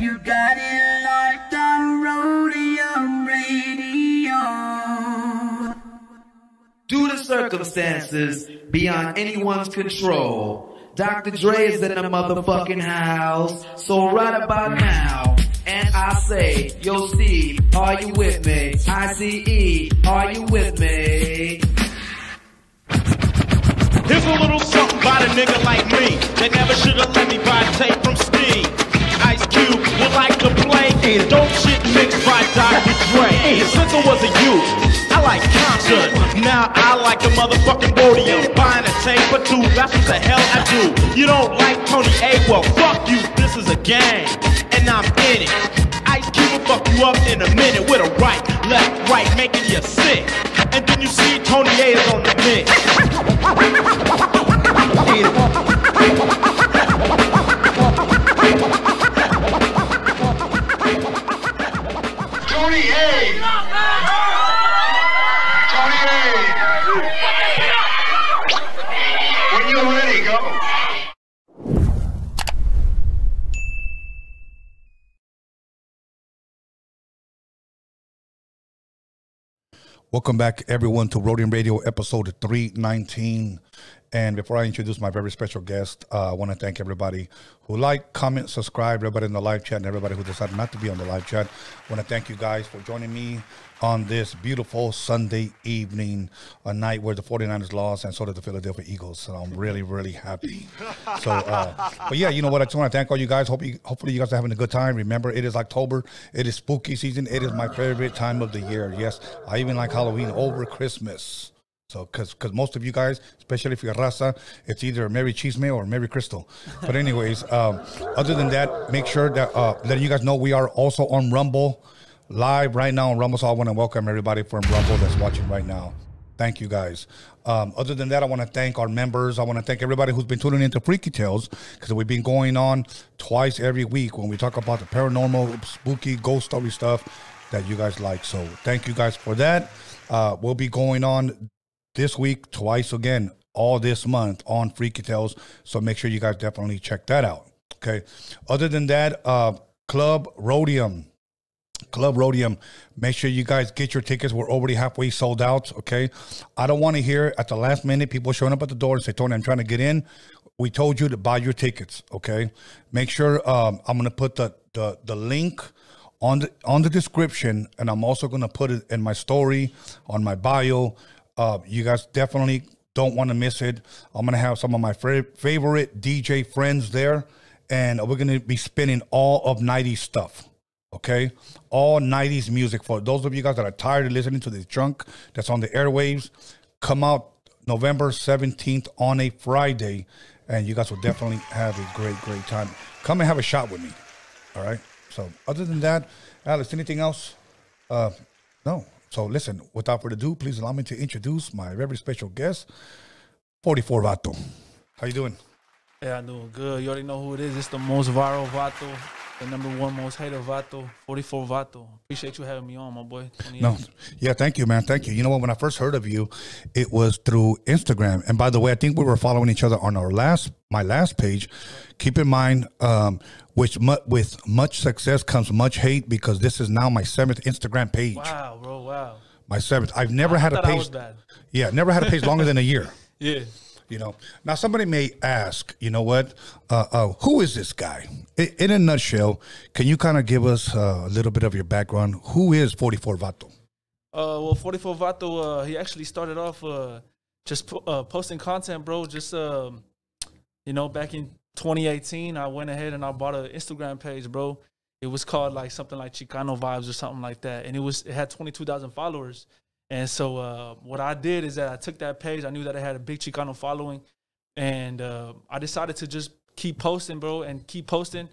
You got it locked on Roadium Radio. Due to circumstances beyond anyone's control, Dr. Dre is in the motherfucking house. So right about now, and I say, yo Steve, are you with me? ICE, are you with me? Here's a little something about a nigga like me. They never should've let me buy a tape from Steve. Ice Cube would like to play dope shit mixed by Dr. Dre. His sister was a youth. I like concert. Now I like the motherfucking Roadium. Buying a tape for two, that's what the hell I do. You don't like Tony A? Well, fuck you, this is a game. And I'm in it. Ice Cube will fuck you up in a minute with a right, left, right, making you sick. And then you see Tony A is on the mix. Tony A! Tony A! When you're ready, go! Welcome back, everyone, to Roadium Radio, episode 319. And before I introduce my very special guest, I want to thank everybody who liked, comment, subscribe, everybody in the live chat, and everybody who decided not to be on the live chat. I want to thank you guys for joining me on this beautiful Sunday evening, a night where the 49ers lost and so did the Philadelphia Eagles. So I'm really, really happy. So, but yeah, you know what? I just want to thank all you guys. Hopefully you guys are having a good time. Remember, it is October. It is spooky season. It is my favorite time of the year. Yes, I even like Halloween over Christmas. So, because most of you guys, especially if you're Raza, it's either Merry Chisme or Merry Crystal. But anyways, other than that, make sure that letting you guys know we are also on Rumble, live right now on Rumble. So I want to welcome everybody from Rumble that's watching right now. Thank you guys. Other than that, I want to thank our members. I want to thank everybody who's been tuning into Freaky Tales, because we've been going on twice every week when we talk about the paranormal, spooky, ghost story stuff that you guys like. So thank you guys for that. We'll be going on this week, twice again, all this month on Freaky Tales. So make sure you guys definitely check that out. Okay. Other than that, Club Rhodium, make sure you guys get your tickets. We're already halfway sold out. Okay. I don't want to hear at the last minute people showing up at the door and say, Tony, I'm trying to get in. We told you to buy your tickets. Okay. Make sure, I'm going to put the link on the description, and I'm also going to put it in my story, on my bio. You guys definitely don't want to miss it. I'm going to have some of my favorite DJ friends there, and we're going to be spinning all of 90s stuff, okay? All 90s music. For those of you guys that are tired of listening to this junk that's on the airwaves, come out November 17th on a Friday, and you guys will definitely have a great, great time. Come and have a shot with me, all right? So other than that, Alex, anything else? No. So listen, without further ado, please allow me to introduce my very special guest, 44 Vato. How you doing? Yeah, I'm doing good. You already know who it is. It's the most viral Vato, the #1 most hated Vato, 44 Vato. Appreciate you having me on, my boy. No, yeah, thank you, man. Thank you. You know what? When I first heard of you, it was through Instagram. And by the way, I think we were following each other on my last page. Keep in mind, with much success comes much hate, because this is now my 7th Instagram page. Wow, bro, wow. My 7th. I've never had a page. I was bad. Yeah, never had a page longer than a year. Yeah. You know, now somebody may ask, you know what, who is this guy? In a nutshell, can you kind of give us a little bit of your background? Who is 44 Vato? Well, 44 Vato, he actually started off just posting content, bro. Just, you know, back in 2018, I went ahead and I bought an Instagram page, bro. It was called like something like Chicano Vibes or something like that. And it had 22,000 followers. And so what I did is that I took that page. I knew that I had a big Chicano following. And I decided to just keep posting, bro, and keep posting.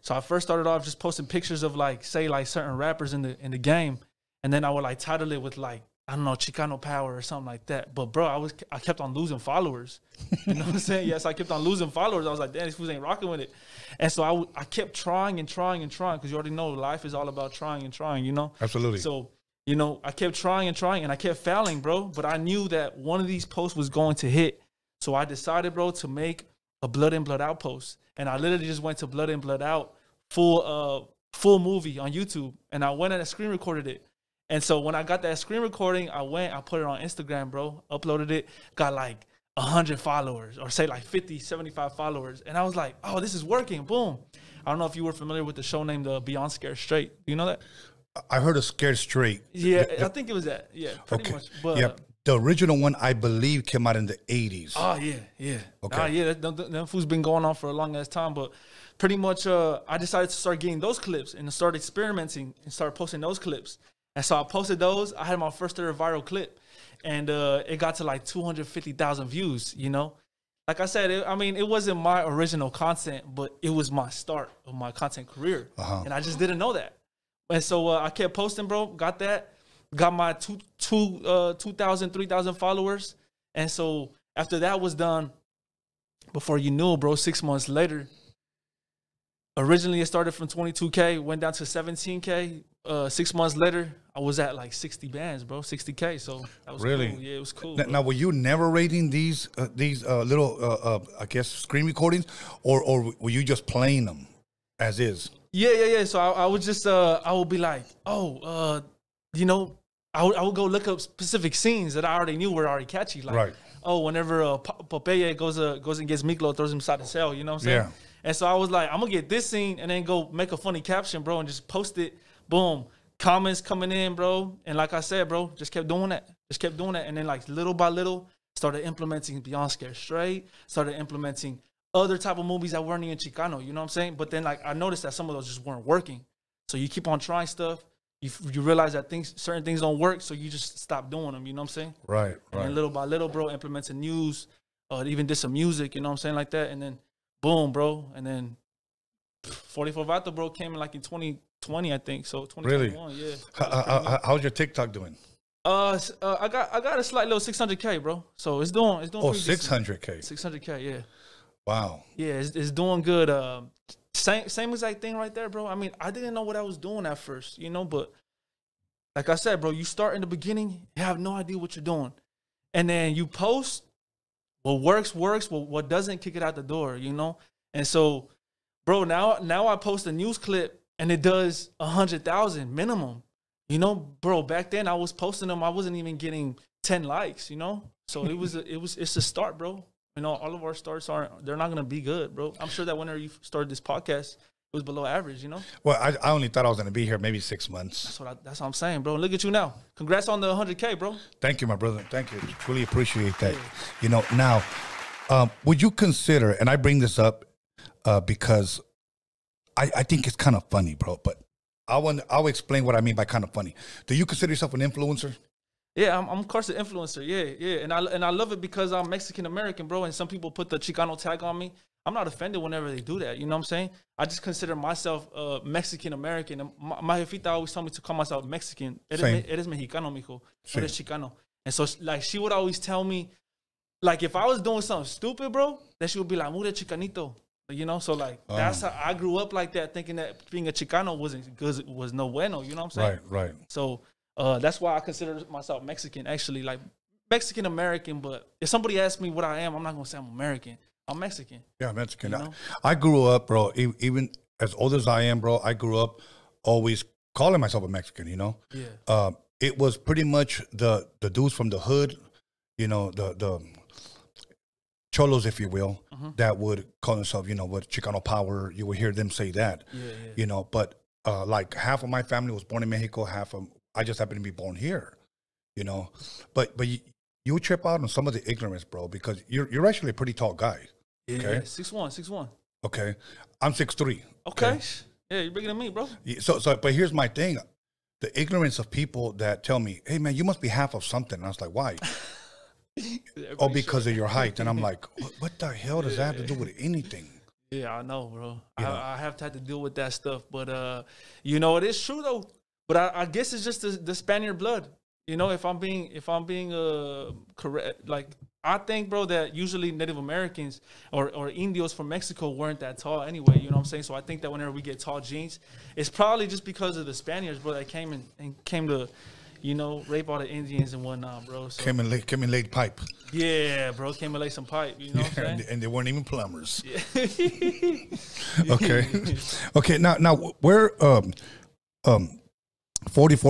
So I first started off just posting pictures of, like, say, like, certain rappers in the game. And then I would, like, title it with, like, I don't know, Chicano Power or something like that. But, bro, I kept on losing followers. You know what I'm saying? Yes, I kept on losing followers. I was like, damn, these fools ain't rocking with it. And so I kept trying and trying and trying, because you already know life is all about trying and trying, you know? Absolutely. So, you know, I kept trying and trying, and I kept failing, bro. But I knew that one of these posts was going to hit. So I decided, bro, to make a Blood In, Blood Out post. And I literally just went to Blood In, Blood Out full movie on YouTube, and I went and I screen recorded it. And so when I got that screen recording, I went, I put it on Instagram, bro, uploaded it, got like 100 followers, or say like 50, 75 followers. And I was like, oh, this is working. Boom. I don't know if you were familiar with the show named Beyond Scared Straight. Do you know that? I heard of Scared Straight. Yeah, I think it was that. Yeah, pretty okay. much. But, yep. The original one, I believe, came out in the 80s. Oh, yeah, yeah. Okay. Nah, yeah, that food's been going on for a long-ass time. But pretty much I decided to start getting those clips and start experimenting and start posting those clips. And so I posted those. I had my first ever viral clip. And it got to like 250,000 views, you know. Like I said, I mean, it wasn't my original content, but it was my start of my content career. Uh-huh. And I just didn't know that. And so I kept posting, bro, got that, got my 2,000, 3,000 followers. And so after that was done, before you knew, bro, 6 months later, originally it started from 22K, went down to 17K. 6 months later, I was at like 60 bands, bro, 60K. So that was really cool. Yeah, it was cool. Now, were you narrating these little, I guess, screen recordings, or were you just playing them as is? Yeah, yeah, yeah. So I would just, I would be like, oh, you know, I would go look up specific scenes that I already knew were already catchy. Like, right. Oh, whenever Popeye goes and gets Miklo, throws him inside the cell, you know what I'm saying? Yeah. And so I was like, I'm going to get this scene and then go make a funny caption, bro, and just post it. Boom. Comments coming in, bro. And like I said, bro, just kept doing that. Just kept doing that. And then like little by little, started implementing Beyond Scared Straight, started implementing other type of movies that weren't even Chicano, you know what I'm saying? But then like I noticed that some of those just weren't working. So you keep on trying stuff. You realize that certain things don't work, so you just stop doing them, you know what I'm saying? Right, right. And then little by little, bro, implementing news, even did some music, you know what I'm saying, like that. And then boom, bro. And then 44 Vato, bro, came in like in 2020, I think. So 2021, really? Yeah. How's your TikTok doing? I got a slight little 600K, bro. So it's doing. Oh, 600K. 600K, yeah. Wow. Yeah, it's doing good. Same exact thing right there, bro. I mean, I didn't know what I was doing at first, you know, but like I said, bro, you start in the beginning, you have no idea what you're doing. And then you post, what works, what doesn't, kick it out the door, you know? And so, bro, now I post a news clip and it does 100,000 minimum, you know, bro. Back then I was posting them, I wasn't even getting 10 likes, you know? So it's a start, bro. You know, all of our starts they're not going to be good, bro. I'm sure that whenever you started this podcast, it was below average, you know? Well, I only thought I was going to be here maybe 6 months. That's what I'm saying, bro. Look at you now. Congrats on the 100K, bro. Thank you, my brother. Thank you. Really appreciate that. Yeah. You know, now, would you consider, and I bring this up because I think it's kind of funny, bro, but I'll explain what I mean by kind of funny. Do you consider yourself an influencer? Yeah, I'm of course an influencer. Yeah, yeah, and I love it because I'm Mexican American, bro. And some people put the Chicano tag on me. I'm not offended whenever they do that. You know what I'm saying? I just consider myself Mexican American. And my jefita always told me to call myself Mexican. Eres Mexicano, mijo. Same. Eres Chicano. And so, like, she would always tell me, like, if I was doing something stupid, bro, then she would be like, "Mure Chicanito." You know, so like that's how I grew up, like that, thinking that being a Chicano wasn't good, was no bueno. You know what I'm saying? Right, right. So. That's why I consider myself Mexican, actually, like Mexican-American. But if somebody asks me what I am, I'm not going to say I'm American. I'm Mexican. Yeah, Mexican. You know? I grew up, bro, even as old as I am, bro, I grew up always calling myself a Mexican, you know? Yeah. It was pretty much the dudes from the hood, you know, the cholos, if you will, that would call themselves, you know, with Chicano power. You would hear them say that, yeah. You know, but like half of my family was born in Mexico, half of I just happen to be born here, you know, but you trip out on some of the ignorance, bro, because you're actually a pretty tall guy. Yeah, okay? 6'1", 6'1". Okay, I'm 6'3". Okay. Yeah, you're bigger than me, bro. Yeah, so, but here's my thing: the ignorance of people that tell me, "Hey, man, you must be half of something." And I was like, "Why?" Oh, because of your height. And I'm like, "What the hell does that have to do with anything?" Yeah, I know, bro. I have to deal with that stuff, but you know, it is true though. But I guess it's just the Spaniard blood, you know. If I'm being correct, like I think, bro, that usually Native Americans or Indios from Mexico weren't that tall anyway. You know what I'm saying? So I think that whenever we get tall jeans, it's probably just because of the Spaniards, bro, that came to you know, rape all the Indians and whatnot, bro. So came and laid pipe. Yeah, bro, came and laid some pipe. You know, yeah, what I'm saying? And they weren't even plumbers. Yeah. Okay, okay. Now, where 44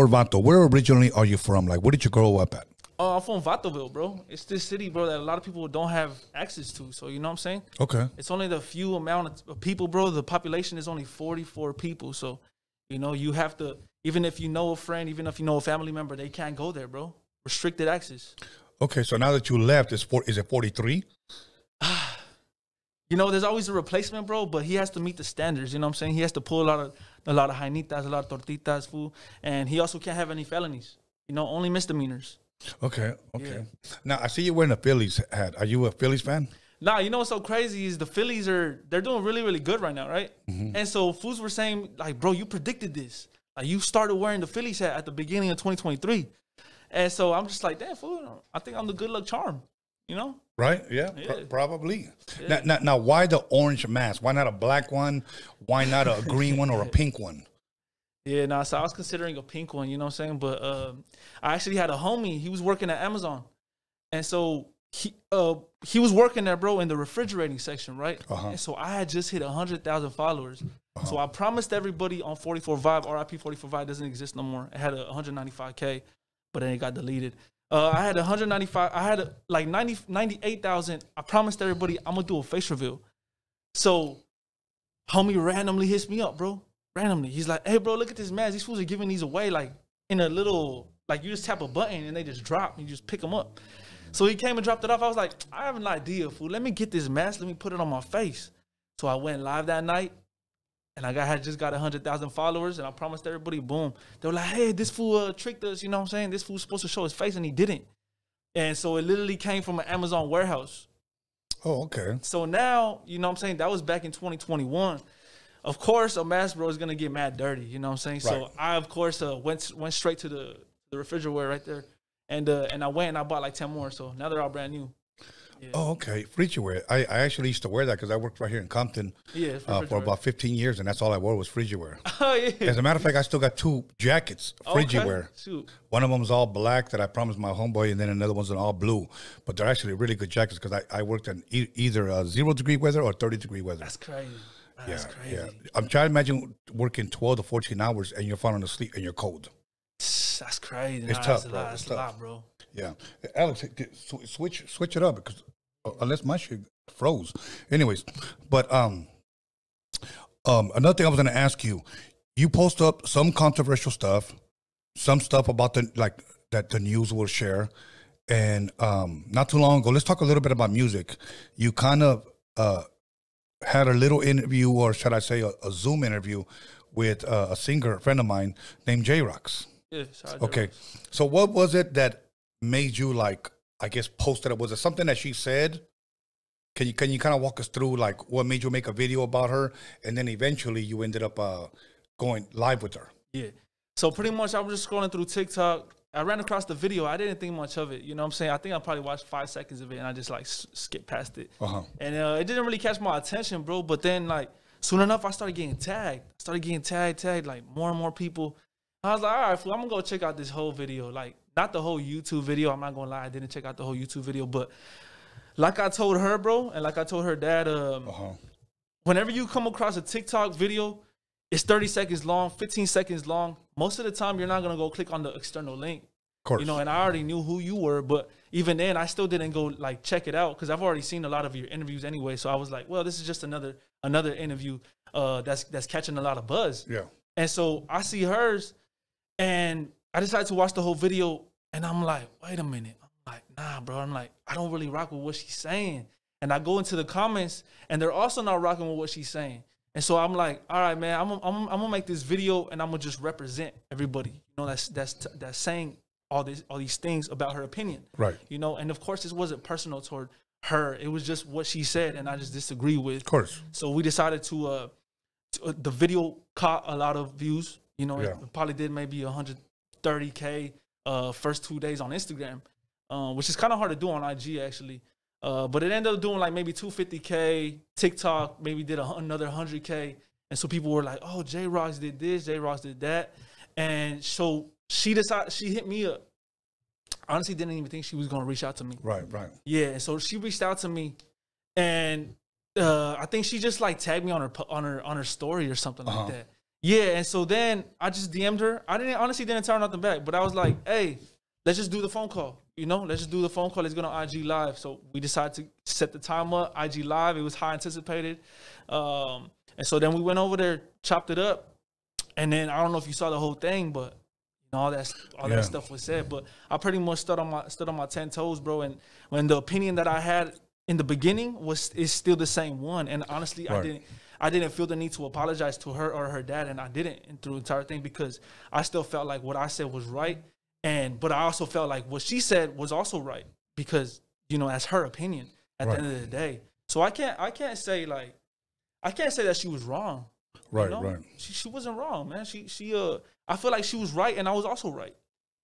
Vato? Where originally are you from? Like, where did you grow up at? Oh, I'm from Vatoville, bro. It's this city, bro, that a lot of people don't have access to. So, you know what I'm saying? Okay. It's only the few amount of people, bro. The population is only 44 people. So, you know, you have to, even if you know a friend, even if you know a family member, they can't go there, bro. Restricted access. Okay. So now that you left, is it 43? You know, there's always a replacement, bro, but he has to meet the standards. You know what I'm saying? He has to pull a lot of jainitas, a lot of tortitas, food. And he also can't have any felonies. You know, only misdemeanors. Okay, okay. Yeah. Now I see you wearing a Phillies hat. Are you a Phillies fan? Nah, you know what's so crazy is the Phillies they're doing really, really good right now, right? Mm-hmm. And so fools were saying, like, bro, you predicted this. Like, you started wearing the Phillies hat at the beginning of 2023. And so I'm just like, damn, fool, I think I'm the good luck charm, you know? Right? Yeah, yeah. Probably. Yeah. Now, why the orange mask? Why not a black one? Why not a green one or a pink one? Yeah, nah, so I was considering a pink one, you know what I'm saying? But I actually had a homie. He was working at Amazon. And so he was working there, bro, in the refrigerating section, right? Uh-huh. And so I had just hit 100,000 followers. Uh-huh. So I promised everybody on 44 Vibe, RIP 44 Vibe doesn't exist no more. It had 195K, but then it got deleted. I had 195. I had like 98,000. I promised everybody I'm going to do a face reveal. So homie randomly hits me up, bro. Randomly, he's like, hey, bro, look at this mask. These fools are giving these away, like, in a little, like, you just tap a button and they just drop. And you just pick them up. So he came and dropped it off. I was like, I have an idea, fool. Let me get this mask. Let me put it on my face. So I went live that night, and I had just got 100,000 followers, and I promised everybody, boom. They were like, hey, this fool tricked us. You know what I'm saying? This fool's supposed to show his face, and he didn't. And so it literally came from an Amazon warehouse. Oh, okay. So now, you know what I'm saying? That was back in 2021. Of course, a mask, bro, is going to get mad dirty. You know what I'm saying? Right. So I, of course, went straight to the refrigerator right there. And I went and I bought like 10 more. So now they're all brand new. Yeah. Oh, okay. Frigidaire. I actually used to wear that because I worked right here in Compton, yeah, for about 15 years. And that's all I wore was Frigidaire. Oh, yeah. As a matter of fact, I still got two jackets, Frigidaire. Okay. One of them is all black that I promised my homeboy. And then another one's all blue. But they're actually really good jackets because I worked in either 0 degree weather or 30 degree weather. That's crazy. Oh, yeah, that's crazy. Yeah. I'm trying to imagine working 12 to 14 hours and you're falling asleep and you're cold. That's crazy. It's tough, bro. It's a lot, bro. Yeah. Alex, switch it up because unless my shit froze. Anyways, but another thing I was going to ask you, you post up some controversial stuff, some stuff about that the news will share. And not too long ago, let's talk a little bit about music. You kind of had a little interview, or should I say a Zoom interview, with a singer, a friend of mine named J-Rox. Yeah, okay. So what was it that made you, like, I guess, post it? Was it something that she said? Can you kind of walk us through, like, what made you make a video about her? And then eventually you ended up going live with her. Yeah. So pretty much I was just scrolling through TikTok. I ran across the video. I didn't think much of it. You know what I'm saying? I think I probably watched 5 seconds of it, and I just, like, skipped past it. Uh-huh. And it didn't really catch my attention, bro. But then, like, soon enough, I started getting tagged. Like, more and more people. I was like, all right, fool, I'm going to go check out this whole video. Like, not the whole YouTube video. I'm not going to lie. I didn't check out the whole YouTube video. But like I told her, bro, and like I told her dad, whenever you come across a TikTok video, it's 30 seconds long, 15 seconds long. Most of the time, you're not going to go click on the external link. Of course. You know, and I already knew who you were, but even then, I still didn't go, like, check it out because I've already seen a lot of your interviews anyway. So I was like, well, this is just another interview that's catching a lot of buzz. Yeah. And so I see hers, and I decided to watch the whole video, and I'm like, wait a minute. I'm like, nah, bro. I'm like, I don't really rock with what she's saying. And I go into the comments, and they're also not rocking with what she's saying. And so I'm like, all right, man, I'm gonna make this video and I'm gonna just represent everybody, you know, that's saying all these things about her opinion, right? You know, and of course this wasn't personal toward her; it was just what she said, and I just disagree with. Of course. So we decided to the video caught a lot of views. You know, yeah. It probably did maybe 130K first 2 days on Instagram, which is kind of hard to do on IG actually. But it ended up doing like maybe 250K. TikTok maybe did another 100K. And so people were like, oh, J-Rox did this, J-Rox did that. And so She decided, she hit me up. Honestly, didn't even think she was going to reach out to me. Right, right. Yeah, so she reached out to me, and I think she just like tagged me on her story or something like that. Yeah, and so then I just DM'd her. I honestly didn't tell her nothing back, but I was like, hey, let's just do the phone call. You know, let's just do the phone call. Let's go on IG Live. So we decided to set the time up, IG Live. It was high anticipated. And so then we went over there, chopped it up. And then I don't know if you saw the whole thing, but all that stuff was said. But I pretty much stood on my 10 toes, bro. And when the opinion that I had in the beginning is still the same one. And honestly, right. I didn't feel the need to apologize to her or her dad, and I didn't through the entire thing because I still felt like what I said was right. But I also felt like what she said was also right because, you know, that's her opinion at the end of the day. So I can't say that she was wrong. Right, you know? Right. She wasn't wrong, man. I feel like she was right and I was also right.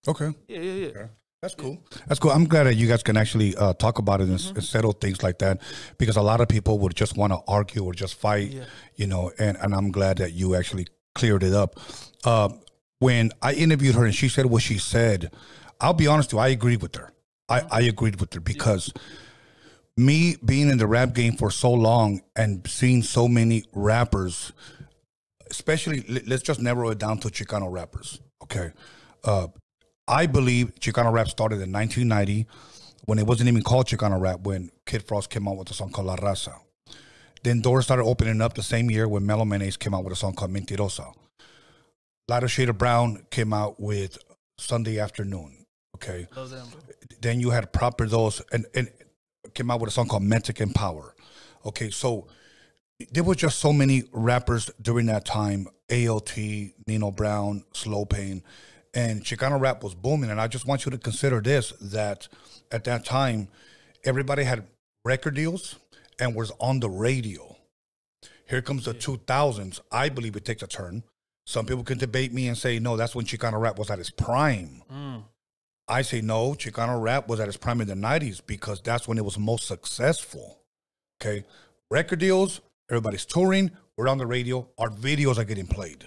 Okay. Yeah. Okay. That's cool. That's cool. I'm glad that you guys can actually talk about it and settle things like that, because a lot of people would just want to argue or just fight, you know, and I'm glad that you actually cleared it up. When I interviewed her and she said what she said, I'll be honest with you, I agreed with her. I agreed with her because me being in the rap game for so long and seeing so many rappers, especially, let's just narrow it down to Chicano rappers, okay? I believe Chicano Rap started in 1990 when it wasn't even called Chicano Rap, when Kid Frost came out with a song called La Raza. Then doors started opening up the same year when Melo Menes came out with a song called Mentirosa. Lighter Shade of Brown came out with Sunday Afternoon, okay? Then you had Proper Those and came out with a song called Mexican Power, okay? So there were just so many rappers during that time, ALT, Nino Brown, Slow Pain, and Chicano rap was booming. And I just want you to consider this, that at that time, everybody had record deals and was on the radio. Here comes the 2000s. I believe it takes a turn. Some people can debate me and say, no, that's when Chicano rap was at its prime. I say, no, Chicano rap was at its prime in the 90s because that's when it was most successful. Okay. Record deals, everybody's touring, we're on the radio, our videos are getting played.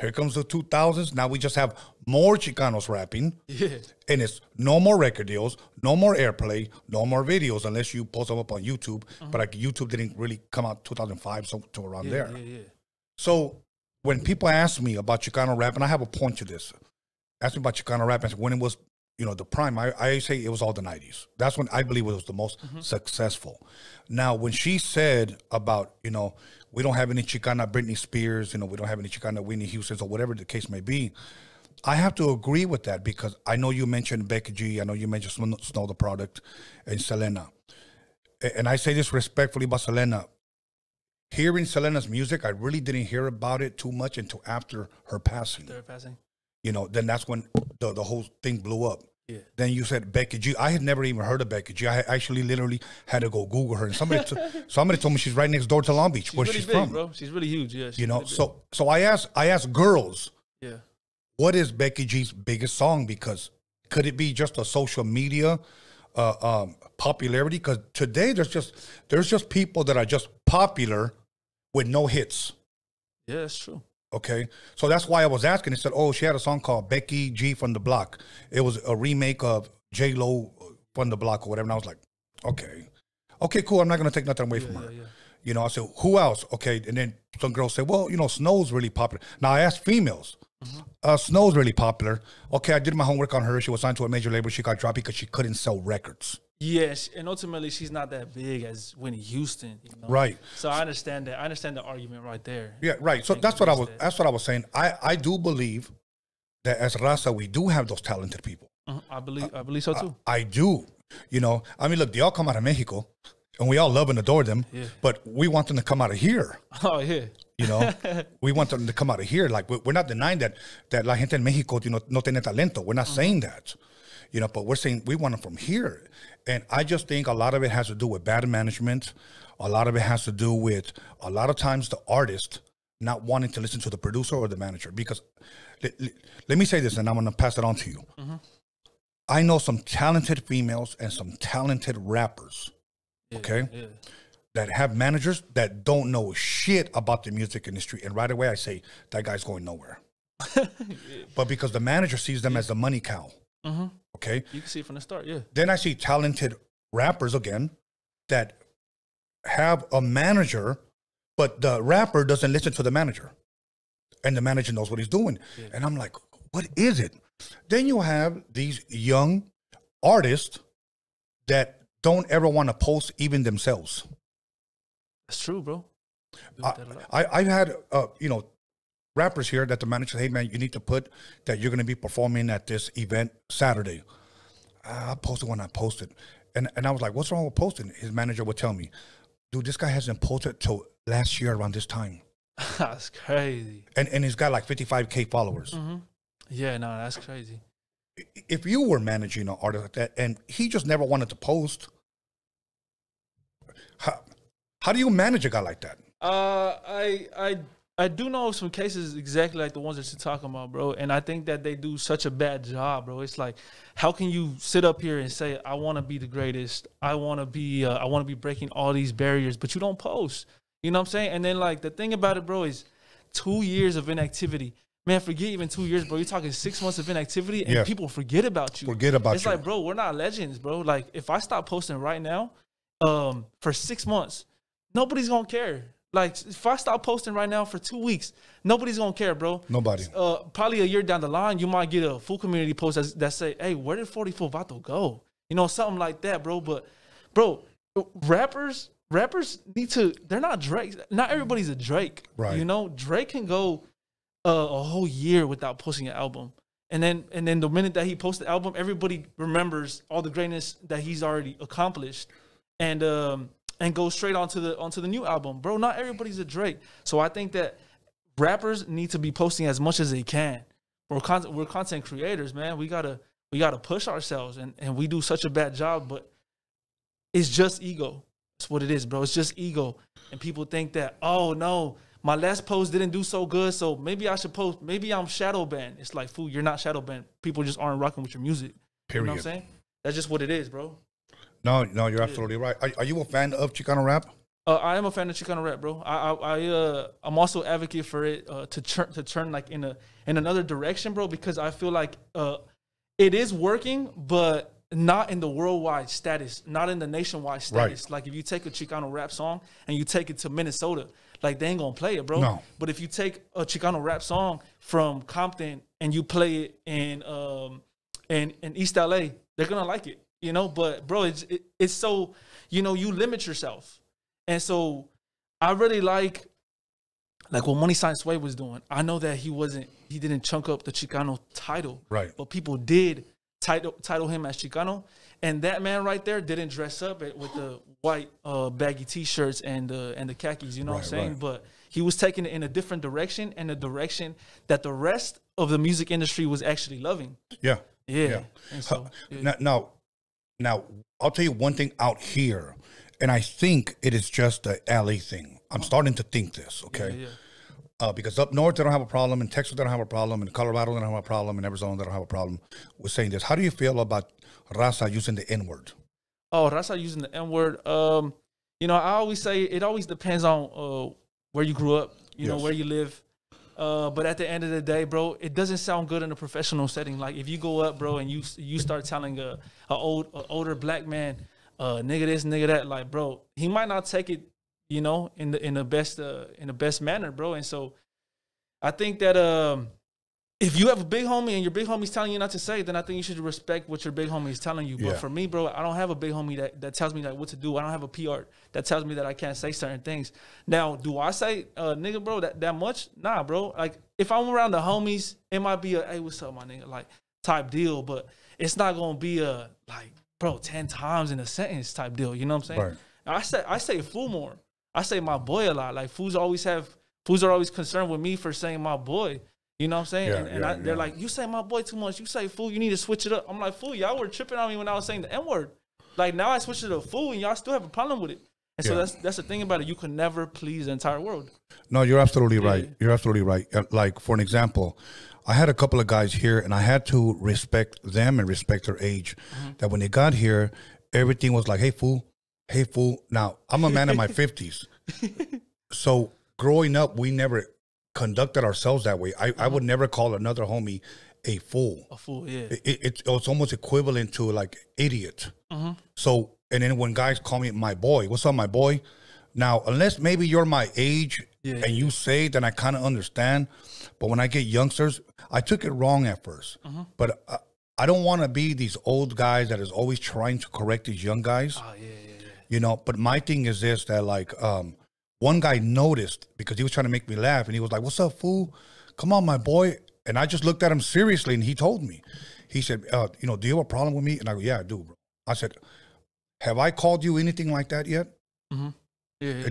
Here comes the 2000s. Now we just have more Chicanos rapping. Yeah. And it's no more record deals, no more airplay, no more videos, unless you post them up on YouTube. But like YouTube didn't really come out 2005, so to around there. So when people ask me about Chicano rap, and I have a point to this, ask me about Chicano rap and when it was, you know, the prime, I say it was all the 90s. That's when I believe it was the most successful. Now, when she said about, you know, we don't have any Chicana Britney Spears, you know, we don't have any Chicana Whitney Houston, or whatever the case may be, I have to agree with that because I know you mentioned Becky G, I know you mentioned Snow the Product, and Selena. And I say this respectfully about Selena. Hearing Selena's music, I really didn't hear about it too much until after her passing. After her passing. You know, then that's when the whole thing blew up. Yeah. Then you said Becky G. I had never even heard of Becky G. I actually literally had to go Google her, and somebody told me she's right next door to Long Beach, where she's from. Bro, she's really huge. Yeah, you know. So I asked girls, what is Becky G's biggest song? Because could it be just a social media popularity? Because today there's just people that are just popular with no hits. Yeah, that's true. Okay, so that's why I was asking. It said, oh, she had a song called Becky G from the Block. It was a remake of J-Lo from the Block or whatever. And I was like, okay, cool. I'm not going to take nothing away from her. Yeah. You know, I said, who else? Okay, and then some girls said, well, you know, Snow's really popular. Now, I asked females. Snow's really popular. Okay, I did my homework on her. She was signed to a major label. She got dropped because she couldn't sell records. Yes, and ultimately she's not that big as Whitney Houston, you know? Right? So I understand that. I understand the argument right there. Yeah, right. So that's what I was saying. I do believe that as Raza we do have those talented people. I believe so too. I do. You know, I mean, look, they all come out of Mexico, and we all love and adore them. Yeah. But we want them to come out of here. Oh yeah. You know, we want them to come out of here. Like we're not denying that la gente en Mexico, you know, no tiene talento. We're not saying that. You know, but we're saying we want them from here. And I just think a lot of it has to do with bad management. A lot of it has to do with a lot of times the artist not wanting to listen to the producer or the manager. Because let me say this, and I'm going to pass it on to you. I know some talented females and some talented rappers, that have managers that don't know shit about the music industry. And right away I say, that guy's going nowhere. But because the manager sees them as the money cow. Okay? You can see it from the start, yeah. Then I see talented rappers, again, that have a manager, but the rapper doesn't listen to the manager. And the manager knows what he's doing. Yeah. And I'm like, what is it? Then you have these young artists that don't ever want to post even themselves. That's true, bro. I've had, you know, rappers here that the manager, hey, man, you need to put that you're going to be performing at this event Saturday. I posted when I posted. And I was like, what's wrong with posting? His manager would tell me, dude, this guy hasn't posted till last year around this time. That's crazy. And he's got like 55K followers. Yeah, no, that's crazy. If you were managing an artist like that and he just never wanted to post, how do you manage a guy like that? I do know some cases exactly like the ones that you're talking about, bro. And I think that they do such a bad job, bro. It's like, how can you sit up here and say, I want to be the greatest. I want to be breaking all these barriers, but you don't post. You know what I'm saying? And then, like, the thing about it, bro, is 2 years of inactivity. Man, forget even 2 years, bro. You're talking 6 months of inactivity, and people forget about you. It's like, bro, we're not legends, bro. Like, if I stop posting right now for 6 months, nobody's going to care. Like, if I stop posting right now for 2 weeks, nobody's going to care, bro. Nobody. Probably a year down the line, you might get a full community post that say, hey, where did 44 Vato go? You know, something like that, bro. But, bro, rappers need to, they're not Drake. Not everybody's a Drake. Right. You know, Drake can go a whole year without posting an album. And then the minute that he posts the album, everybody remembers all the greatness that he's already accomplished and goes straight onto the new album. Bro, not everybody's a Drake. So I think that rappers need to be posting as much as they can. We're content creators, man. We gotta push ourselves, and we do such a bad job, but it's just ego. That's what it is, bro. It's just ego. And people think that, oh, no, my last post didn't do so good, so maybe I should post. Maybe I'm shadow banned. It's like, fool, you're not shadow banned. People just aren't rocking with your music. Period. You know what I'm saying? That's just what it is, bro. No, no, you're absolutely right. Are you a fan of Chicano Rap? I am a fan of Chicano Rap, bro. I'm also advocate for it to turn like in another direction, bro, because I feel like it is working, but not in the worldwide status, not in the nationwide status. Right. Like, if you take a Chicano Rap song and you take it to Minnesota, like, they ain't gonna play it, bro. No. But if you take a Chicano Rap song from Compton and you play it in East LA, they're gonna like it, you know. But, bro, it's so, you know, you limit yourself. And so I really like what Money Sign Sway was doing. I know that he didn't chunk up the Chicano title, right? But people did title him as Chicano, and that man right there didn't dress up with the white baggy t-shirts and the khakis, you know what I'm saying? Right. But he was taking it in a different direction, and a direction that the rest of the music industry was actually loving. Yeah, yeah. And so, now I'll tell you one thing out here, and I think it is just the LA thing. I'm starting to think this, okay? Yeah, yeah. Because up north, they don't have a problem. In Texas, they don't have a problem. In Colorado, they don't have a problem. In Arizona, they don't have a problem with saying this. How do you feel about Raza using the N-word? Oh, Raza using the N-word. You know, I always say it always depends on where you grew up, you know, where you live. But at the end of the day, bro, it doesn't sound good in a professional setting. Like, if you go up, bro, and you start telling an older black man, nigga this, nigga that, like, bro, he might not take it, you know, in the best manner, bro. And so I think that if you have a big homie and your big homie's telling you not to say it, then I think you should respect what your big homie is telling you. But for me, bro, I don't have a big homie that tells me, like, what to do. I don't have a PR that tells me that I can't say certain things. Now, do I say nigga, bro, that much? Nah, bro. Like, if I'm around the homies, it might be a, hey, what's up, my nigga, like, type deal. But it's not gonna be a, like, bro, 10 times in a sentence type deal. You know what I'm saying? Right. I say fool more. I say my boy a lot. Like, fools are always concerned with me for saying my boy. You know what I'm saying? And they're like, you say my boy too much. You say fool. You need to switch it up. I'm like, fool, y'all were tripping on me when I was saying the N-word. Like, now I switched it to fool, and y'all still have a problem with it. And so that's the thing about it. You can never please the entire world. No, you're absolutely right. You're absolutely right. Like, for an example, I had a couple of guys here, and I had to respect them and respect their age. That when they got here, everything was like, hey, fool. Hey, fool. Now, I'm a man in my 50s. So growing up, we never conducted ourselves that way. I would never call another homie a fool. A fool, yeah. It's almost equivalent to like idiot. So, and then when guys call me my boy, what's up, my boy? Now, unless maybe you're my age and you say, then I kind of understand. But when I get youngsters, I took it wrong at first. But I don't want to be these old guys that is always trying to correct these young guys. You know, but my thing is this, that like, one guy noticed because he was trying to make me laugh. And he was like, what's up, fool? Come on, my boy. And I just looked at him seriously. And he told me, he said, you know, do you have a problem with me? And I go, yeah, I do, bro. I said, have I called you anything like that yet? And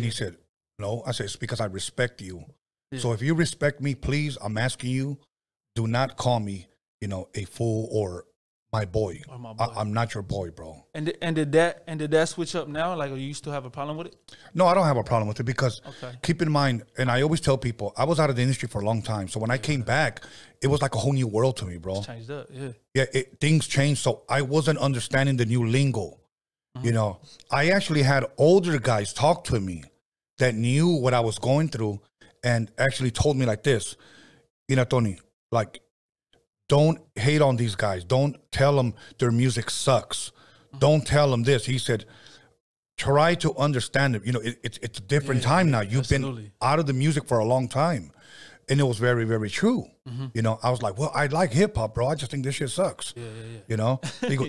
he said, no. I said, it's because I respect you. So if you respect me, please, I'm asking you, do not call me, you know, a fool or my boy. Or my boy. I'm not your boy, bro. And did that switch up now? Like, you still have a problem with it? No, I don't have a problem with it because keep in mind, and I always tell people, I was out of the industry for a long time. So when I came back, it was like a whole new world to me, bro. It's changed up, yeah, things changed. So I wasn't understanding the new lingo. You know, I actually had older guys talk to me that knew what I was going through and actually told me like this, you know, Tony, like, don't hate on these guys. Don't tell them their music sucks. Don't tell them this. He said, try to understand it. You know, it's a different time now. You've been out of the music for a long time. And it was very, very true. You know, I was like, well, I like hip hop, bro. I just think this shit sucks. You know, they go,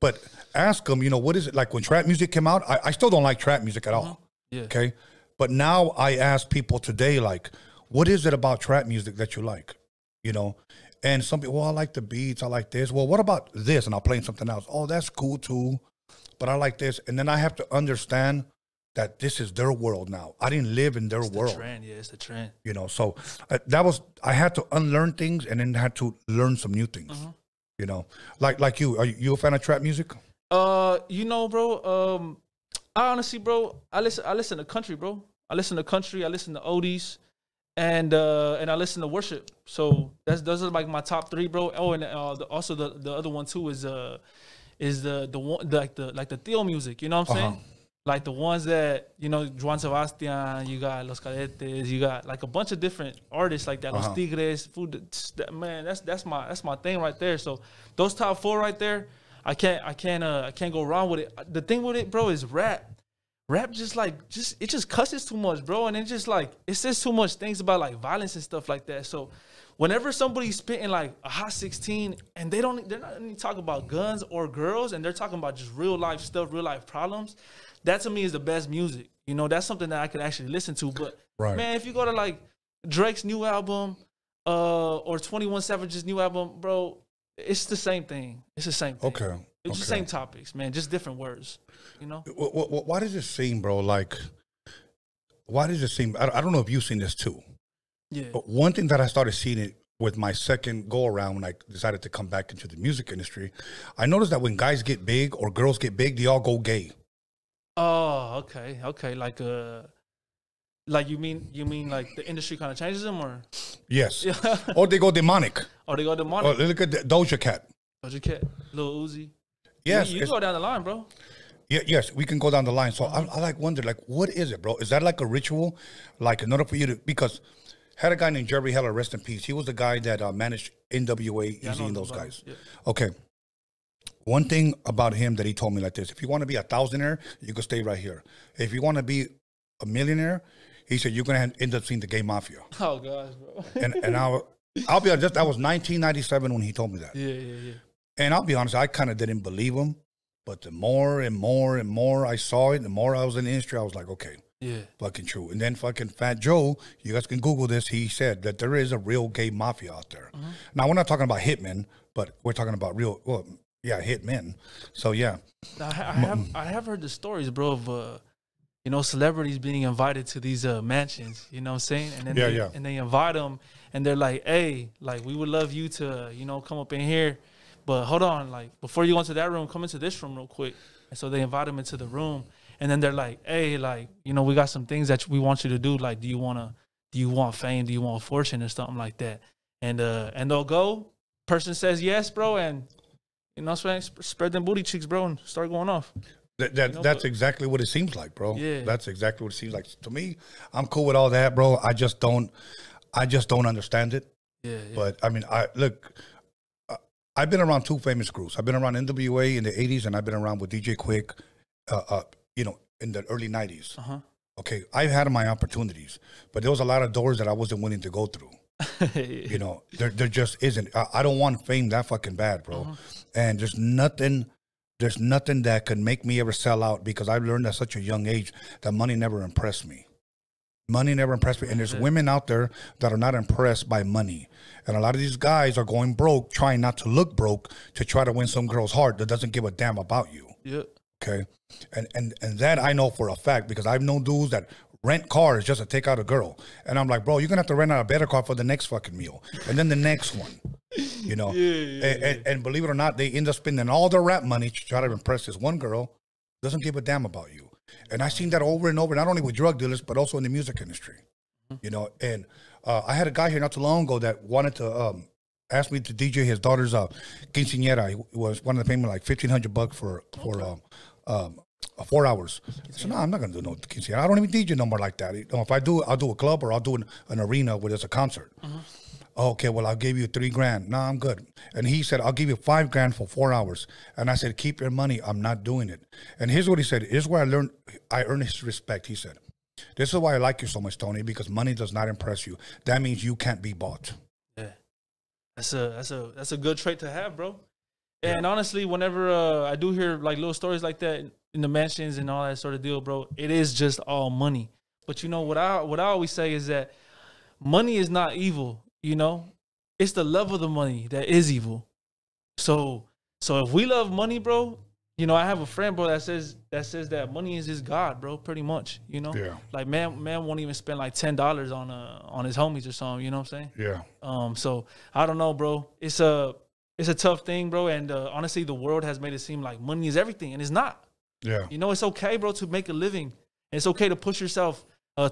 but ask them, you know, what is it like when trap music came out? I still don't like trap music at all. Okay. But now I ask people today, like, what is it about trap music that you like? You know, and some people, well, I like the beats. I like this. Well, what about this? And I'll play something else. Oh, that's cool too. But I like this. And then I have to understand that this is their world now. I didn't live in their world. It's the trend, yeah, it's the trend. You know, so that was, I had to unlearn things and then had to learn some new things. You know, like you, are you a fan of trap music? You know, bro, I honestly, bro, I listen to country, bro. I listen to country, I listen to oldies, and I listen to worship. So that's, those are like my top three, bro. Oh, and also the other one too is the Theo music, you know what I'm saying? Like the ones that, you know, Juan Sebastian, you got Los Cadetes, you got like a bunch of different artists like that, Los Tigres, Food, man, that's my thing right there. So those top four right there, I can't go wrong with it. The thing with it, bro, is rap. Rap just cusses too much, bro, and it says too much things about like violence and stuff like that. So whenever somebody's spitting like a hot 16 and they're not even talking about guns or girls, and they're talking about just real life stuff, real life problems. That to me is the best music. You know, that's something that I could actually listen to. But man, if you go to like Drake's new album, or 21 Savage's new album, bro, it's the same thing. It's the same thing. Okay. It's the same topics, man. Just different words, you know? Why does it seem, bro, like, why does it seem, I don't know if you've seen this too. Yeah. But one thing that I started seeing it with my second go around when I decided to come back into the music industry, I noticed that when guys get big or girls get big, they all go gay. Oh, okay, okay. Like you mean like the industry kind of changes them, or yes, or they go demonic, or look at Doja Cat, Lil Uzi. Yes, you go down the line, bro. Yeah, yes, we can go down the line. So I like wonder, like, what is it, bro? Is that like a ritual? Like, in order for you to, because had a guy named Jerry Heller, rest in peace. He was the guy that managed NWA, Easy, and those guys. Yeah. Okay. One thing about him that he told me like this: if you want to be a thousandaire, you can stay right here. If you want to be a millionaire, he said, you're going to end up seeing the gay mafia. Oh, gosh, bro. And I'll be honest, that was 1997 when he told me that. Yeah. And I'll be honest, I kind of didn't believe him. But the more and more and more I saw it, the more I was in the industry, I was like, okay, yeah, fucking true. And then fucking Fat Joe, you guys can Google this, he said that there is a real gay mafia out there. Now, we're not talking about hitmen, but we're talking about real... Well, yeah, hit men. So yeah, I have heard the stories, bro, of you know, celebrities being invited to these mansions. You know what I'm saying? And then they invite them, and they're like, "Hey, like, we would love you to, you know, come up in here, but hold on, like, before you go into that room, come into this room real quick." And so they invite them into the room, and then they're like, "Hey, like, you know, we got some things that we want you to do. Like, do you want fame? Do you want fortune or something like that?" And they'll go. Person says yes, bro, and you know, spread them booty cheeks, bro, and start going off. You know, that's exactly what it seems like, bro. Yeah. That's exactly what it seems like. To me, I'm cool with all that, bro. I just don't, I just don't understand it. Yeah, yeah. But I mean, I've been around two famous groups. I've been around NWA in the 80s, and I've been around with DJ Quick, you know, in the early 90s. Uh-huh. Okay, I've had my opportunities, but there was a lot of doors that I wasn't willing to go through. You know, there just isn't. I don't want fame that fucking bad, bro. Uh-huh. And there's nothing that could make me ever sell out, because I've learned at such a young age that money never impressed me. Money never impressed me. And there's women out there that are not impressed by money. And a lot of these guys are going broke, trying not to look broke, to try to win some girl's heart that doesn't give a damn about you. Yeah. Okay. And that I know for a fact, because I've known dudes that rent cars just to take out a girl. And I'm like, bro, you're going to have to rent out a better car for the next fucking meal. And then the next one, you know. Yeah, yeah, and believe it or not, they end up spending all their rap money to try to impress this one girl. Doesn't give a damn about you. And I've seen that over and over, not only with drug dealers, but also in the music industry, you know. And I had a guy here not too long ago that wanted to ask me to DJ his daughter's quinceañera. He was wanted to pay me like $1,500 for okay. 4 hours. So no, I'm not gonna do no quinceañera. I don't even DJ no more like that. You know, if I do, I'll do a club, or I'll do an arena where there's a concert. Okay, well, I'll give you $3,000. No, I'm good. And he said, I'll give you $5,000 for 4 hours. And I said, keep your money. I'm not doing it. And here's what he said. Here's where I learned, I earned his respect. He said, this is why I like you so much, Tony, because money does not impress you. That means you can't be bought. Yeah. That's a good trait to have, bro. Yeah. And honestly, whenever I do hear like little stories like that in the mansions and all that sort of deal, bro, it is just all money. But you know, what I always say is that money is not evil. You know, it's the love of the money that is evil. So if we love money, bro, you know, I have a friend, bro, that says that money is his god, bro, pretty much, you know? Yeah. Like, man won't even spend like $10 on his homies or something, you know what I'm saying? Yeah. So I don't know, bro. It's a tough thing, bro, and honestly, the world has made it seem like money is everything, and it's not. Yeah. You know, it's okay, bro, to make a living. It's okay to push yourself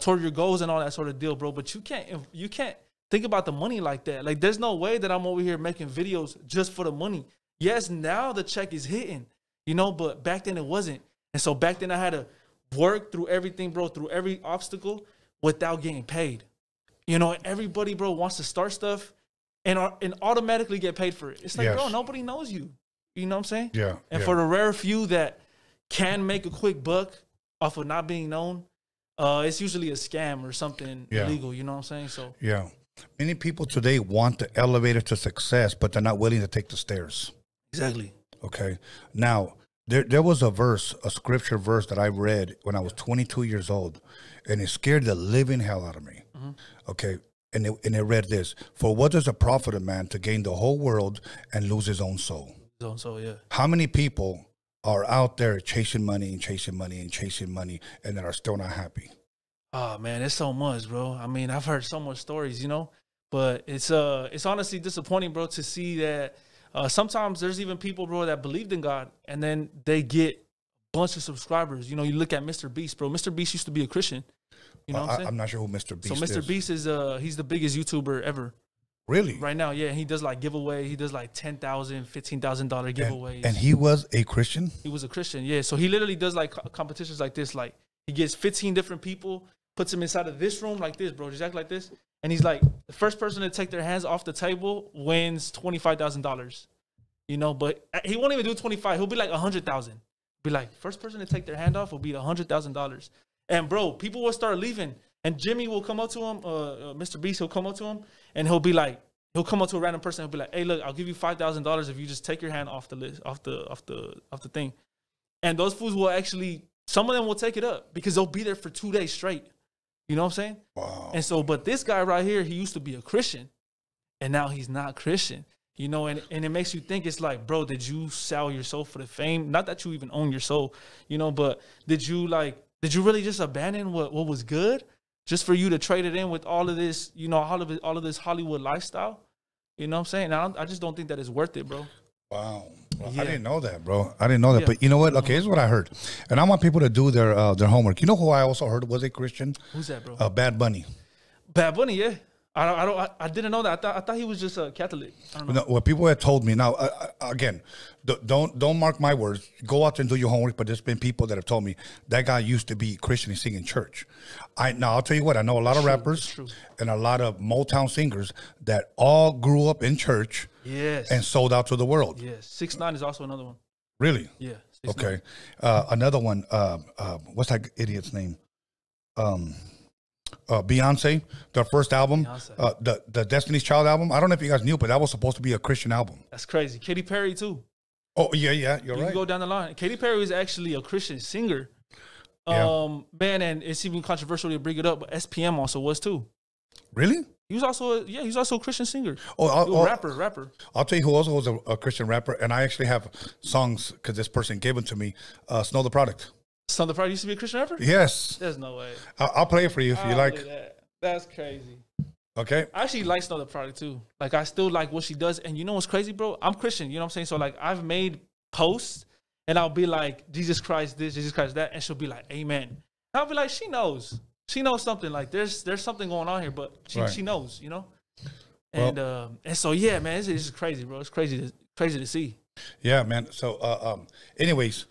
toward your goals and all that sort of deal, bro, but you can't think about the money like that. Like, there's no way that I'm over here making videos just for the money. Yes, now the check is hitting, you know, but back then it wasn't. And so back then I had to work through everything, bro, through every obstacle without getting paid. You know, everybody, bro, wants to start stuff and automatically get paid for it. It's like, yes, bro, nobody knows you. You know what I'm saying? Yeah. And for the rare few that can make a quick buck off of not being known, it's usually a scam or something illegal. You know what I'm saying? So yeah. Many people today want the elevator to success, but they're not willing to take the stairs. Exactly. Okay. Now, there was a verse, a scripture verse that I read when I was 22 years old, and it scared the living hell out of me. Okay. And it read this: for what does it profit a man to gain the whole world and lose his own soul? His own soul, yeah. How many people are out there chasing money and chasing money and chasing money, and that are still not happy? Oh man, it's so much, bro. I mean, I've heard so much stories, you know, but it's honestly disappointing, bro, to see that sometimes there's even people, bro, that believed in God, and then they get a bunch of subscribers. You know, you look at Mr. Beast, bro. Mr. Beast used to be a Christian. You know what I'm saying? I'm not sure who Mr. Beast is. So Mr. Beast is he's the biggest YouTuber ever. Really? Right now, yeah. He does like giveaway. He does like $10,000, $15,000 giveaways. And he was a Christian? He was a Christian, yeah. So he literally does like competitions like this. Like, he gets 15 different people, puts him inside of this room like this, bro, just act like this. And he's like, the first person to take their hands off the table wins $25,000. You know, but he won't even do 25. He'll be like 100,000. Be like, first person to take their hand off will be $100,000. And bro, people will start leaving. And Jimmy will come up to him, Mr. Beast, he'll come up to him, and he'll come up to a random person. He'll be like, hey, look, I'll give you $5,000 if you just take your hand off the list, off the thing. And those fools will actually, some of them will take it up because they'll be there for 2 days straight. You know what I'm saying? Wow. And so, but this guy right here, he used to be a Christian, and now he's not Christian. You know, and it makes you think. It's like, bro, did you sell your soul for the fame? Not that you even own your soul, you know, but did you really just abandon what was good just for you to trade it in with all of this, you know, all of this Hollywood lifestyle? You know what I'm saying? I just don't think that it's worth it, bro. Wow. Well, yeah. I didn't know that, bro. I didn't know that. Yeah. But you know what? Okay, here's what I heard. And I want people to do their homework. You know who I also heard was a Christian? Who's that, bro? Bad Bunny. Bad Bunny, yeah. I didn't know that. I thought he was just a Catholic. I don't know. No, what people had told me. Now, again, don't mark my words. Go out there and do your homework. But there's been people that have told me that guy used to be Christian and sing in church. Now I'll tell you what. I know a lot of rappers and a lot of Motown singers that all grew up in church. Yes. And sold out to the world. Yes. 6ix9ine is also another one. Really? Yeah. Okay. Another one. What's that idiot's name? Beyonce, their first album, the Destiny's Child album. I don't know if you guys knew, but that was supposed to be a Christian album. That's crazy. Katy Perry too. Oh yeah, yeah, you're right. You go down the line. Katy Perry is actually a Christian singer. Yeah. Man, and it's even controversial to bring it up, but SPM also was too. Really? He was also yeah, he's also a Christian singer. Oh, rapper. I'll tell you who also was a Christian rapper, and I actually have songs because this person gave them to me. Snow the Product. Snow the Product used to be a Christian rapper? Yes. There's no way. I'll play it for you if you like. That's crazy. Okay. I actually like Snow the Product too. Like, I still like what she does. And you know what's crazy, bro? I'm Christian. You know what I'm saying? So, like, I've made posts and I'll be like, Jesus Christ this, Jesus Christ that. And she'll be like, amen. And I'll be like, she knows. She knows something. Like, there's something going on here, but she knows, you know? And well, and so, yeah, man, it's crazy, bro. It's crazy to see. Yeah, man. So, anyways,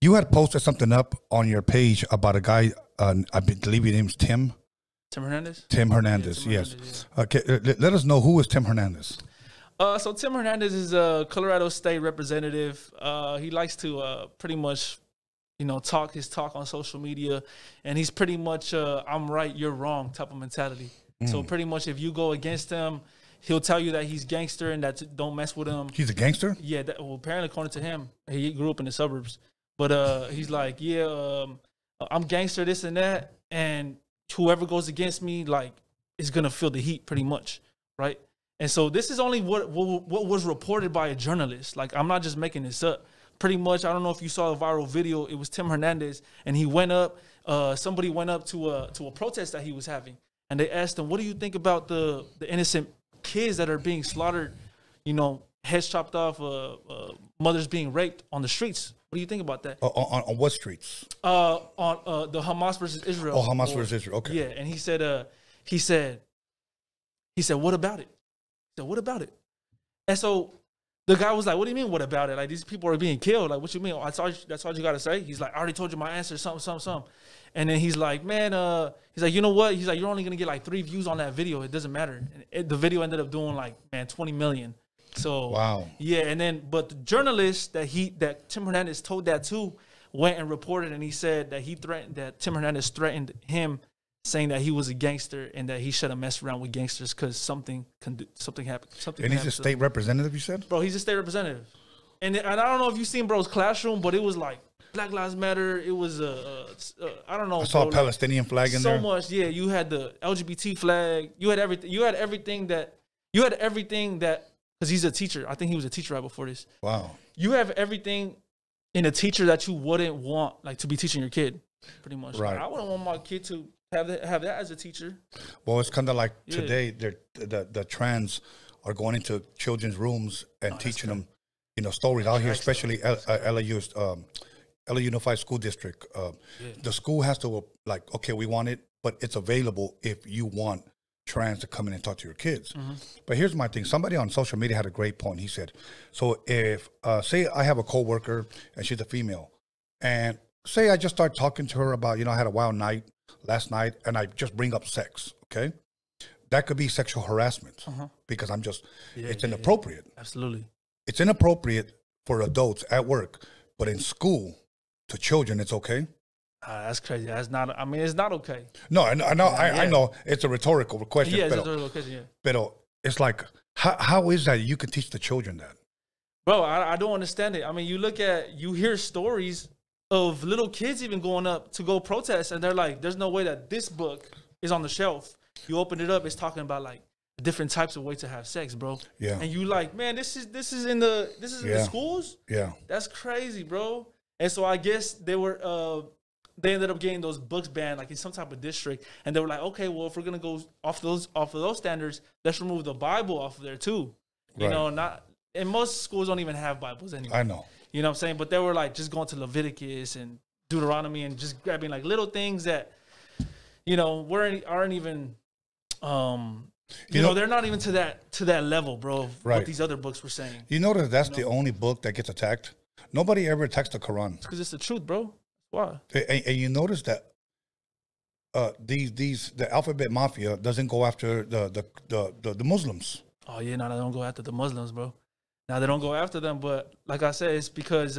you had posted something up on your page about a guy, I believe his name's Tim. Tim Hernandez? Tim Hernandez, yeah, yes. Hernandez, yeah. Okay, let us know, who is Tim Hernandez? So Tim Hernandez is a Colorado State representative. He likes to pretty much, you know, talk his talk on social media. And he's pretty much, I'm right, you're wrong type of mentality. Mm. So pretty much if you go against him, he'll tell you that he's gangster and that don't mess with him. He's a gangster? Yeah, well, apparently according to him, he grew up in the suburbs. But he's like, yeah, I'm gangster, this and that. And whoever goes against me, like, is going to feel the heat pretty much, right? And so this is only what was reported by a journalist. Like, I'm not just making this up. Pretty much, I don't know if you saw a viral video. It was Tim Hernandez, and he went up. Somebody went up to a protest that he was having. And they asked him, what do you think about the innocent kids that are being slaughtered, you know, heads chopped off, mothers being raped on the streets? What do you think about that? On what streets? On the Hamas versus Israel. Oh, Hamas versus Israel. Okay. Yeah, and he said, what about it? He said, what about it? And so the guy was like, what do you mean, what about it? Like, these people are being killed. Like, what you mean? Oh, that's all you got to say? He's like, I already told you my answer, something. And then he's like, man, he's like, you know what? He's like, you're only going to get like 3 views on that video. It doesn't matter. And the video ended up doing like, man, 20 million. So wow, yeah, and then but the journalist that Tim Hernandez told that to went and reported, and he said that Tim Hernandez threatened him, saying that he was a gangster and that he shouldn't mess around with gangsters because something happened. And he's a state representative, you said, bro. He's a state representative, and I don't know if you seen bro's classroom, but it was like Black Lives Matter. It was I don't know. I saw a Palestinian flag in there. So much, yeah. You had the LGBT flag. You had everything. You had everything that because he's a teacher. I think he was a teacher right before this. Wow. You have everything in a teacher that you wouldn't want, like, to be teaching your kid, pretty much. Right. Like, I wouldn't want my kid to have that as a teacher. Well, it's kind of like today, the trans are going into children's rooms and teaching them, you know, stories out here, especially LAU's, LA Unified School District. The school has to, like, okay, we want it, but it's available if you want trans to come in and talk to your kids. Mm-hmm. But here's my thing. Somebody on social media had a great point. He said, so if, say I have a coworker and she's a female, and say I just start talking to her about, you know, I had a wild night last night, and I just bring up sex, okay? That could be sexual harassment because I'm just, it's inappropriate. Yeah. Absolutely. It's inappropriate for adults at work, but in school, to children, it's okay. That's crazy. That's not, I mean, it's not okay. No, I know it's a rhetorical question. Yeah, it's a rhetorical question, yeah. But it's like, how is that you can teach the children that? Bro, I don't understand it. I mean, you hear stories of little kids even going up to go protest, and they're like, there's no way that this book is on the shelf. You open it up, it's talking about, like, different types of ways to have sex, bro. Yeah. And you like, man, this is in the schools? Yeah. That's crazy, bro. And so I guess they ended up getting those books banned, like, in some type of district. And they were like, okay, well, if we're going to go off of those standards, let's remove the Bible off of there too. You know, and most schools don't even have Bibles anymore. I know. You know what I'm saying? But they were like just going to Leviticus and Deuteronomy and just grabbing like little things that, you know, aren't even You know, they're not even to that level, bro. Right. What these other books were saying. You notice that's the only book that gets attacked. Nobody ever attacks the Quran because it's the truth, bro. Why? And you notice that the alphabet mafia doesn't go after the Muslims. Oh yeah, no, they don't go after the Muslims, bro. Now they don't go after them, but like I said, it's because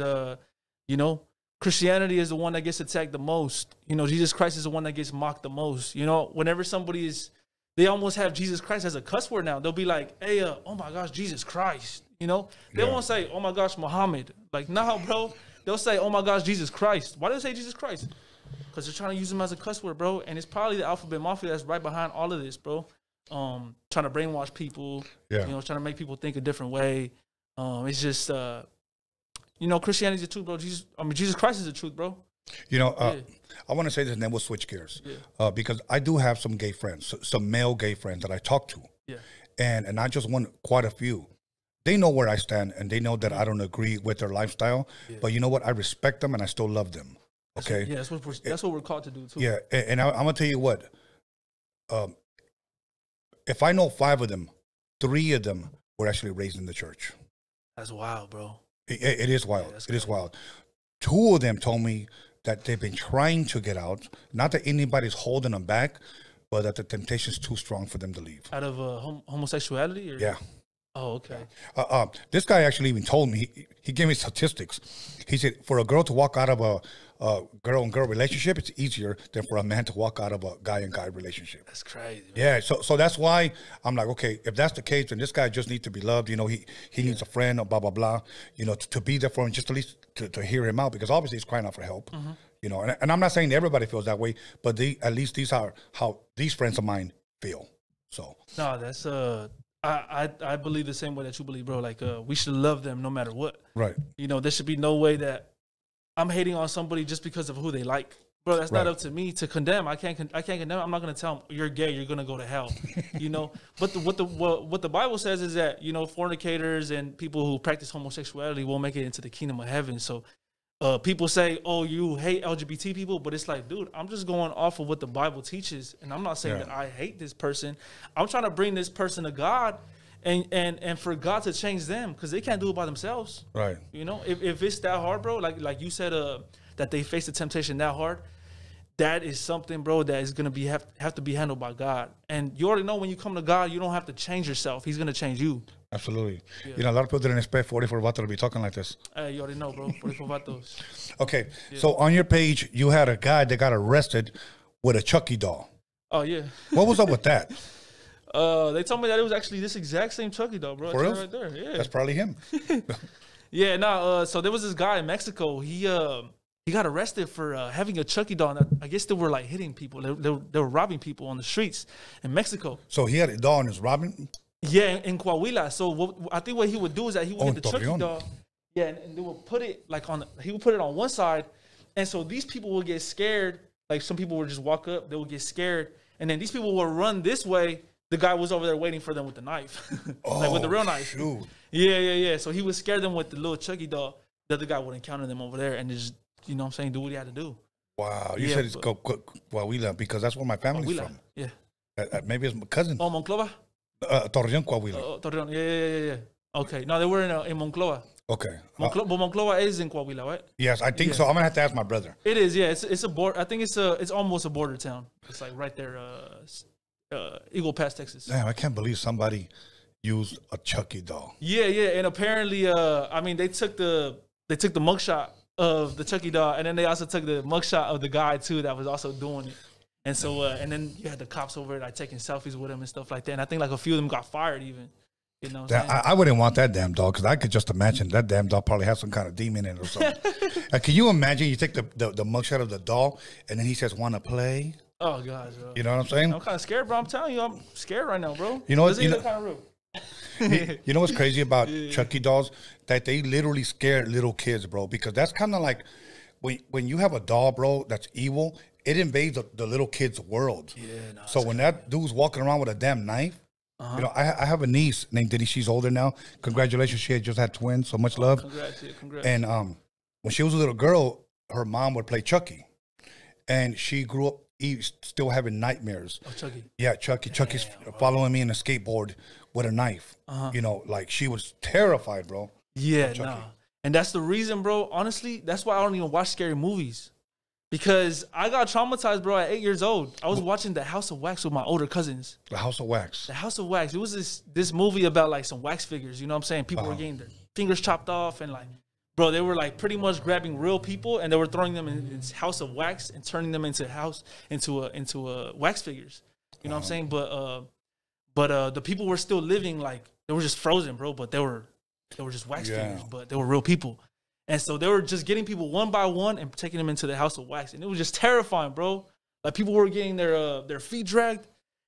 you know, Christianity is the one that gets attacked the most. You know, Jesus Christ is the one that gets mocked the most. You know, whenever somebody is, they almost have Jesus Christ as a cuss word now. They'll be like, hey, oh my gosh, Jesus Christ. You know, they won't say, oh my gosh, Muhammad. Like, nah, bro. They'll say, oh my gosh, Jesus Christ. Why do they say Jesus Christ? Because they're trying to use him as a cuss word, bro. And it's probably the alphabet mafia that's right behind all of this, bro. Trying to brainwash people. Yeah. You know, trying to make people think a different way. It's just... You know, Christianity's the truth, bro. Jesus Christ is the truth, bro. You know, I want to say this, and then we'll switch gears. Yeah. Because I do have some gay friends, some male gay friends that I talk to. Yeah. And I just want quite a few. They know where I stand, and they know that I don't agree with their lifestyle. Yeah. But you know what? I respect them, and I still love them. Okay? Yeah, that's what we're called to do, too. Yeah, and I'm going to tell you what. If I know 5 of them, 3 of them were actually raised in the church. That's wild, bro. It is wild. Yeah, it is wild. 2 of them told me that they've been trying to get out. Not that anybody's holding them back, but that the temptation's too strong for them to leave. Out of homosexuality? Or? Yeah. Oh, okay. This guy actually even told me, he gave me statistics. He said, for a girl to walk out of a girl-and-girl relationship, it's easier than for a man to walk out of a guy-and-guy relationship. That's crazy, man. Yeah, so that's why I'm like, okay, if that's the case, then this guy just needs to be loved. You know, he needs a friend or blah, blah, blah, you know, to be there for him, just at least to hear him out, because obviously he's crying out for help, you know. And I'm not saying everybody feels that way, but at least these are how these friends of mine feel. So. No, that's... I believe the same way that you believe, bro. Like, we should love them no matter what. Right. You know, there should be no way that I'm hating on somebody just because of who they like. Bro, that's not up to me to condemn. I can't condemn. I'm not going to tell them, you're gay, you're going to go to hell. You know? But what the Bible says is that, you know, fornicators and people who practice homosexuality won't make it into the kingdom of heaven. So people say, oh, you hate LGBT people. But it's like, dude, I'm just going off of what the Bible teaches. And I'm not saying that I hate this person. I'm trying to bring this person to God and for God to change them, because they can't do it by themselves. Right. You know, if it's that hard, bro, like you said, that they face the temptation that hard. That is something, bro, that is going to be have to be handled by God. And you already know when you come to God, you don't have to change yourself. He's going to change you. Absolutely. Yeah. You know, a lot of people didn't expect 44 Vato to be talking like this. You already know, bro. 44 Vatos. Okay. Yeah. So on your page, you had a guy that got arrested with a Chucky doll. Oh, yeah. What was up with that? They told me that it was actually this exact same Chucky doll, bro. For real? Right there. Yeah. That's probably him. Yeah, no. So there was this guy in Mexico. He got arrested for having a Chucky doll. And I guess they were like hitting people. They were robbing people on the streets in Mexico. So he had a doll and was robbing? Yeah, in Coahuila. So I think what he would do is that he would get the Chucky doll. Yeah, and they would put it like he would put it on one side. And so these people would get scared. Like some people would just walk up. They would get scared. And then these people would run this way. The guy was over there waiting for them with the knife. Like with the real knife. Shoot. Yeah, yeah, yeah. So he would scare them with the little Chucky doll. The other guy would encounter them over there and just, you know what I'm saying, do what he had to do. Wow. You said it's Coahuila because that's where my family's from. Yeah. Maybe it's my cousin. Oh, Monclova? Torreon, Coahuila. Torreon, yeah. Okay. No, they were in Monclova. Okay. But Monclova is in Coahuila, right? Yes, I think so. I'm going to have to ask my brother. It is, yeah. It's a border. I think it's almost a border town. It's like right there, Eagle Pass, Texas. Damn, I can't believe somebody used a Chucky doll. Yeah. And apparently, I mean, they took the mugshot of the Chucky doll, and then they also took the mugshot of the guy too that was also doing it. And so, and then you had the cops over it, like taking selfies with him and stuff like that. And I think like a few of them got fired even. You know, I wouldn't want that damn doll because I could just imagine that damn doll probably has some kind of demon in it or something. Can you imagine you take the mugshot of the doll and then he says, "Wanna play?" Oh gosh, bro. You know what I'm saying? I'm kind of scared, bro. I'm telling you, I'm scared right now, bro. You know what's you know what's crazy about Chucky dolls? That they literally scare little kids, bro. Because that's kind of like when you have a doll, bro, that's evil. It invades the little kids' world. Yeah. No, so when that dude's walking around with a damn knife, you know, I have a niece named Diddy. She's older now. Congratulations, she had just had twins. So much love. Congrats, congrats. And when she was a little girl, her mom would play Chucky, and she grew up he's still having nightmares. Oh, Chucky. Yeah, Chucky. Chucky's following me in a skateboard with a knife. You know, like, she was terrified, bro. Yeah, nah. And that's the reason, bro. Honestly, that's why I don't even watch scary movies. Because I got traumatized, bro, at 8 years old. I was watching The House of Wax with my older cousins. The House of Wax. The House of Wax. It was this movie about, like, some wax figures. You know what I'm saying? People were getting their fingers chopped off and, like, bro, they were, like, pretty much grabbing real people and they were throwing them in this house of wax and turning them into wax figures. You know what I'm saying? But the people were still living, like, they were just frozen, bro. But they were just wax figures, but they were real people. And so they were just getting people one by one and taking them into the house of wax. And it was just terrifying, bro. Like, people were getting their feet dragged.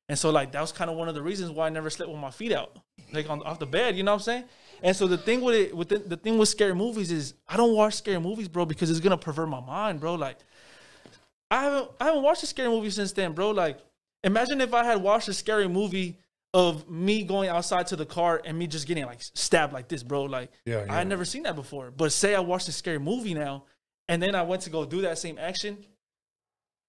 And so, like, that was kind of one of the reasons why I never slept with my feet out, like, off the bed. You know what I'm saying? And so the thing with it, the thing with scary movies is I don't watch scary movies, bro, because it's gonna pervert my mind, bro. Like, I haven't watched a scary movie since then, bro. Like, imagine if I had watched a scary movie of me going outside to the car and me just getting, like, stabbed like this, bro. Like, I had never seen that before. But say I watched a scary movie now, and then I went to go do that same action.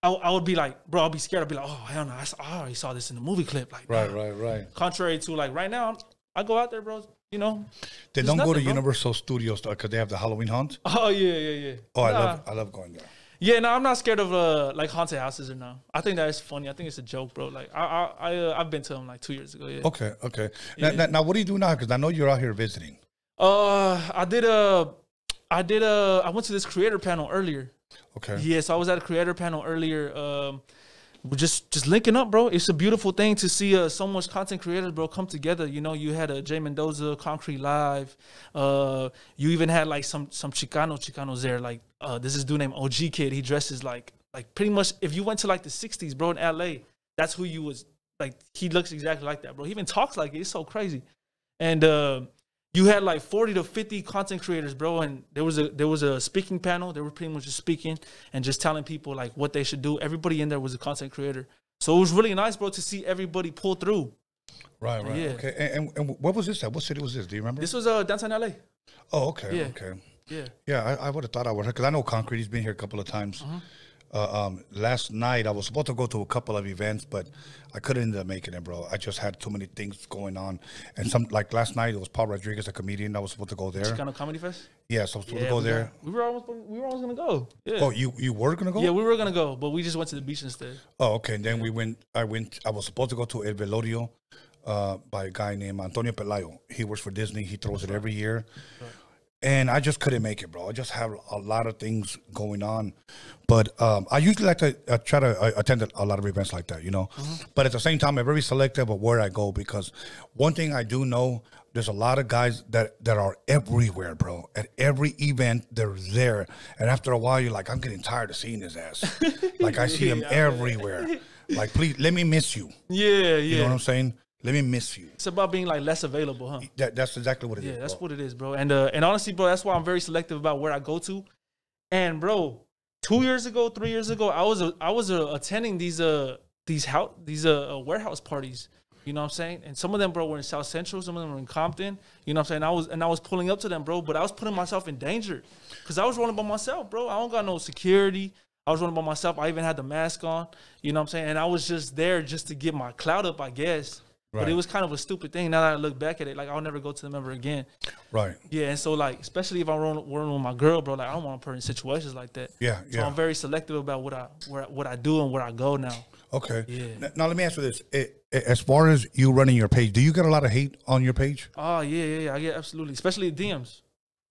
I would be like, bro, I'll be scared. I'll be like, oh, hell no, I already saw this in the movie clip. Like, right. Contrary to, like, right now, I go out there, bro. You know, they don't go to Universal Studios because they have the Halloween haunt. Oh yeah. Oh, I love going there. Yeah, no, I'm not scared of like haunted houses or no. I think that is funny. I think it's a joke, bro. Like I've been to them like 2 years ago. Yeah. Okay. Yeah. Now what do you do now? Because I know you're out here visiting. I went to this creator panel earlier. Okay. Yeah, so I was at a creator panel earlier. We're just linking up, bro. It's a beautiful thing to see so much content creators, bro, come together. You know, you had Jay Mendoza, Concrete Live. You even had like some Chicanos there. Like this is a dude named OG Kid. He dresses like pretty much if you went to like the '60s, bro, in LA, that's who you was like. He looks exactly like that, bro. He even talks like it. It's so crazy. And you had like 40 to 50 content creators, bro. And there was a speaking panel. They were pretty much just speaking and just telling people like what they should do. Everybody in there was a content creator. So it was really nice, bro, to see everybody pull through. Right. Yeah. Okay. And what was this at? What city was this? Do you remember? This was downtown LA. Oh, okay. Yeah. Okay. Yeah. Yeah. I would have thought I would have, because I know Concrete. He's been here a couple of times. Last night I was supposed to go to a couple of events, but I couldn't end up making it, bro. I just had too many things going on. And some, like last night, it was Paul Rodriguez, a comedian. I was supposed to go there. Chicano Comedy Fest? Yeah, so I was supposed to go there. We were almost gonna go. Yeah. Oh, you were gonna go? Yeah, we were gonna go, but we just went to the beach instead. Oh, okay. And then I was supposed to go to El Velorio by a guy named Antonio Pelayo. He works for Disney. He throws it every year. Right. And I just couldn't make it, bro. I just have a lot of things going on. But I usually like to try to attend a lot of events like that, you know. But at the same time, I'm very selective of where I go because one thing I do know, there's a lot of guys that are everywhere, bro. At every event, they're there. And after a while, you're like, I'm getting tired of seeing his ass. Like, I see him everywhere. Like, please, let me miss you. Yeah. You know what I'm saying? Let me miss you. It's about being like less available, huh? That's exactly what it is. Yeah, that's what it is, bro. And honestly, bro, that's why I'm very selective about where I go to. And bro, 2 years ago, 3 years ago, I was attending these warehouse parties. You know what I'm saying? And some of them, bro, were in South Central. Some of them were in Compton. You know what I'm saying? I was pulling up to them, bro. But I was putting myself in danger because I was running by myself, bro. I don't got no security. I was running by myself. I even had the mask on. You know what I'm saying? And I was just there just to get my clout up, I guess. Right. But it was kind of a stupid thing. Now that I look back at it, like, I'll never go to them ever again. Right. Yeah, and so, like, especially if I'm running with my girl, bro, like, I don't want to put her in situations like that. Yeah. So I'm very selective about what I do and where I go now. Okay. Yeah. Now, let me ask you this. As far as you running your page, do you get a lot of hate on your page? Oh, yeah. I get absolutely. Especially DMs.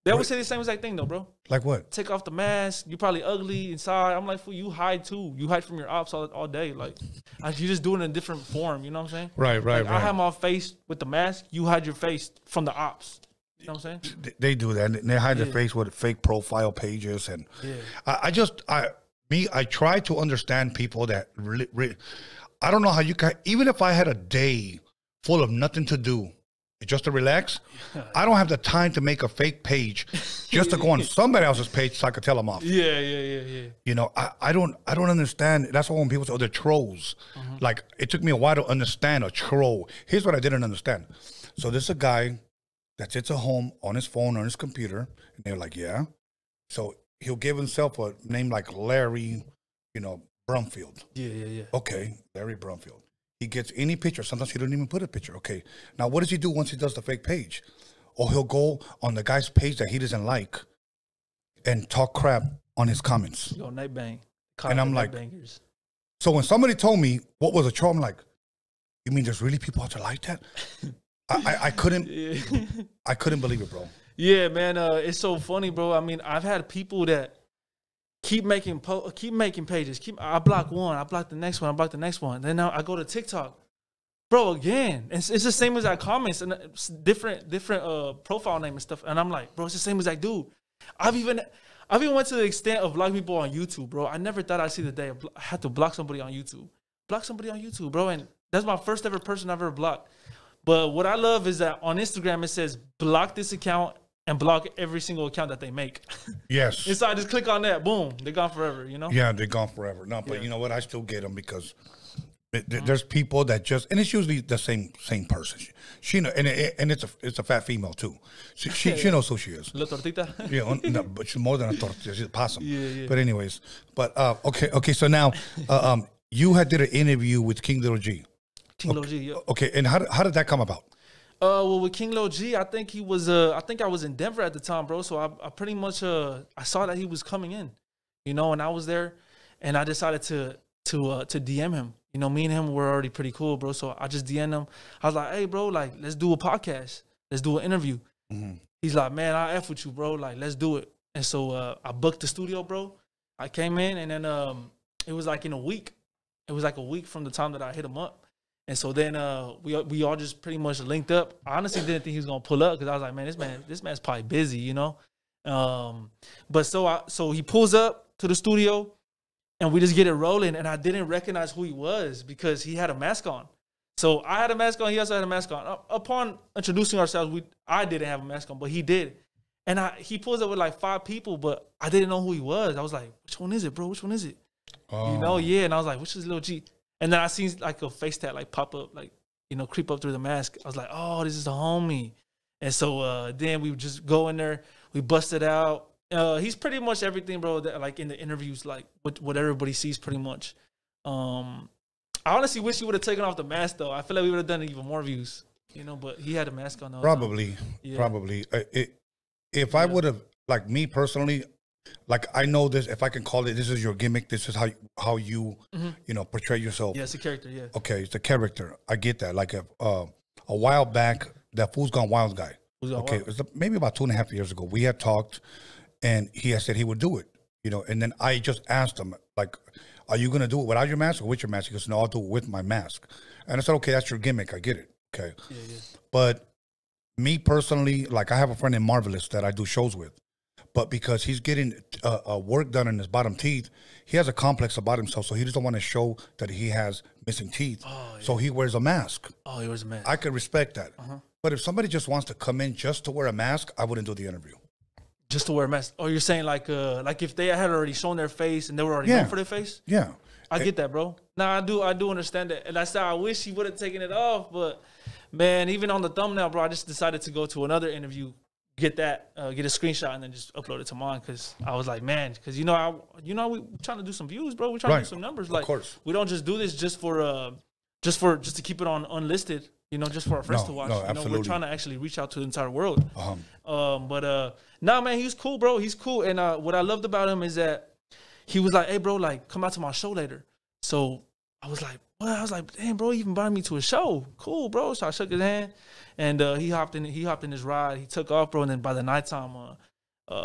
They always say the same exact thing, though, bro. Like what? Take off the mask. You're probably ugly inside. I'm like, fool, you hide, too. You hide from your ops all day. Like, you just do it in a different form. You know what I'm saying? Right. I have my face with the mask. You hide your face from the ops. You know what I'm saying? They do that. And they hide their face with fake profile pages. And I try to understand people that really I don't know how you can. Even if I had a day full of nothing to do, just to relax, I don't have the time to make a fake page just to go on somebody else's page so I could tell them off. Yeah. You know, I don't understand. That's why when people say, oh, they're trolls. Like, it took me a while to understand a troll. Here's what I didn't understand. So there's a guy that sits at home on his phone or his computer, and they're like, yeah. So he'll give himself a name like Larry, you know, Brumfield. Yeah. Okay, Larry Brumfield. He gets any picture. Sometimes he don't even put a picture. Okay, now what does he do once he does the fake page? Or he'll go on the guy's page that he doesn't like and talk crap on his comments. Yo, night bang. And I'm like, bangers. So when somebody told me what was a troll, I'm like, you mean there's really people out there like that? I couldn't believe it, bro. Yeah, man, it's so funny, bro. I mean, I've had people that keep making pages. I block one, I block the next one, I block the next one. Then now I go to TikTok, bro. Again, it's the same as I comments and it's different profile name and stuff. And I'm like, bro, it's the same as I do. I've even went to the extent of blocking people on YouTube, bro. I never thought I'd see the day I had to block somebody on YouTube. Block somebody on YouTube, bro. And that's my first ever person I've ever blocked. But what I love is that on Instagram, it says block this account and block every single account that they make. Yes. And so I just click on that. Boom. They're gone forever, you know? Yeah, they're gone forever. No, but you know what? I still get them because there's people that just, and it's usually the same person. She know, and it's a fat female too. She knows who she is. La tortita? Yeah, no, but she's more than a tortita. She's a possum. Yeah. But anyways, okay. So now you did an interview with King Lil G. Okay, and how did that come about? Well, with King Lil G, I think he was I was in Denver at the time, bro. So I pretty much I saw that he was coming in, you know, and I was there, and I decided to DM him. You know, me and him were already pretty cool, bro. So I just DM him. I was like, hey, bro, like let's do a podcast, let's do an interview. He's like, man, I f with you, bro. Like let's do it. And so I booked the studio, bro. I came in, and then it was like in a week. It was like a week from the time that I hit him up. And so then we all just pretty much linked up. I honestly didn't think he was gonna pull up because I was like, man, this man's probably busy, you know. But so he pulls up to the studio, and we just get it rolling. And I didn't recognize who he was because he had a mask on. So I had a mask on. He also had a mask on. Upon introducing ourselves, I didn't have a mask on, but he did. And he pulls up with like 5 people, but I didn't know who he was. I was like, which one is it, bro? Which one is it? You know, yeah. And I was like, which is Lil G? And then I seen like a face tag like pop up, like, you know, creep up through the mask. I was like, oh, this is the homie. And so then we would just go in there, we bust it out. He's pretty much everything, bro, that like in the interviews, like what everybody sees pretty much. I honestly wish he would have taken off the mask though. I feel like we would have done even more views, you know, but he had a mask on. Probably. If I would have, like me personally, like I know this, if I can call it, this is your gimmick. This is how you, you know, portray yourself. Yeah, it's a character. Yeah. Okay, it's a character. I get that. Like a while back, that Fool's Gone Wild guy. Okay, it was maybe about 2.5 years ago. We had talked, and he had said he would do it. You know, and then I just asked him, like, are you gonna do it without your mask or with your mask? He goes, no, I'll do it with my mask. And I said, okay, that's your gimmick. I get it. Okay. Yeah. But me personally, like, I have a friend in Marvelous that I do shows with. But because he's getting work done in his bottom teeth, he has a complex about himself, so he just don't want to show that he has missing teeth. Oh, yeah. So he wears a mask. Oh, he wears a mask. I could respect that. But if somebody just wants to come in just to wear a mask, I wouldn't do the interview. Just to wear a mask? Oh, you're saying like if they had already shown their face and they were already known for their face? Yeah. I get that, bro. No, I do understand that. And that's how I wish he would have taken it off. But, man, even on the thumbnail, bro, I just decided to go to another interview, get that, get a screenshot, and then just upload it to mine, because I was like, man, because you know, we're trying to do some views, bro. We're trying to do some numbers. Like, of course, we don't just do this just to keep it on unlisted, you know, just for our friends to watch. You know, we're trying to actually reach out to the entire world. Nah, man, he's cool, bro. He's cool, and what I loved about him is that he was like, hey, bro, like come out to my show later. So I was like, what? I was like, damn, bro, he even invited me to a show. Cool, bro. So I shook his hand. And he hopped in his ride. He took off, bro. And then by the nighttime,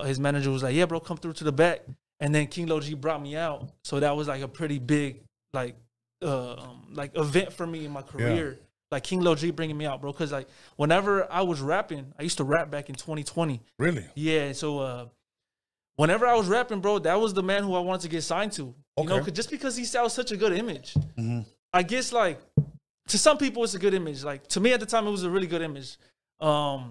his manager was like, yeah, bro, come through to the back. And then King Lil G brought me out. So that was like a pretty big, like event for me in my career. Yeah. Like King Lil G bringing me out, bro. Because like whenever I was rapping, I used to rap back in 2020. Really? Yeah. So whenever I was rapping, bro, that was the man who I wanted to get signed to. Okay. You know, just because he sells such a good image. I guess like, to some people, it's a good image. Like, to me at the time, it was a really good image. And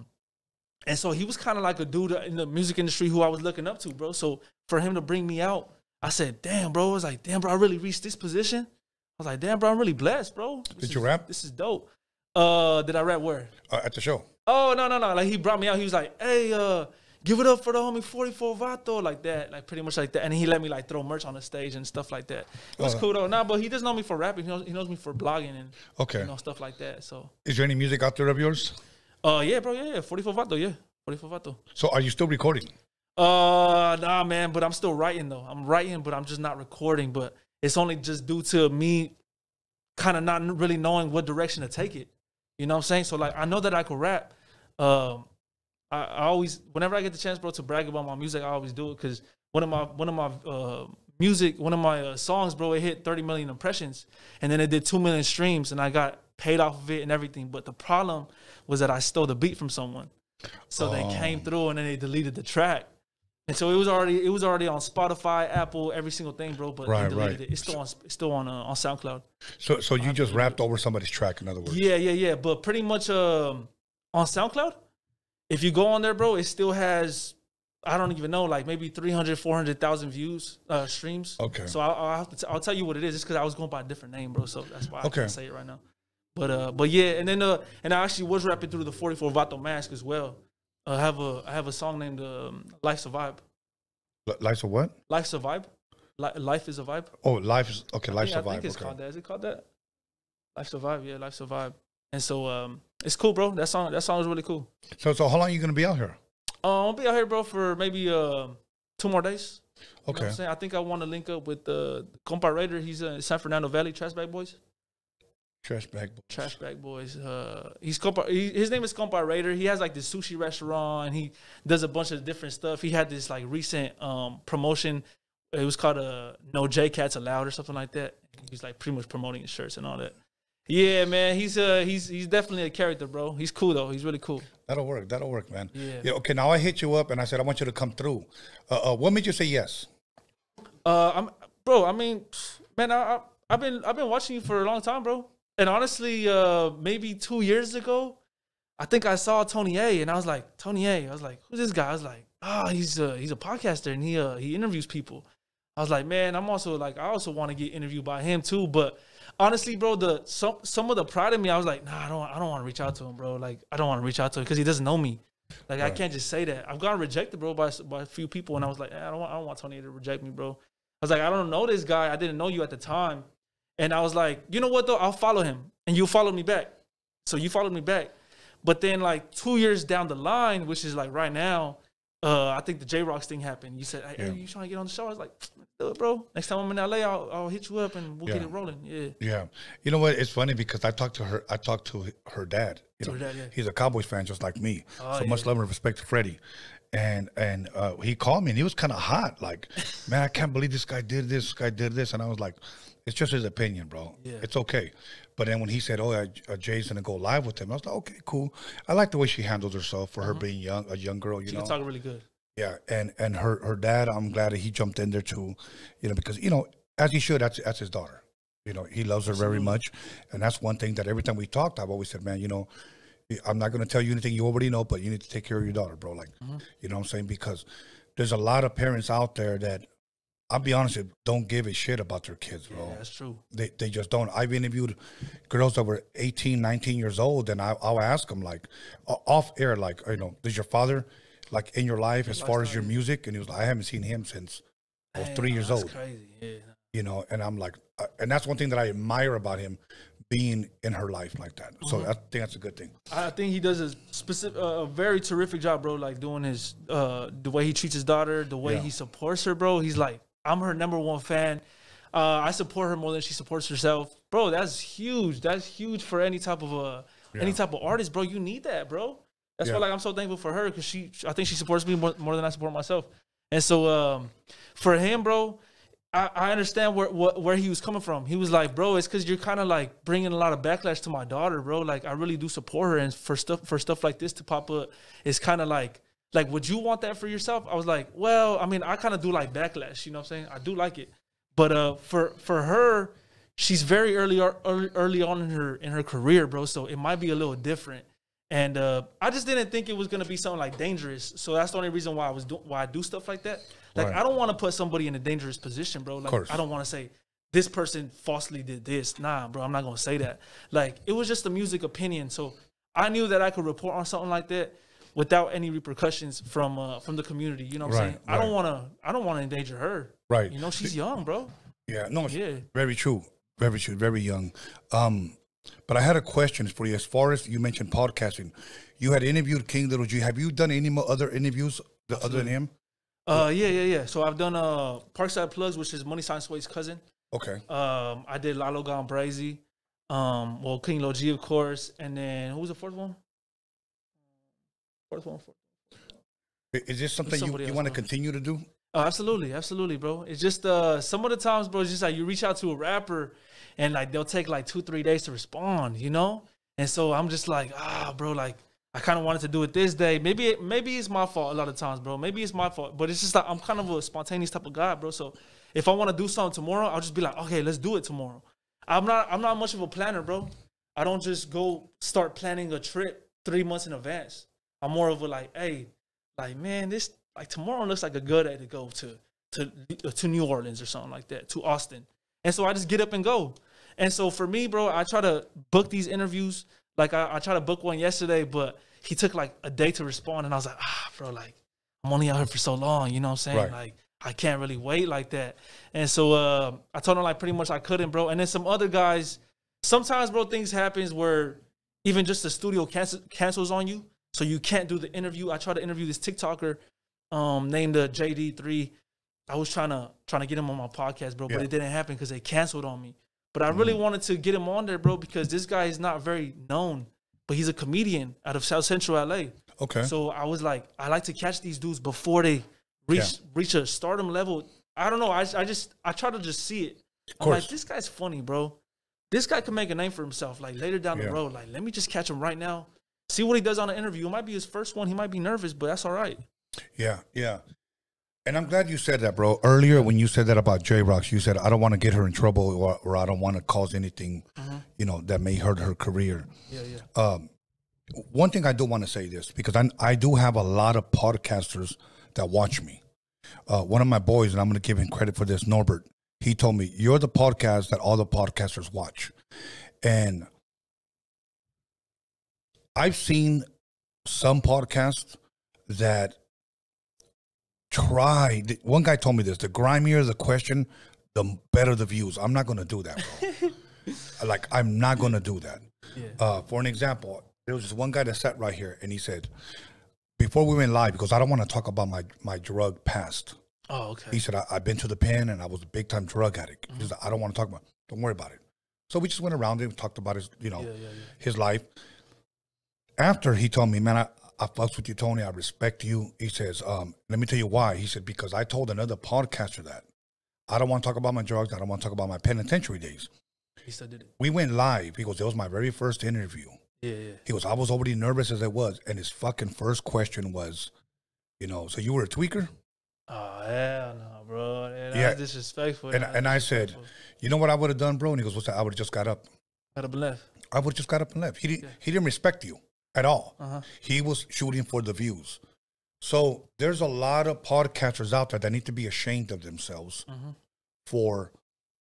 so he was kind of like a dude in the music industry who I was looking up to, bro. So for him to bring me out, I said, damn, bro. I was like, damn, bro, I really reached this position. I was like, damn, bro, I'm really blessed, bro. Did you rap? This is dope. Did I rap where? At the show. Oh, no. Like, he brought me out. He was like, hey, give it up for the homie 44 Vato, like that, like pretty much like that. And he let me like throw merch on the stage and stuff like that. It was cool though. Nah, but he doesn't know me for rapping. He knows me for blogging and you know, stuff like that. So is there any music out there of yours? Yeah, bro. Yeah, 44 Vato. Yeah, 44 Vato. So are you still recording? Nah, man. But I'm still writing though. I'm writing, but I'm just not recording. But it's only just due to me kind of not really knowing what direction to take it. You know what I'm saying? So like, I know that I could rap. I always, whenever I get the chance, bro, to brag about my music, I always do it, because one of my songs, bro, it hit 30 million impressions, and then it did 2 million streams, and I got paid off of it and everything. But the problem was that I stole the beat from someone, so they came through and then they deleted the track, and so it was already on Spotify, Apple, every single thing, bro. But they deleted it. It's still on SoundCloud. So you just rapped over somebody's track, in other words. Yeah. But pretty much on SoundCloud. If you go on there, bro, it still has, I don't even know, like maybe 300, 400,000 views, streams. Okay. So I'll tell you what it is. It's because I was going by a different name, bro. So that's why I can't say it right now. But yeah, and then and I actually was rapping through the 44 Vato mask as well. I have a song named "Life's a Vibe." Life's a what? Life's a vibe. Life is a vibe. Oh, life is okay. Life's a vibe. I think it's called that. Is it called that? Life's a vibe. Yeah, life's a vibe. And so it's cool, bro. That song is really cool. So how long are you gonna be out here? I'll be out here, bro, for maybe 2 more days. You know what I'm saying? I think I want to link up with the Comparator. He's in San Fernando Valley, Trash Bag Boys. His name is Comparator. He has like this sushi restaurant, and he does a bunch of different stuff. He had this like recent promotion. It was called No J Cats Allowed or something like that. He's like pretty much promoting his shirts and all that. Yeah, man, he's definitely a character, bro. He's cool though. He's really cool. That'll work, man. Yeah. Okay. Now I hit you up and I said I want you to come through. What made you say yes? I've been watching you for a long time, bro. And honestly, maybe 2 years ago, I think I saw Tony A, and I was like, Tony A. I was like, who's this guy? I was like, he's a podcaster, and he interviews people. I was like, man, I also want to get interviewed by him too, but. Honestly, bro, some of the pride in me, I was like, nah, I don't want to reach out to him, bro. Like, I don't want to reach out to him because he doesn't know me. Like, I can't just say that. I've gotten rejected, bro, by a few people, and I was like, I don't want Tony to reject me, bro. I was like, I don't know this guy. I didn't know you at the time, and I was like, you know what though? I'll follow him, and you follow me back. So you followed me back, but then like 2 years down the line, which is like right now, I think the J-Rox thing happened. You said, hey, are you trying to get on the show? I was like, do it, bro. Next time I'm in LA, I'll hit you up and we'll get it rolling. Yeah. You know what? It's funny because I talked to her dad. You know, her dad. He's a Cowboys fan just like me. Much love and respect to Freddie. And he called me and he was kind of hot. Like, man, I can't believe this guy did this. And I was like, it's just his opinion, bro. Yeah. It's okay. But then when he said, oh, Jay's going to go live with him, I was like, okay, cool. I like the way she handles herself for her being young, a young girl, you know. She can talk really good. Yeah, and her dad, I'm glad that he jumped in there too, you know, because, you know, as he should, that's his daughter. You know, he loves her very much. And that's one thing that every time we talked, I've always said, man, you know, I'm not going to tell you anything you already know, but you need to take care of your daughter, bro. Like, you know what I'm saying? Because there's a lot of parents out there that, I'll be honest, don't give a shit about their kids, bro. Yeah, that's true. They just don't. I've interviewed girls that were 18, 19 years old, and I'll ask them, like, off air, like, you know, is your father, like, in your life as far as your music? And he was like, I haven't seen him since I was 3 years old. That's crazy, yeah. You know, and I'm like, and that's one thing that I admire about him, being in her life like that. So I think that's a good thing. I think he does a very terrific job, bro, like, doing his, the way he treats his daughter, the way he supports her, bro. He's like, I'm her #1 fan. I support her more than she supports herself, bro. That's huge. That's huge for any type of artist, bro. You need that, bro. That's why, like, I'm so thankful for her because I think she supports me more than I support myself. And so, for him, bro, I understand where he was coming from. He was like, bro, it's because you're kind of like bringing a lot of backlash to my daughter, bro. Like, I really do support her, and for stuff like this to pop up, it's kind of like. Like, would you want that for yourself? I was like, well, I mean, I kind of do like backlash, you know what I'm saying? I do like it. But for her, she's very early on in her career, bro, so it might be a little different. And I just didn't think it was going to be something like dangerous. So that's the only reason why I do stuff like that. Like, I don't want to put somebody in a dangerous position, bro. Like, I don't want to say this person falsely did this. Nah, bro, I'm not going to say that. Like, it was just a music opinion. So I knew that I could report on something like that. without any repercussions from the community. You know what I'm saying? Right. I don't want to endanger her. Right. You know, she's young, bro. Yeah. No. Yeah. Very true. Very true. Very young. But I had a question for you. As far as you mentioned podcasting, you had interviewed King Lil G. Have you done any other interviews other than him? Yeah. So I've done Parkside Plugs, which is Money Sign Sway's cousin. Okay. I did Lalo Gone Brazy. Well, King Lil G, of course, and then who was the fourth one? Is this something you want to continue to do? Oh, absolutely, absolutely, bro. It's just some of the times, bro, it's just like you reach out to a rapper and like they'll take like 2-3 days to respond, you know. And so I'm just like, bro, like I kind of wanted to do it this day. Maybe it's my fault a lot of times, bro. Maybe it's my fault, but it's just like I'm kind of a spontaneous type of guy, bro. So if I want to do something tomorrow, I'll just be like, okay, let's do it tomorrow. I'm not much of a planner, bro. I don't just go start planning a trip 3 months in advance. I'm more of a like, hey, like, man, this, like, tomorrow looks like a good day to go to New Orleans or something like that, to Austin. And so I just get up and go. And so for me, bro, I try to book these interviews. Like, I tried to book one yesterday, but he took, like, a day to respond. And I was like, bro, like, I'm only out here for so long. You know what I'm saying? Right. Like, I can't really wait like that. And so I told him, like, pretty much I couldn't, bro. And then some other guys, sometimes, bro, things happens where even just the studio cancels on you. So you can't do the interview. I tried to interview this TikToker named JD3. I was trying to get him on my podcast, bro, but it didn't happen because they canceled on me. But I really wanted to get him on there, bro, because this guy is not very known, but he's a comedian out of South Central LA. Okay. So I was like, I like to catch these dudes before they reach a stardom level. I don't know. I try to just see it. I'm like, this guy's funny, bro. This guy can make a name for himself. Like later down the road, like let me just catch him right now. See what he does on an interview. It might be his first one. He might be nervous, but that's all right. Yeah, yeah. And I'm glad you said that, bro. Earlier when you said that about J-Rox, you said, I don't want to get her in trouble or I don't want to cause anything, you know, that may hurt her career. Yeah, yeah. One thing I do want to say this, because I do have a lot of podcasters that watch me. One of my boys, and I'm going to give him credit for this, Norbert, he told me, you're the podcast that all the podcasters watch. And I've seen some podcasts that try. One guy told me this: the grimier the question, the better the views. I'm not going to do that, bro. Like, I'm not going to do that. Yeah. For an example, there was this one guy that sat right here, and he said, before we went live, because I don't want to talk about my drug past. Oh, okay. He said, I've been to the pen, and I was a big-time drug addict. He said, I don't want to talk about it. Don't worry about it. So we just went around and talked about his, you know, his life. After he told me, man, I fucks with you, Tony. I respect you. He says, let me tell you why. He said, because I told another podcaster that. I don't want to talk about my drugs. I don't want to talk about my penitentiary days. He still did it. We went live. He goes, it was my very first interview. Yeah, yeah. He goes, I was already nervous as it was. And his fucking first question was, you know, so you were a tweaker? Oh, hell no, bro. Man, yeah. That's disrespectful. And I said, you know what I would have done, bro? And he goes, what's that? I would have just got up. I would have just got up and left. He didn't respect you at all. He was shooting for the views. So there's a lot of podcasters out there that need to be ashamed of themselves for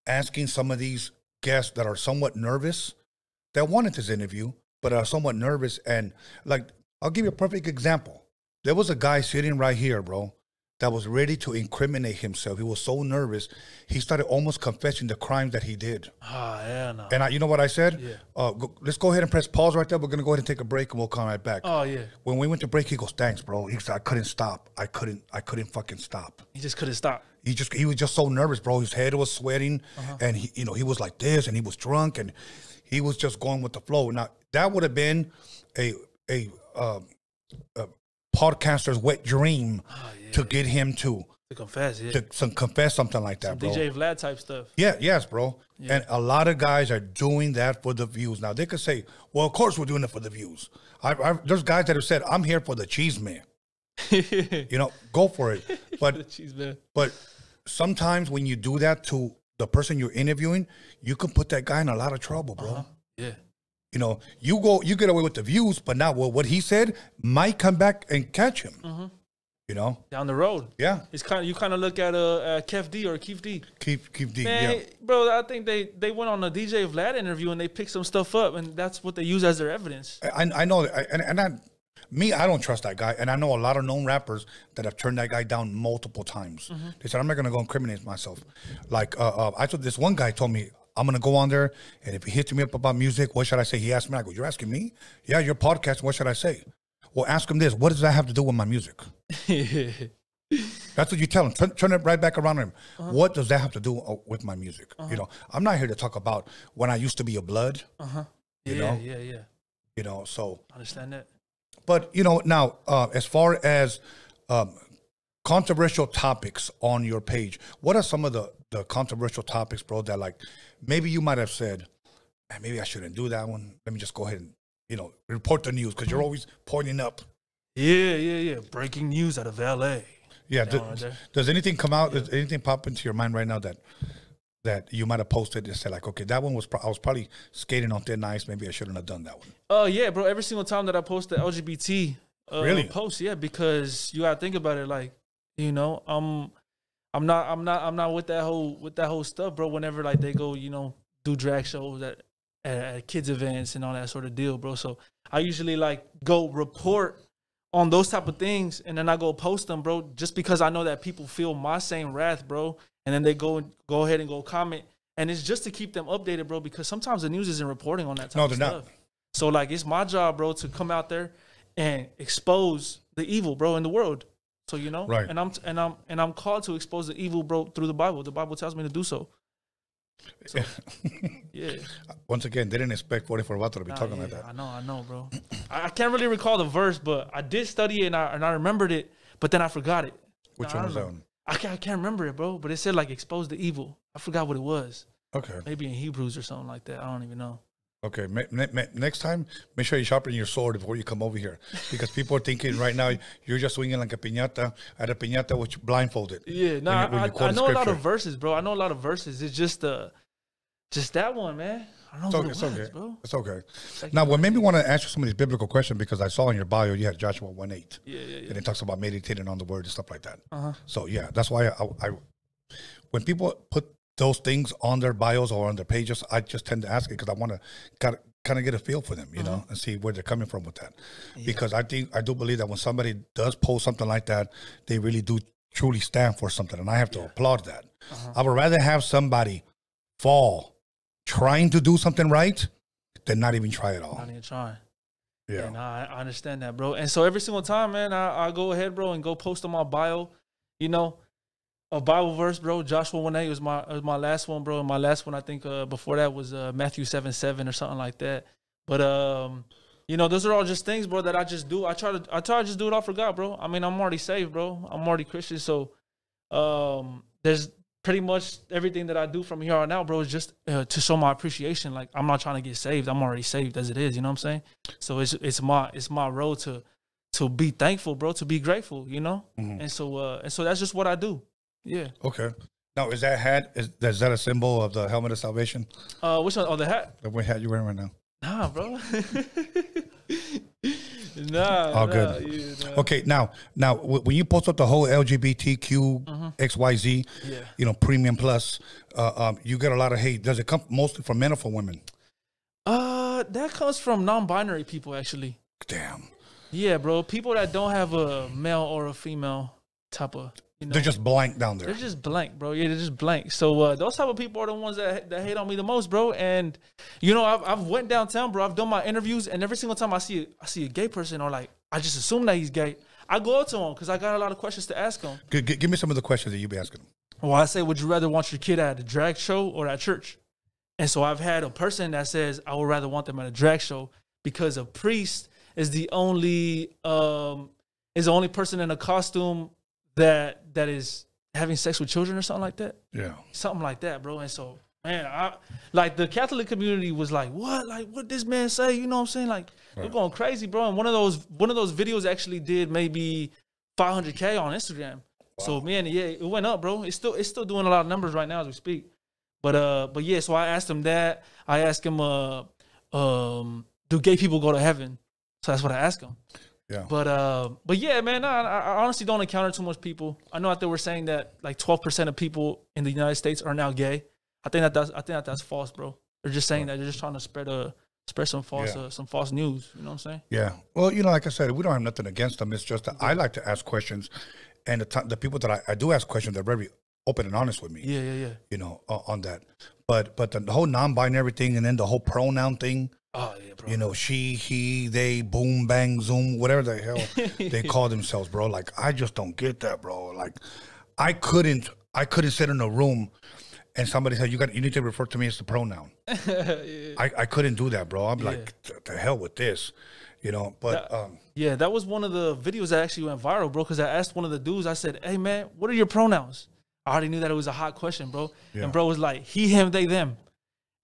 asking some of these guests that are somewhat nervous, that wanted this interview, but are somewhat nervous. And like, I'll give you a perfect example. There was a guy sitting right here, bro, that was ready to incriminate himself. He was so nervous. He started almost confessing the crime that he did. And you know what I said? Let's go ahead and press pause right there. We're going to go ahead and take a break and we'll come right back. When we went to break, he goes, thanks, bro. He said, I couldn't stop. I couldn't fucking stop. He just couldn't stop. He was just so nervous, bro. His head was sweating and he, you know, he was like this and he was drunk and he was just going with the flow. Now that would have been a podcaster's wet dream to get him to confess, to confess something like that, bro. DJ Vlad type stuff. Yes, bro. And a lot of guys are doing that for the views. Now, they could say, well, of course we're doing it for the views. There's guys that have said, I'm here for the cheese man. You know, go for it. But, but sometimes when you do that to the person you're interviewing, you can put that guy in a lot of trouble, bro. You know, you get away with the views, but now what he said might come back and catch him. You know, down the road. It's kind of, you kind of look at Kev D or Keef D. Keef D, man, bro. I think they went on a DJ Vlad interview and they picked some stuff up, and that's what they use as their evidence. I know, and Me, I don't trust that guy. And I know a lot of known rappers that have turned that guy down multiple times. Mm-hmm. They said, I'm not going to go incriminate myself. Like, I told this one guy, told me, I'm going to go on there, and if he hits me up about music, what should I say? He asked me, I go, you're asking me? Yeah, your podcast, what should I say? Well, ask him this. What does that have to do with my music? That's what you tell him. Turn it right back around on him. Uh-huh. What does that have to do with my music? Uh-huh. You know, I'm not here to talk about when I used to be a blood. Uh-huh. Yeah, you know? Yeah, yeah. You know, so. I understand that. But, you know, now, as far as controversial topics on your page, what are some of the controversial topics, bro, that, like, maybe you might have said, hey, maybe I shouldn't do that one. Let me just go ahead and, you know, report the news, because you're always pointing up. Yeah, yeah, yeah. Breaking news out of L.A. Yeah. Does anything come out, does anything pop into your mind right now that you might have posted and said, like, okay, that one was, I was probably skating on thin ice. Maybe I shouldn't have done that one. Oh, yeah, bro. Every single time that I post the LGBT post, yeah, because you got to think about it. Like, you know, I'm not with that whole stuff, bro. Whenever, like, they go, you know, do drag shows at kids events and all that sort of deal, bro. So I usually, like, go report on those type of things, and then I go post them, bro, just because I know that people feel my same wrath, bro. And then they go ahead and go comment, and it's just to keep them updated, bro, because sometimes the news isn't reporting on that type of stuff. Not. So, like, it's my job, bro, to come out there and expose the evil, bro, in the world. So, you know, right. And I'm called to expose the evil, bro, through the Bible. The Bible tells me to do so. So yeah. Once again, they didn't expect 44 Vato to be talking like that. I know, bro. I can't really recall the verse, but I did study it, and I remembered it, but then I forgot it. Which one was that one? I can't remember it, bro. But it said, like, expose the evil. I forgot what it was. Okay. Maybe in Hebrews or something like that. I don't even know. Okay, next time, make sure you sharpen your sword before you come over here, because people are thinking right now you're just swinging like a piñata at a piñata, which blindfolded. Yeah, no, I know a lot of verses, bro. I know a lot of verses. It's just that one, man. I don't know what it was, bro. It's okay. Now, what made me want to ask you some of these biblical questions, because I saw in your bio you had Joshua 1:8. Yeah, yeah, yeah. And it talks about meditating on the word and stuff like that. Uh-huh. So yeah, that's why I when people put those things on their bios or on their pages, I just tend to ask it because I want to kind of get a feel for them, you know, and see where they're coming from with that. Yeah. Because I do believe that when somebody does post something like that, they really do truly stand for something, and I have to applaud that. I would rather have somebody fall trying to do something right than not even try at all. Not even trying. Yeah. And I understand that, bro. And so every single time, man, I go ahead, bro, and go post on my bio, you know, a Bible verse, bro. Joshua 1:8 was my last one, bro. And my last one, I think, before that was Matthew 7:7 or something like that. But you know, those are all just things, bro, that I just do. I try to just do it all for God, bro. I mean, I'm already saved, bro. I'm already Christian, so there's pretty much everything that I do from here on out, bro, is just to show my appreciation. Like, I'm not trying to get saved. I'm already saved as it is. You know what I'm saying? So it's my role to be thankful, bro, to be grateful. You know, and so that's just what I do. Yeah. Okay. Now, is that hat? Is that a symbol of the helmet of salvation? Which one? Oh, the hat. The hat you're wearing right now. Nah, bro. Nah. All good. Yeah, nah. Okay. Now, when you post up the whole LGBTQ XYZ, you know, premium plus, you get a lot of hate. Does it come mostly from men or from women? That comes from non-binary people, actually. Damn. Yeah, bro. People that don't have a male or a female type of. You know, they're just blank down there. They're just blank, bro. Yeah, they're just blank. So those type of people are the ones that hate on me the most, bro. And you know, I've went downtown, bro. I've done my interviews, and every single time I see a gay person, or like I just assume that he's gay, I go up to him because I got a lot of questions to ask him. Give me some of the questions that you be asking him. Well, I say, would you rather want your kid at a drag show or at church? And so I've had a person that says I would rather want them at a drag show because a priest is the only person in a costume that is having sex with children or something like that. Yeah. Something like that, bro. And so, man, like the Catholic community was like, what? Like, what this man say? You know what I'm saying? Like, they're going crazy, bro. And one of those videos actually did maybe 500K on Instagram. Wow. So, man, yeah, it went up, bro. It's still doing a lot of numbers right now as we speak. But yeah, so I asked him that. I asked him, do gay people go to heaven? So that's what I asked him. Yeah. But yeah, man, I honestly don't encounter too much people. I know that they were saying that like 12% of people in the United States are now gay. I think that's false, bro. They're just saying that they're just trying to spread a spread some false news. You know what I'm saying? Yeah. Well, you know, like I said, we don't have nothing against them. It's just that I like to ask questions, and the people that I do ask questions, they're very open and honest with me. Yeah, yeah, yeah. You know, on that. But the whole non-binary thing, and then the whole pronoun thing. Oh, yeah, bro. You know, she, he, they, boom, bang, zoom, whatever the hell they call themselves, bro. Like, I just don't get that, bro. Like, I couldn't sit in a room and somebody said, you need to refer to me as the pronoun. Yeah. I couldn't do that, bro. I'm like, the hell with this, you know. But that, yeah, that was one of the videos that actually went viral, bro, because I asked one of the dudes, I said, hey, man, what are your pronouns? I already knew that it was a hot question, bro. Yeah. And bro was like, he, him, they, them.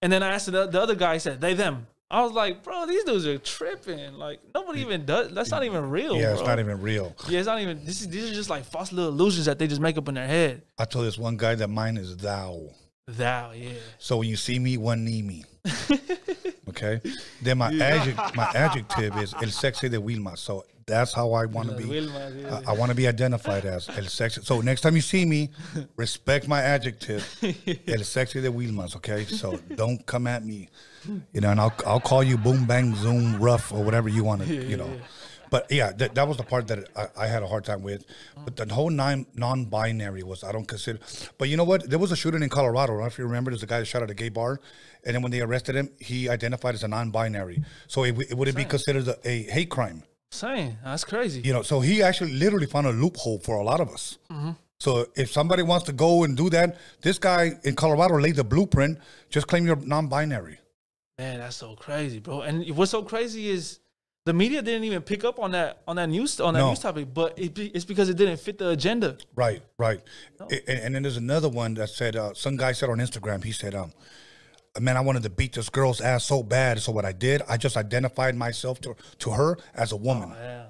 And then I asked the other guy, he said, they, them. I was like, bro, these dudes are tripping. Like, nobody even does. That's not even real. Yeah, bro. It's not even real. Yeah, it's not even. These are just like false little illusions that they just make up in their head. I told this one guy that mine is thou. Thou, yeah. So when you see me, one knee me. Okay. Then my adjective is el sexy de Wilma. So that's how I want to be. Wilma, yeah. I want to be identified as el sexy. So next time you see me, respect my adjective, el sexy de Wilma. Okay. So don't come at me, you know. And I'll call you boom bang zoom rough or whatever you want to, yeah, you know. Yeah. But yeah, that was the part that I had a hard time with. But the whole non-binary was, I don't consider. But you know what? There was a shooting in Colorado. I don't know if you remember. There's a guy that shot at a gay bar. And then when they arrested him, he identified as a non-binary. So it wouldn't be considered a hate crime. Same. That's crazy. You know, so he actually literally found a loophole for a lot of us. Mm-hmm. So if somebody wants to go and do that, this guy in Colorado laid the blueprint. Just claim you're non-binary. Man, that's so crazy, bro. And what's so crazy is, the media didn't even pick up on that news topic, but it's because it didn't fit the agenda. Right, right. No. And then there's another one that said, some guy said on Instagram, he said, man, I wanted to beat this girl's ass so bad. So what I did, I just identified myself to her as a woman. Oh, yeah.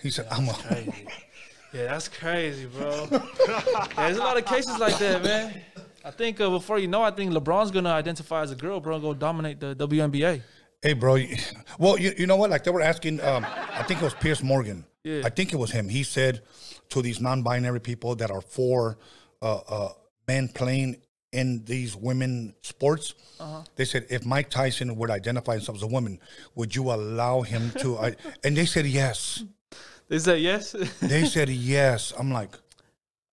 He said, yeah, crazy. Yeah, that's crazy, bro. Yeah, there's a lot of cases like that, man. I think before you know, I think LeBron's going to identify as a girl, bro, and go dominate the WNBA. Hey, bro. Well, you know what? Like, they were asking, I think it was Piers Morgan. Yeah. I think it was him. He said to these non-binary people that are for men playing in these women sports, they said, if Mike Tyson would identify himself as a woman, would you allow him to? And they said yes. They said yes? They said yes. I'm like,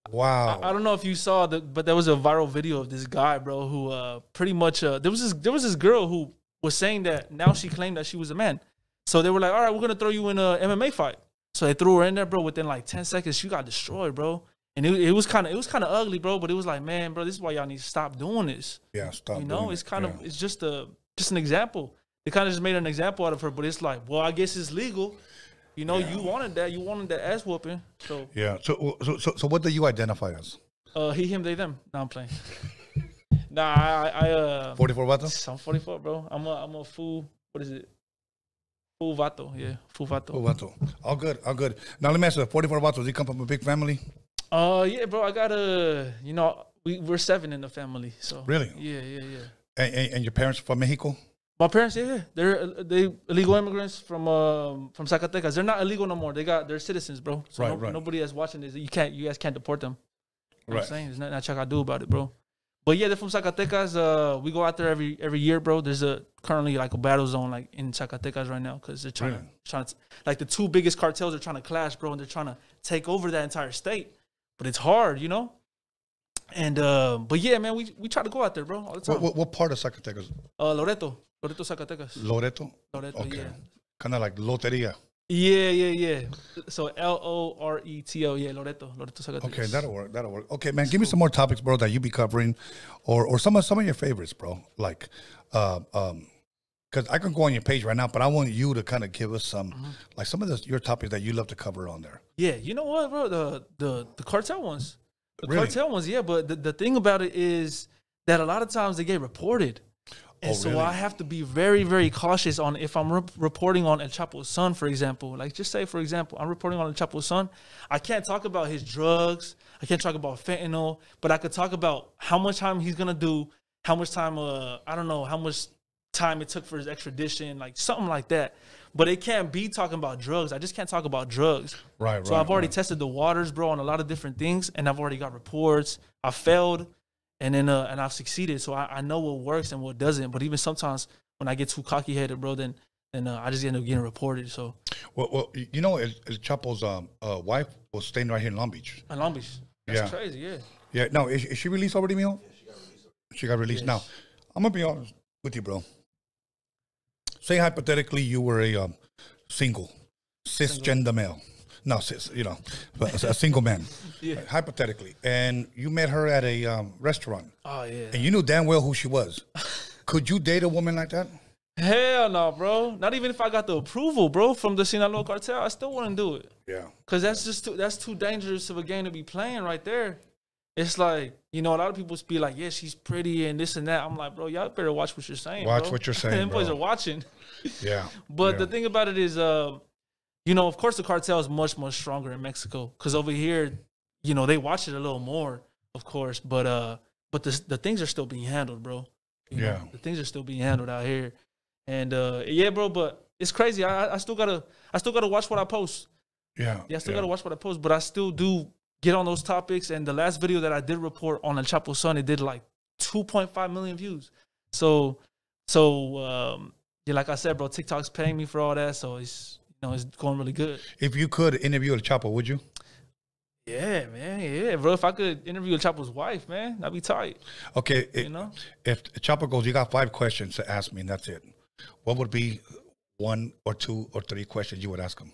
wow. I don't know if you saw, but there was a viral video of this guy, bro, who pretty much, there was this girl who was saying that now she claimed that she was a man. So they were like, all right, we're going to throw you in a MMA fight. So they threw her in there, bro. Within like 10 seconds, she got destroyed, bro. And it was kind of ugly, bro. But it was like, man, bro, this is why y'all need to stop doing this. Yeah, stop. You know, it's kind of, it's just an example. They kind of just made an example out of her. But it's like, well, I guess it's legal. You know, you wanted that. You wanted that ass whooping. So yeah. So what do you identify as? He, him, they, them. No, I'm playing. Nah, 44 Vato? I'm 44, bro. I'm a full, what is it? Full Vato, yeah. Full Vato. Full Vato. All good, all good. Now, let me ask you, 44 Vato, do you come from a big family? Yeah, bro. I got a, you know, we're 7 in the family, so. Really? Yeah, yeah, yeah. And your parents from Mexico? My parents, yeah. They're illegal immigrants from Zacatecas. They're not illegal no more. They're citizens, bro. So right, right. Nobody that's watching this, you guys can't deport them. You know what I'm saying? There's nothing I can do about it, bro. But yeah, they're from Zacatecas. We go out there every year, bro. There's currently like a battle zone like in Zacatecas right now because they're trying to like the two biggest cartels are trying to clash, bro, and they're trying to take over that entire state. But it's hard, you know. And but yeah, man, we try to go out there, bro, all the time. What part of Zacatecas? Loreto, Loreto, Zacatecas. Loreto. Loreto, okay. Yeah. Kind of like loteria. Yeah, yeah, yeah. So L-O-R-E-T-O, yeah, Loreto Zacatecas. Okay, that'll work. Okay, man, give me some more topics, bro, that you be covering, or some of your favorites, bro. Like, because I can go on your page right now, but I want you to kind of give us some, like some of your topics that you love to cover on there. Yeah, you know what, bro, the cartel ones, yeah. But the thing about it is that a lot of times they get reported. And oh, so really? I have to be very, very cautious on if I'm reporting on El Chapo's son, for example. Like, just say, for example, I'm reporting on El Chapo's son. I can't talk about his drugs. I can't talk about fentanyl. But I could talk about how much time he's going to do, how much time, I don't know, how much time it took for his extradition, like something like that. But it can't be talking about drugs. I just can't talk about drugs. Right, so I've already tested the waters, bro, on a lot of different things. And I've already got reports. I failed. And then, and I've succeeded. So I know what works and what doesn't. But even sometimes when I get too cocky headed, bro, then I just end up getting reported. So well, you know, El Chapo's wife was staying right here in Long Beach. In Long Beach, that's crazy, yeah. Yeah, no, is she released already, Mio? Yeah, she got released. She got released. Yes. Now, I'm gonna be honest with you, bro. Say hypothetically you were a single cisgender male. No, cis, you know, but a single man. Yeah. Hypothetically, and you met her at a restaurant. Oh yeah. And you knew damn well who she was. Could you date a woman like that? Hell no, bro. Not even if I got the approval, bro, from the Sinaloa cartel. I still wouldn't do it. Yeah. Cause that's just too dangerous of a game to be playing right there. It's like, you know, a lot of people be like, yeah, she's pretty and this and that. I'm like, bro, y'all better watch what you're saying. Watch what you're saying. Boys are watching. Yeah. But the thing about it is, you know, of course the cartel is much, much stronger in Mexico. Because over here, you know, they watch it a little more, of course. But the things are still being handled, bro. You know, the things are still being handled out here. And yeah, bro, but it's crazy. I still gotta watch what I post. Yeah. Yeah, I still gotta watch what I post, but I still do get on those topics. And the last video that I did report on El Chapo's son, it did like 2.5 million views. So yeah, like I said, bro, TikTok's paying me for all that, so it's, you know, it's going really good. If you could interview El Chapo, would you? Yeah, man, yeah, bro. If I could interview El Chapo's wife, man, I'd be tight. Okay, you know, if El Chapo goes, you got 5 questions to ask me, and that's it. What would be 1 or 2 or 3 questions you would ask him?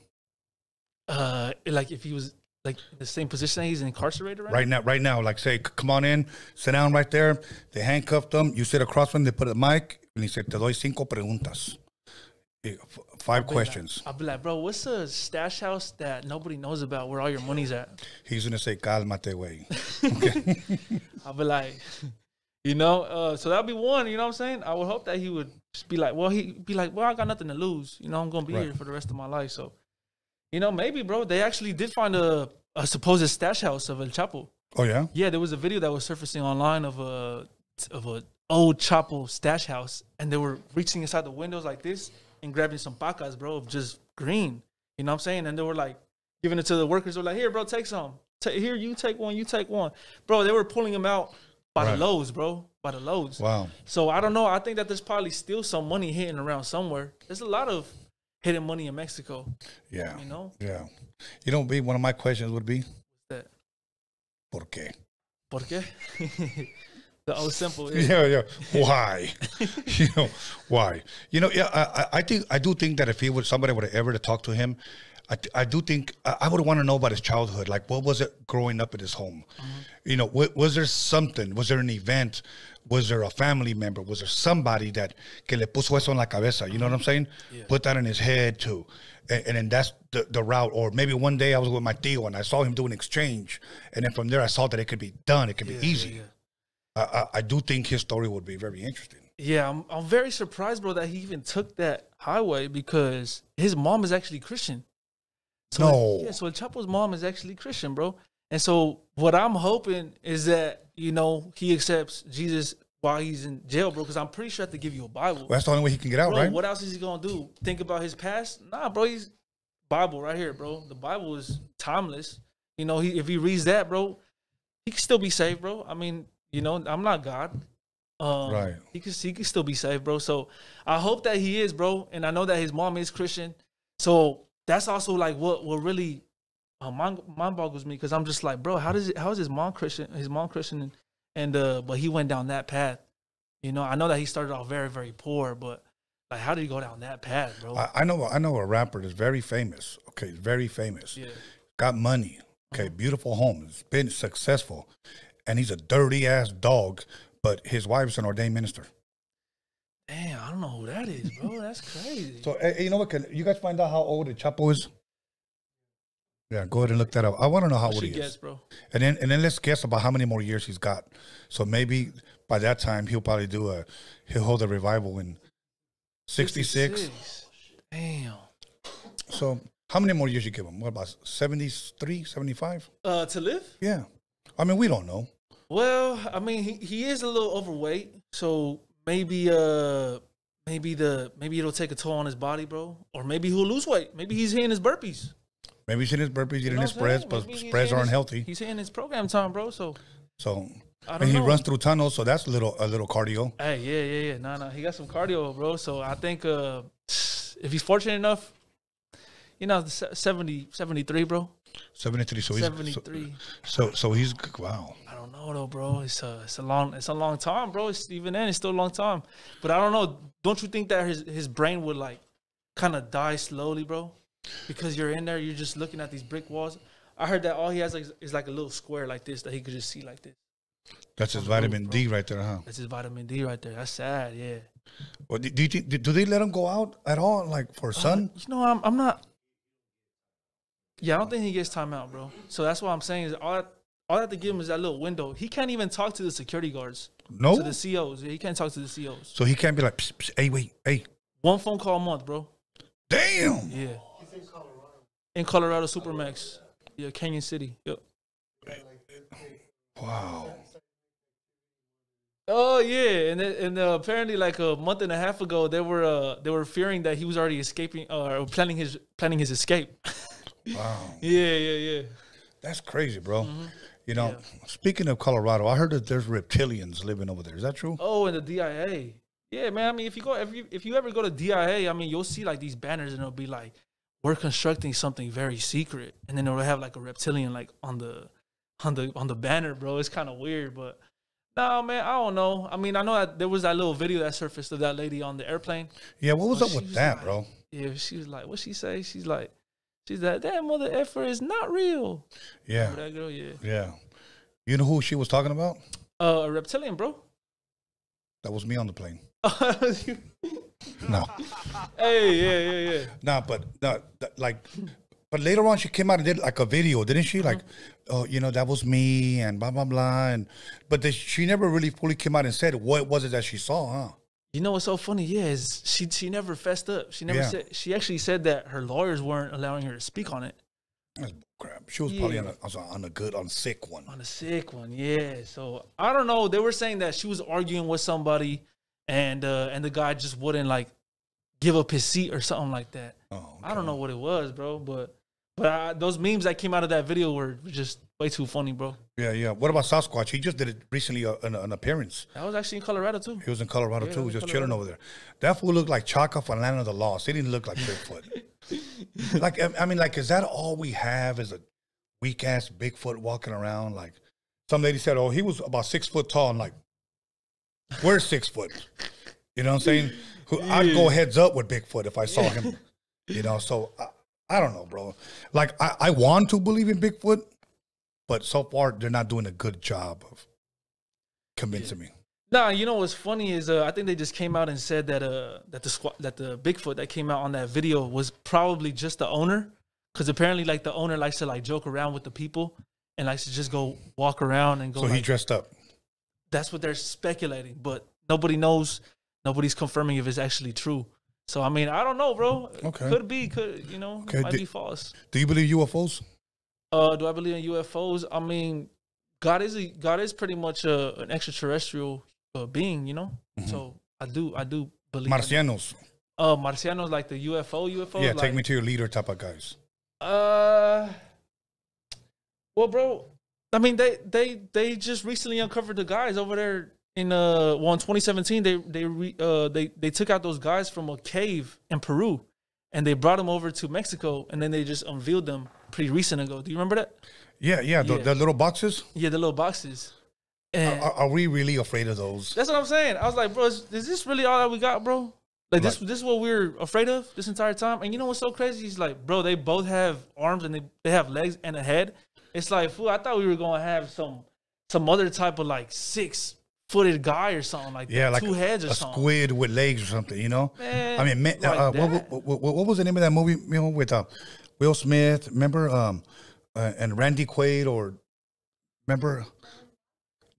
Like if he was. Like the same position that he's incarcerated right now. Like, say, come on in, sit down right there. They handcuffed him. You sit across from him. They put a mic, and he said, "Te doy 5 preguntas." 5 questions. I'll be like, bro, what's a stash house that nobody knows about where all your money's at? He's gonna say, "Calmate, güey." Okay. I'll be like, you know, so that'll be one. You know what I'm saying? I would hope that he would just be like, well, he'd be like, well, I got nothing to lose. You know, I'm gonna be here for the rest of my life, so. You know, maybe, bro, they actually did find a supposed stash house of El Chapo. Oh, yeah? Yeah, there was a video that was surfacing online of an old Chapo stash house, and they were reaching inside the windows like this and grabbing some pacas, bro, of just green. You know what I'm saying? And they were, like, giving it to the workers. They were like, here, bro, take some. Here, you take one, you take one. Bro, they were pulling them out by the loads, bro, by the loads. Wow. So, I don't know. I think that there's probably still some money hidden around somewhere. There's a lot of hidden money in Mexico. Yeah. You know? Yeah. You know, one of my questions would be? That. ¿Por qué? ¿Por qué? The old simple. Yeah, yeah. Why? You know, why? You know, yeah, I do think that if he would, somebody would have ever to talk to him, I would want to know about his childhood. Like, what was it growing up in his home? Mm-hmm. You know, was there something? Was there an event? Was there a family member? Was there somebody that que le puso eso en la cabeza? You know what I'm saying? Yeah. Put that in his head too. And then that's the route. Or maybe one day I was with my tío and I saw him do an exchange. And then from there I saw that it could be done. It could be easy. Yeah, yeah. I do think his story would be very interesting. Yeah, I'm very surprised, bro, that he even took that highway because his mom is actually Christian. So so El Chapo's mom is actually Christian, bro. And so what I'm hoping is that, you know, he accepts Jesus while he's in jail, bro, because I'm pretty sure I have to give you a Bible. Well, that's the only way he can get out, bro, right? What else is he going to do? Think about his past? Nah, bro, he's Bible right here, bro. The Bible is timeless. You know, if he reads that, bro, he can still be saved, bro. I mean, you know, I'm not God. Right. He can still be saved, bro. So I hope that he is, bro. And I know that his mom is Christian. So that's also like what really mind boggles me, because I'm just like, bro, how is his mom Christian and but he went down that path. You know, I know that he started off very, very poor, but like, how did he go down that path, bro? I know a rapper that's very famous. Okay, very famous. Yeah. Got money. Okay, beautiful home. He's been successful. And he's a dirty ass dog, but his wife's an ordained minister. Damn, I don't know who that is, bro. That's crazy. So you know what, can you guys find out how old El Chapo is? Yeah, go ahead and look that up. I want to know how old he is, bro. And then let's guess about how many more years he's got. So maybe by that time he'll probably he'll hold a revival in 66. Damn. So how many more years you give him? What about 73, 75? To live? Yeah. I mean, we don't know. Well, I mean, he is a little overweight, so maybe it'll take a toll on his body, bro. Or maybe he'll lose weight. Maybe he's hitting his burpees. Maybe he's hitting his burpees, getting his spreads, but spreads aren't healthy. He's hitting his program time, bro. So I don't know. He runs through tunnels, so that's a little cardio. Hey, yeah. No. He got some cardio, bro. So I think if he's fortunate enough, you know, 73, bro. 73. So he's 73. So he's wow. I don't know though, bro. It's a long time, bro. It's, even then, it's still a long time. But I don't know. Don't you think that his brain would like kind of die slowly, bro? Because you're in there, you're just looking at these brick walls. I heard that all he has is like a little square like this that he could just see like this. That's his vitamin D right there, huh? That's his vitamin D right there. That's sad, yeah. Well, do you think, do they let him go out at all, like for sun? You know, I'm not. Yeah, I don't think he gets time out, bro. So that's what I'm saying is all I have to give him is that little window. He can't even talk to the security guards. No, to the COs. He can't talk to the COs. So he can't be like, psh, psh, hey, wait, hey. One phone call a month, bro. Damn. Yeah. He's in Colorado. In Colorado, Supermax. Yeah, Canyon City. Yep. Wow. Oh yeah, and apparently like a month and a half ago, they were fearing that he was already escaping or planning his escape. Wow. Yeah. That's crazy, bro. Mm-hmm. You know, Speaking of Colorado, I heard that there's reptilians living over there. Is that true? Oh, and the DIA. Yeah, man. I mean, if you ever go to DIA, I mean, you'll see like these banners, and it'll be like, "We're constructing something very secret," and then it'll have like a reptilian like on the banner, bro. It's kind of weird, but no, man, I don't know. I mean, I know that there was that little video that surfaced of that lady on the airplane. Yeah, what was up with that, like, bro? Yeah, she was like, "What she say?" She's like, "That mother effer is not real." Yeah. Remember that girl? Yeah. Yeah. You know who she was talking about? A reptilian, bro. That was me on the plane. No. Hey, yeah. But later on she came out and did like a video, didn't she? Like, oh, you know, that was me and blah, blah, blah. But she never really fully came out and said what was it that she saw, huh? You know what's so funny? Yeah, is she never fessed up. She never said. She actually said that her lawyers weren't allowing her to speak on it. That's crap. She was probably on a sick one. On a sick one, yeah. So I don't know. They were saying that she was arguing with somebody, and the guy just wouldn't like give up his seat or something like that. Oh, okay. I don't know what it was, bro. But those memes that came out of that video were just way too funny, bro. Yeah. What about Sasquatch? He just did it recently, an appearance. That was actually in Colorado, too. He was in Colorado, too. Just chilling over there. That fool looked like Chaka from Land of the Lost. He didn't look like Bigfoot. I mean, is that all we have is a weak-ass Bigfoot walking around? Like, some lady said, oh, he was about 6 foot tall. And like, we're 6 foot. You know what I'm saying? I'd go heads up with Bigfoot if I saw him. You know, so... I don't know, bro. Like, I want to believe in Bigfoot, but so far, they're not doing a good job of convincing me. Nah, you know what's funny is I think they just came out and said that the Bigfoot that came out on that video was probably just the owner, because apparently, like, the owner likes to, like, joke around with the people and likes to just go walk around and go. So he dressed up. That's what they're speculating, but nobody knows. Nobody's confirming if it's actually true. So, I mean, I don't know, bro. Okay. Could, you know, okay. Might be false. Do you believe UFOs? Do I believe in UFOs? I mean, God is pretty much an extraterrestrial being, you know? Mm-hmm. So, I do believe. Marcianos. Marcianos, like the UFO. Yeah, like, take me to your leader type of guys. Well, bro, I mean, they just recently uncovered the guys over there. In 2017, they took out those guys from a cave in Peru, and they brought them over to Mexico, and then they just unveiled them pretty recent ago. Do you remember that? Yeah. The little boxes. Yeah, the little boxes. And are we really afraid of those? That's what I'm saying. I was like, bro, is this really all that we got, bro? Like this is what we're afraid of this entire time. And you know what's so crazy? He's like, bro, they both have arms and they have legs and a head. It's like, fool, I thought we were gonna have some other type of like six-footed guy or something like that. Yeah, like two heads or something. A squid with legs or something, you know? Man, I mean, what was the name of that movie, you know, with Will Smith, remember? And Randy Quaid, or remember?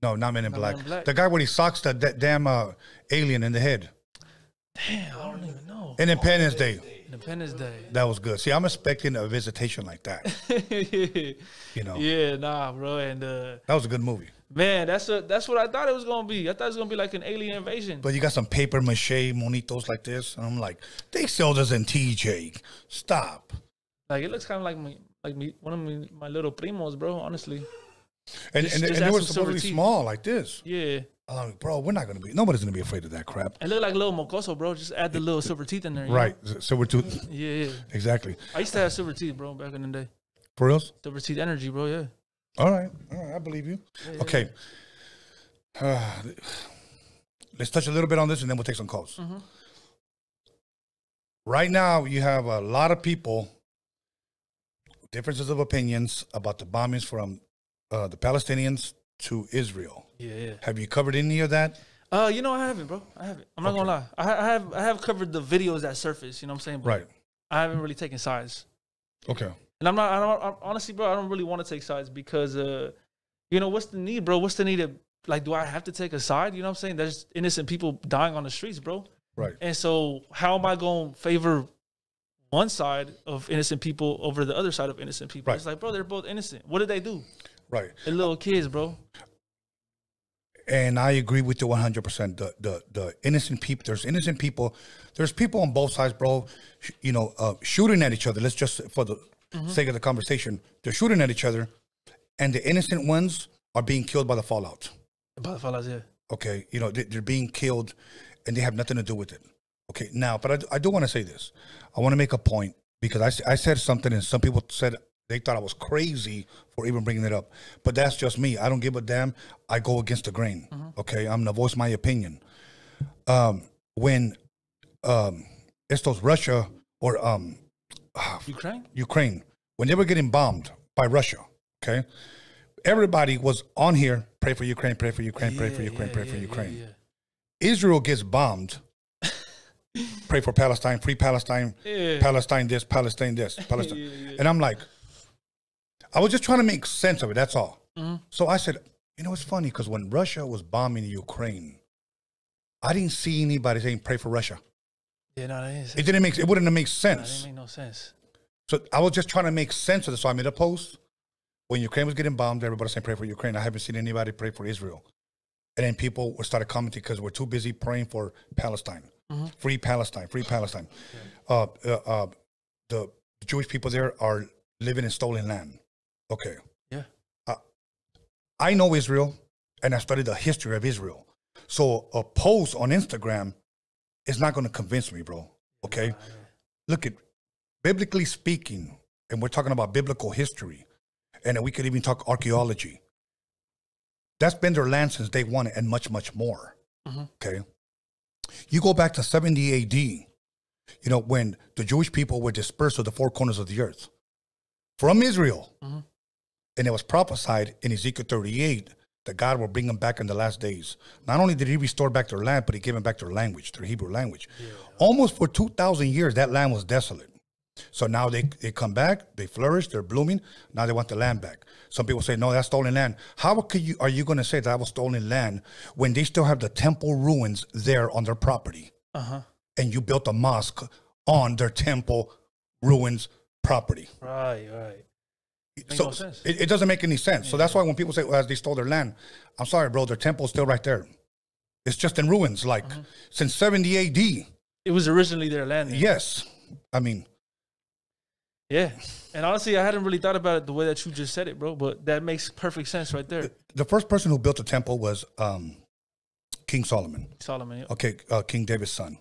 No, not Men in Black. The guy where he socks that damn alien in the head. Damn, I don't even know. Independence Day. That was good. See, I'm expecting a visitation like that. You know? Yeah, nah, bro. And that was a good movie. Man, that's what I thought it was gonna be. I thought it was gonna be like an alien invasion. But you got some paper mache monitos like this, and I'm like, they sell this in TJ. Stop. Like it looks kind of like one of my little primos, bro. Honestly, And they were supposedly small like this. Yeah. Bro, we're not going to be, nobody's going to be afraid of that crap. It looked like a little mocoso, bro. Just add the little silver teeth in there. Right. Silver tooth. Yeah, yeah. Exactly. I used to have silver teeth, bro, back in the day. For real? Silver teeth energy, bro, yeah. All right. All right. I believe you. Yeah, okay. Yeah. Let's touch a little bit on this and then we'll take some calls. Mm-hmm. Right now, you have a lot of people, differences of opinions about the bombings from the Palestinians to Israel. Yeah. Have you covered any of that? You know, I haven't, bro. I haven't. I'm not gonna lie. I have covered the videos that surface. You know what I'm saying? But right. I haven't really taken sides. Okay. And I'm not. I'm honestly, bro. I don't really want to take sides because, you know, what's the need, bro? What's the need of, like, do I have to take a side? You know what I'm saying? There's innocent people dying on the streets, bro. Right. And so, how am I gonna favor one side of innocent people over the other side of innocent people? Right. It's like, bro, they're both innocent. What did they do? Right. They're little kids, bro. And I agree with you 100%. The innocent people, there's innocent people. There's people on both sides, bro, you know, shooting at each other. Let's just, for the sake of the conversation, they're shooting at each other. And the innocent ones are being killed by the fallout. By the fallout, yeah. Okay, you know, they're being killed and they have nothing to do with it. Okay, now, but I do want to say this. I want to make a point because I said something and some people said they thought I was crazy for even bringing it up. But that's just me. I don't give a damn. I go against the grain. Okay? I'm going to voice my opinion. When estos Russia or Ukraine, when they were getting bombed by Russia, okay, everybody was on here, pray for Ukraine, pray for Ukraine, pray for Ukraine, pray for Ukraine. Israel gets bombed. Pray for Palestine, free Palestine, Palestine this, Palestine this, Palestine. And I'm like, I was just trying to make sense of it. That's all. So I said, you know, it's funny because when Russia was bombing Ukraine, I didn't see anybody saying pray for Russia. Yeah, no, that is. It didn't make. It wouldn't make sense. No, it didn't make no sense. So I was just trying to make sense of this. So I made a post when Ukraine was getting bombed. Everybody was saying pray for Ukraine. I haven't seen anybody pray for Israel. And then people started commenting because we're too busy praying for Palestine, free Palestine, free Palestine. The Jewish people there are living in stolen land. Okay. Yeah. I know Israel, and I studied the history of Israel. So a post on Instagram is not going to convince me, bro. Okay. Look at, biblically speaking, and we're talking about biblical history, and we could even talk archaeology. That's been their land since day one and much, much more. Okay. You go back to 70 AD, you know, when the Jewish people were dispersed to the four corners of the earth from Israel. And it was prophesied in Ezekiel 38 that God will bring them back in the last days. Not only did he restore back their land, but he gave them back their language, their Hebrew language. Almost for 2,000 years, that land was desolate. So now they come back, they flourish, they're blooming. Now they want the land back. Some people say, no, that's stolen land. How could you, are you going to say that was stolen land when they still have the temple ruins there on their property? And you built a mosque on their temple ruins property. Right. So it doesn't make any sense. So that's why when people say, well, as they stole their land, I'm sorry, bro, their temple's still right there. It's just in ruins, like since 70 AD. It was originally their land. Yes. I mean. Yeah, and honestly, I hadn't really thought about it the way that you just said it, bro, but that makes perfect sense right there. The first person who built the temple was King Solomon. Solomon, yeah. Okay, King David's son.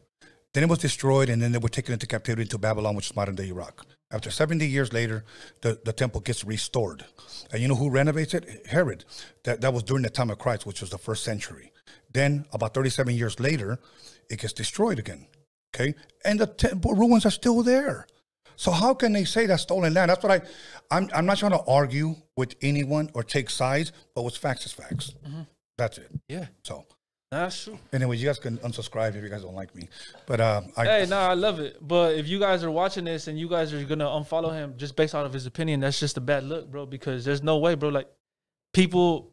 Then it was destroyed, and then they were taken into captivity to Babylon, which is modern-day Iraq. After 70 years later, the temple gets restored. And you know who renovates it? Herod. That was during the time of Christ, which was the 1st century. Then, about 37 years later, it gets destroyed again, okay? And the temple ruins are still there. So how can they say that's stolen land? That's what I'm not trying to argue with anyone or take sides, but what's facts is facts. That's it. Yeah. So that's true. Anyway, you guys can unsubscribe if you guys don't like me. But hey, no, I love it. But if you guys are watching this and you guys are gonna unfollow him just based out of his opinion, that's just a bad look, bro. Because there's no way, bro. Like people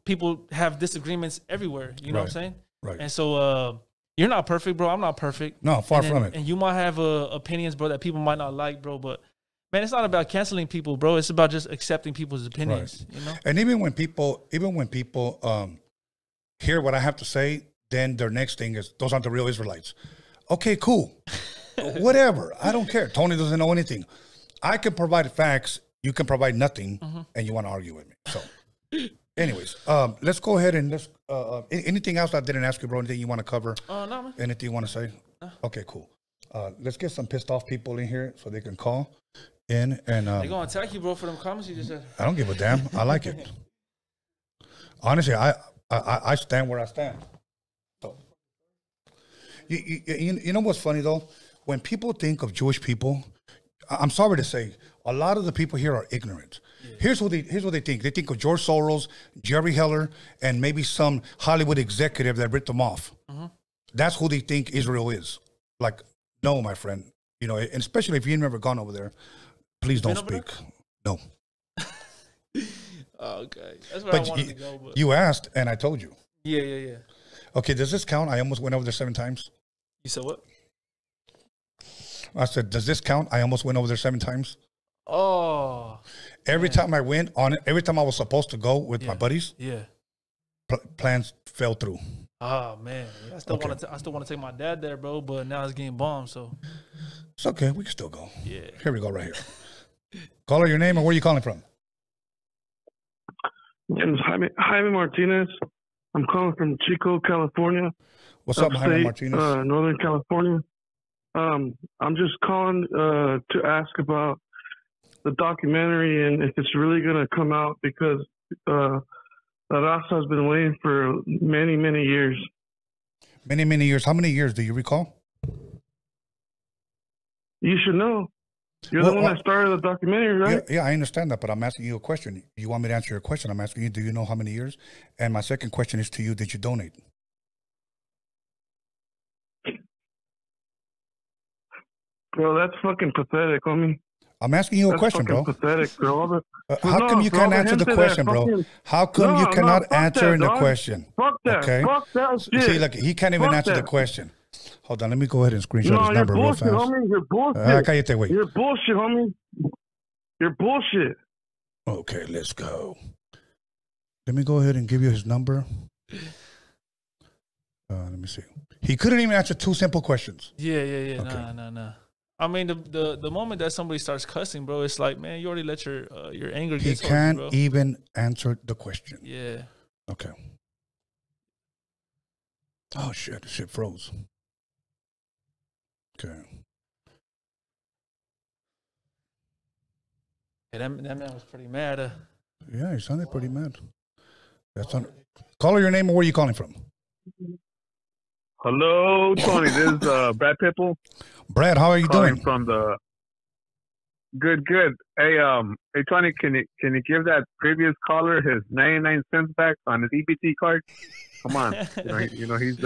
have disagreements everywhere. You know what I'm saying? Right. And so. You're not perfect, bro. I'm not perfect. No, far from it. And you might have opinions, bro, that people might not like, bro. But, man, it's not about canceling people, bro. It's about just accepting people's opinions, you know? And even when people hear what I have to say, then their next thing is, those aren't the real Israelites. Okay, cool. Whatever. I don't care. Tony doesn't know anything. I can provide facts. You can provide nothing. And you want to argue with me. So Anyways, let's go ahead and let's. Anything else I didn't ask you, bro? Anything you want to cover? No, man. Anything you want to say? Okay, cool. Let's get some pissed off people in here so they can call in and. They're gonna attack you, bro, for them comments you just said. I don't give a damn. I like it. Honestly, I stand where I stand. So, you know what's funny though? When people think of Jewish people, I'm sorry to say, a lot of the people here are ignorant. Yeah. Here's what they think. They think of George Soros, Jerry Heller, and maybe some Hollywood executive that ripped them off. Uh-huh. That's who they think Israel is. Like, no, my friend. You know, and especially if you've never gone over there, please don't speak. No. Okay. That's where I wanted to go, but you asked, and I told you. Yeah. Okay, does this count? I almost went over there 7 times. You said what? I said, does this count? I almost went over there 7 times. Oh. Every time I went on it, every time I was supposed to go with my buddies, plans fell through. Oh, man. I still want to take my dad there, bro, but now it's getting bombed, so. It's okay. We can still go. Yeah. Here we go right here. Caller, your name and where you calling from? Jaime Martinez. I'm calling from Chico, California. What's up, Jaime Martinez? Northern California. I'm just calling to ask about the documentary and if it's really going to come out, because La Raza has been waiting for many, many years. Many, many years. How many years do you recall? You should know. You're the one that started the documentary, right? Yeah, I understand that, but I'm asking you a question. You want me to answer your question? I'm asking you, do you know how many years? And my second question is to you, did you donate? Bro, that's fucking pathetic, homie. I'm asking you a question, bro. Pathetic, bro. How come you can't answer the question, bro? How come you cannot answer the question? Fuck that. Okay. Fuck that shit. See, look, he can't even answer the question. Hold on, let me go ahead and screenshot his number real fast. You're bullshit, homie. You're bullshit, homie. You're bullshit. Okay, let's go. Let me go ahead and give you his number. Let me see. He couldn't even answer 2 simple questions. Yeah. Okay. Nah. I mean, the moment that somebody starts cussing, bro, it's like, man, you already let your anger get started, bro. He can't even answer the question. Yeah. Okay. Oh, shit. The shit froze. Okay. Hey, that man was pretty mad. Yeah, he sounded pretty mad. That's on. Call her your name and where you calling from. Hello, Tony. This is Brad Pipple. Brad, how are you doing? From the good. Hey, hey, Tony, can you give that previous caller his 99 cents back on his EBT card? Come on, you know he's.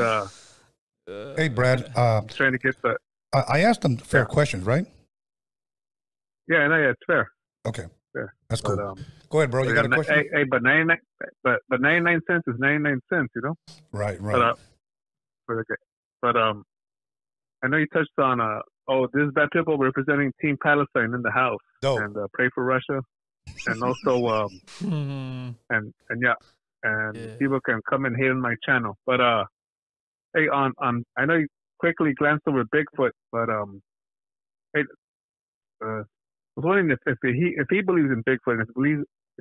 Hey, Brad. Trying to get the. I asked him fair questions, right? Yeah, no, yeah, it's fair. Okay, fair. That's cool. But, go ahead, bro. You got a question? Hey, but 99, but 99 cents is 99 cents, you know? Right. But I know you touched on this is Bad Pitbull representing Team Palestine in the house. Dope. And pray for Russia, and also and people can come and hate on my channel. But hey, on I know you quickly glanced over Bigfoot, but I was wondering if he believes in Bigfoot, and if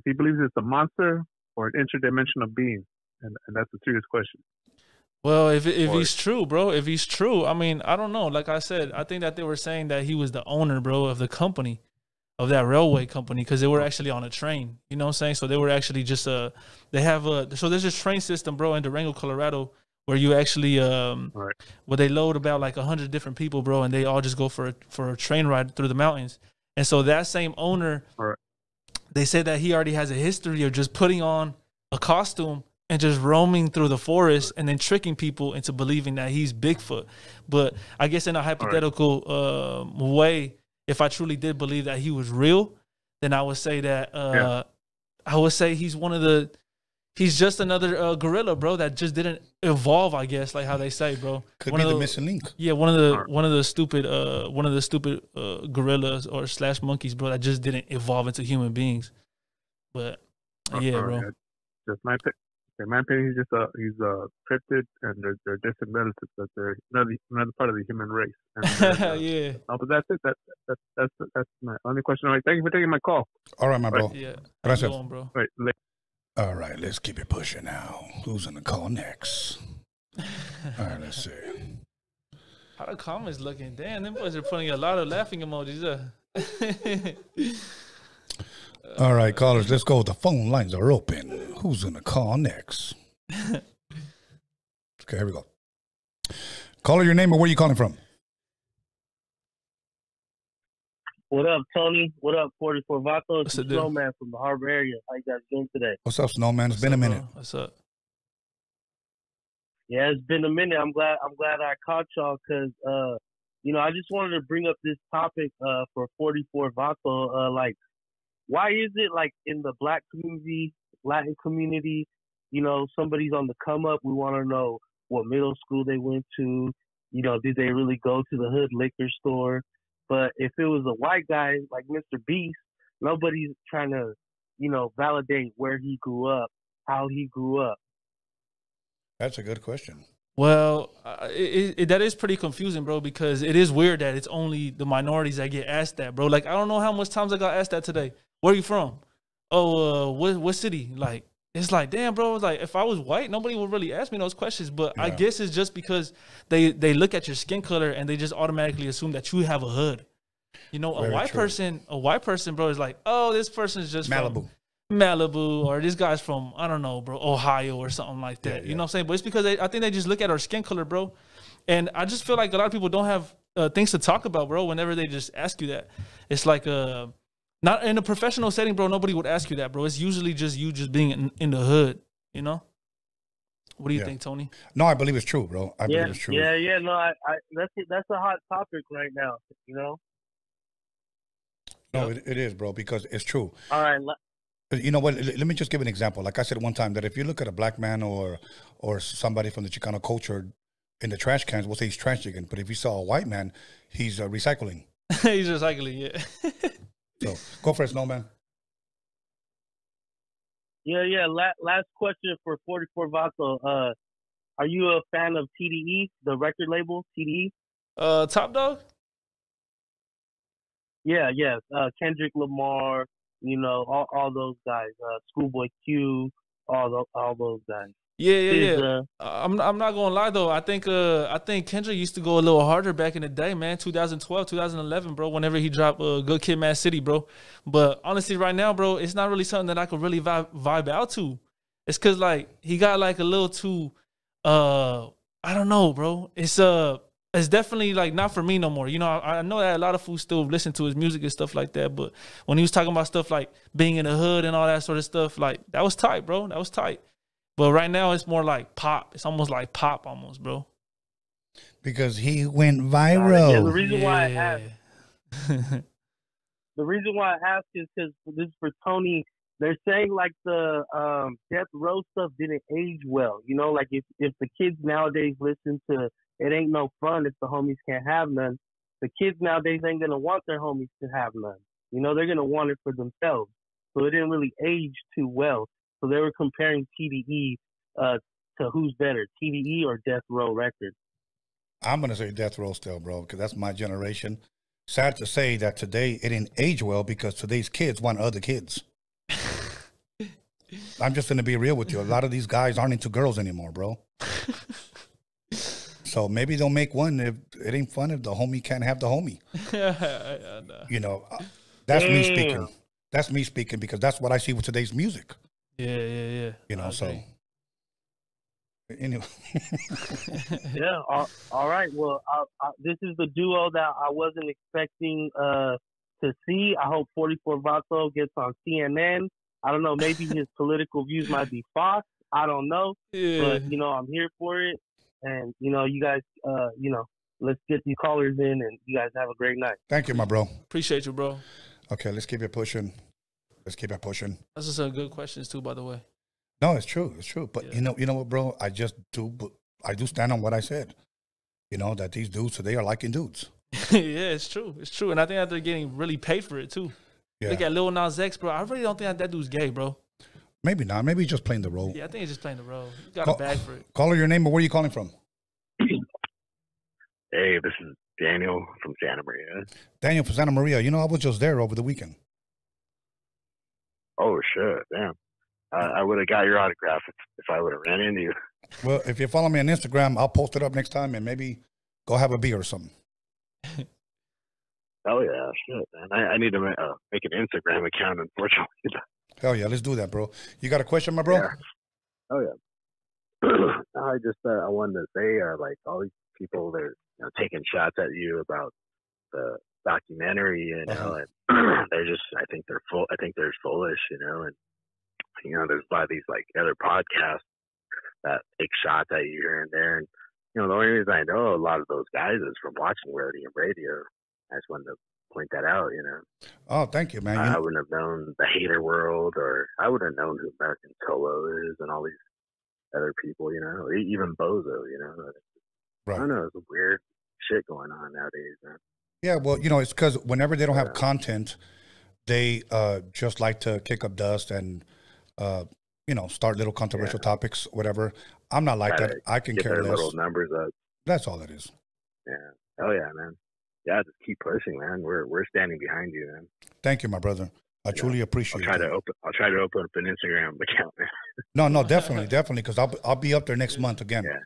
he believes it's a monster or an interdimensional being, and that's a serious question. Well, if he's true, bro, if he's true, I mean, I don't know. Like I said, I think that they were saying that he was the owner, bro, of the company, of that railway company, because they were actually on a train. You know what I'm saying? So they were actually just so there's this train system, bro, in Durango, Colorado, where you actually where they load about like 100 different people, bro, and they all just go for a train ride through the mountains. And so that same owner, they said that he already has a history of just putting on a costume and just roaming through the forest and then tricking people into believing that he's Bigfoot. But I guess in a hypothetical way, if I truly did believe that he was real, then I would say that I would say he's just another gorilla, bro, that just didn't evolve, I guess, like how they say, bro. Could be the missing link. Yeah, one of the stupid gorillas or slash monkeys, bro, that just didn't evolve into human beings. But yeah, bro. That's my pick. In my opinion, he's cryptid, and they're distant relatives. That they're another part of the human race. And, yeah. No, but that's it. That's my only question. All right. Thank you for taking my call. All right, my bro. Yeah. Gracias. Going, bro. All right. All right, let's keep it pushing now. Who's going to call next? All right, let's see. How the comments looking? Damn, them boys are putting a lot of laughing emojis up. All right, callers, let's go. The phone lines are open. Who's going to call next? Okay, here we go. Caller, your name or where are you calling from? What up, Tony? What up, 44 Vato? It's Snowman from the Harbor area. How you guys doing today? What's up, Snowman? It's been a minute. What's up? Yeah, it's been a minute. I'm glad I caught y'all because, you know, I just wanted to bring up this topic for 44 Vato. Like, why is it, like, in the black community, Latin community, you know, somebody's on the come up. We want to know what middle school they went to. You know, did they really go to the hood liquor store? But if it was a white guy like Mr. Beast, nobody's trying to, you know, validate where he grew up, how he grew up. That's a good question. Well, that is pretty confusing, bro, because it is weird that it's only the minorities that get asked that, bro. Like, I don't know how much times I got asked that today. Where are you from? Oh, what city? Like, it's like, damn, bro. It's like, if I was white, nobody would really ask me those questions. But yeah. I guess it's just because they look at your skin color and they just automatically assume that you have a hood. You know, a white person, bro, is like, oh, this person's just Malibu. From Malibu, or this guy's from, I don't know, bro, Ohio or something like that. Yeah, yeah. You know what I'm saying? But it's because I think they just look at our skin color, bro. And I just feel like a lot of people don't have things to talk about, bro, whenever they just ask you that. It's like a... Not in a professional setting, bro. Nobody would ask you that, bro. It's usually just you just being in the hood, you know? What do you think, Tony? No, I believe it's true, bro. I believe it's true. Yeah. No, that's a hot topic right now, you know? No, it is, bro, because it's true. All right. You know what? Let me just give an example. Like I said one time, that if you look at a black man or somebody from the Chicano culture in the trash cans, we'll say he's trash chicken. But if you saw a white man, he's recycling. He's recycling, yeah. So go for it, Snowman. Yeah. Last question for 44 Vato. Are you a fan of TDE, the record label, TDE? Top Dog? Yeah. Kendrick Lamar, you know, all those guys. Schoolboy Q, all those guys. Yeah. I'm not gonna lie though. I think Kendrick used to go a little harder back in the day, man. 2012, 2011, bro. Whenever he dropped Good Kid, Mad City, bro. But honestly, right now, bro, it's not really something that I could really vibe out to. It's cause like he got like a little too, I don't know, bro. It's definitely like not for me no more. You know, I know that a lot of fools still listen to his music and stuff like that. But when he was talking about stuff like being in the hood and all that sort of stuff, like that was tight, bro. That was tight. But right now, it's more like pop. It's almost like pop, almost, bro. Because he went viral. Yeah, the reason why I asked, is because this is for Tony. They're saying like the death row stuff didn't age well. You know, like if the kids nowadays listen to It Ain't No Fun If the Homies Can't Have None, the kids nowadays ain't going to want their homies to have none. You know, they're going to want it for themselves. So it didn't really age too well. So they were comparing TDE to who's better, TDE or Death Row Records. I'm going to say Death Row still, bro, because that's my generation. Sad to say that today it didn't age well because today's kids want other kids. I'm just going to be real with you. A lot of these guys aren't into girls anymore, bro. So maybe they'll make one if it ain't fun if the homie can't have the homie. Yeah, you know, that's me speaking. That's me speaking because that's what I see with today's music. Yeah. You know, okay. So anyway. Yeah. All right. Well, this is the duo that I wasn't expecting to see. I hope 44 Vato gets on CNN. I don't know. Maybe his political views might be Fox. I don't know. Yeah. But you know, I'm here for it. And you know, you guys, you know, let's get these callers in, and you guys have a great night. Thank you, my bro. Appreciate you, bro. Okay, let's keep it pushing. Let's keep it pushing. Those are some good questions too, by the way. No, it's true. It's true. But you know what, bro? I do stand on what I said. You know, that these dudes today are liking dudes. Yeah, it's true. It's true. And I think that they're getting really paid for it too. Yeah. Look at Lil Nas X, bro. I really don't think that dude's gay, bro. Maybe not. Maybe he's just playing the role. Yeah, I think he's just playing the role. You got a bag for it. Caller, your name or where are you calling from? Hey, this is Daniel from Santa Maria. Daniel from Santa Maria. You know, I was just there over the weekend. Oh, shit. Damn. I would have got your autograph if I would have ran into you. Well, if you follow me on Instagram, I'll post it up next time and maybe go have a beer or something. Hell yeah, shit, man. I need to make an Instagram account, unfortunately. Hell yeah, let's do that, bro. You got a question, my bro? Yeah. Oh, yeah. I just I wanted to say, like, all these people, they're taking shots at you about the documentary, you know, and they're just, I think they're foolish, you know, and, you know, there's a lot of these, like, other podcasts that take shots at you here and there, and, you know, the only reason I know a lot of those guys is from watching Roadium Radio. I just wanted to point that out, you know. Oh, thank you, man. I wouldn't have known the hater world, or I wouldn't have known who American Solo is and all these other people, you know, even Bozo, you know. Right. I don't know, there's weird shit going on nowadays, man. Yeah, well, you know, it's because whenever they don't have content, they just like to kick up dust and, you know, start little controversial topics, whatever. I'm not like that. I can care less. Little numbers up. That's all that is. Yeah. Oh, yeah, man. Yeah, just keep pushing, man. We're standing behind you, man. Thank you, my brother. I truly appreciate it. I'll try to open up an Instagram account, man. No, definitely, definitely, because I'll be up there next month again. Yeah,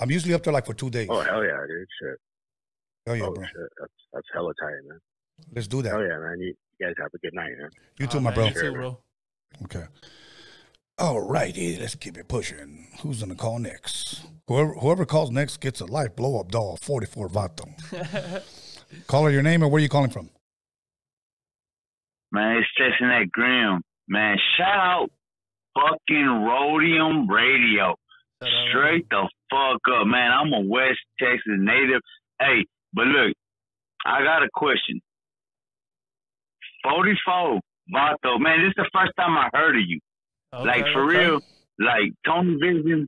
I'm usually up there like for 2 days. Oh hell yeah, dude! Shit. Hell yeah, bro. Shit. That's hella tight, man. Let's do that. Oh yeah, man. You guys have a good night, man. You too, my bro. You too, bro. Okay. All righty, let's keep it pushing. Who's gonna call next? Whoever calls next gets a life blow up doll. 44 Vato. Caller, your name and where are you calling from? Man, it's Jason at Graham. Man, shout out fucking Roadium Radio. Straight the fuck up, man. I'm a West Texas native. Hey, but look, I got a question. 44 Vato, man, this is the first time I heard of you. Okay, like, for real, like, Tony Vision.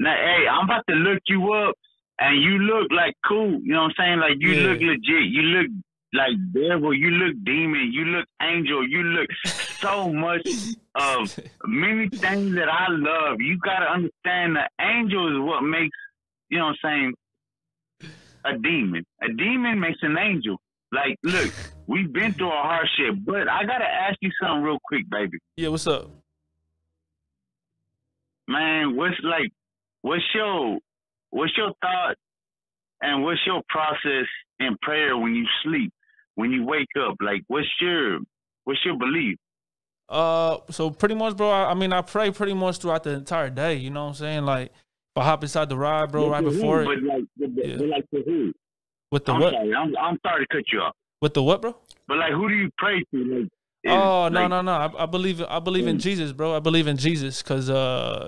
Now, hey, I'm about to look you up. And you look like cool, you know what I'm saying? Like you look legit. You look like devil. You look demon. You look angel. You look so much of many things that I love. You gotta understand the angel is what makes, you know what I'm saying, a demon. A demon makes an angel. Like, look, we've been through a hardship, but I gotta ask you something real quick, baby. Yeah, what's up? Man, what's your thought and what's your process in prayer when you sleep, when you wake up? Like, what's your belief? So pretty much, bro, I mean, I pray pretty much throughout the entire day. You know what I'm saying? Like, if I hop inside the ride, bro, right before it. But like to who? With the what? I'm sorry to cut you off. With the what, bro? But like, who do you pray to? Like, oh, like, no. I believe in Jesus, bro. I believe in Jesus because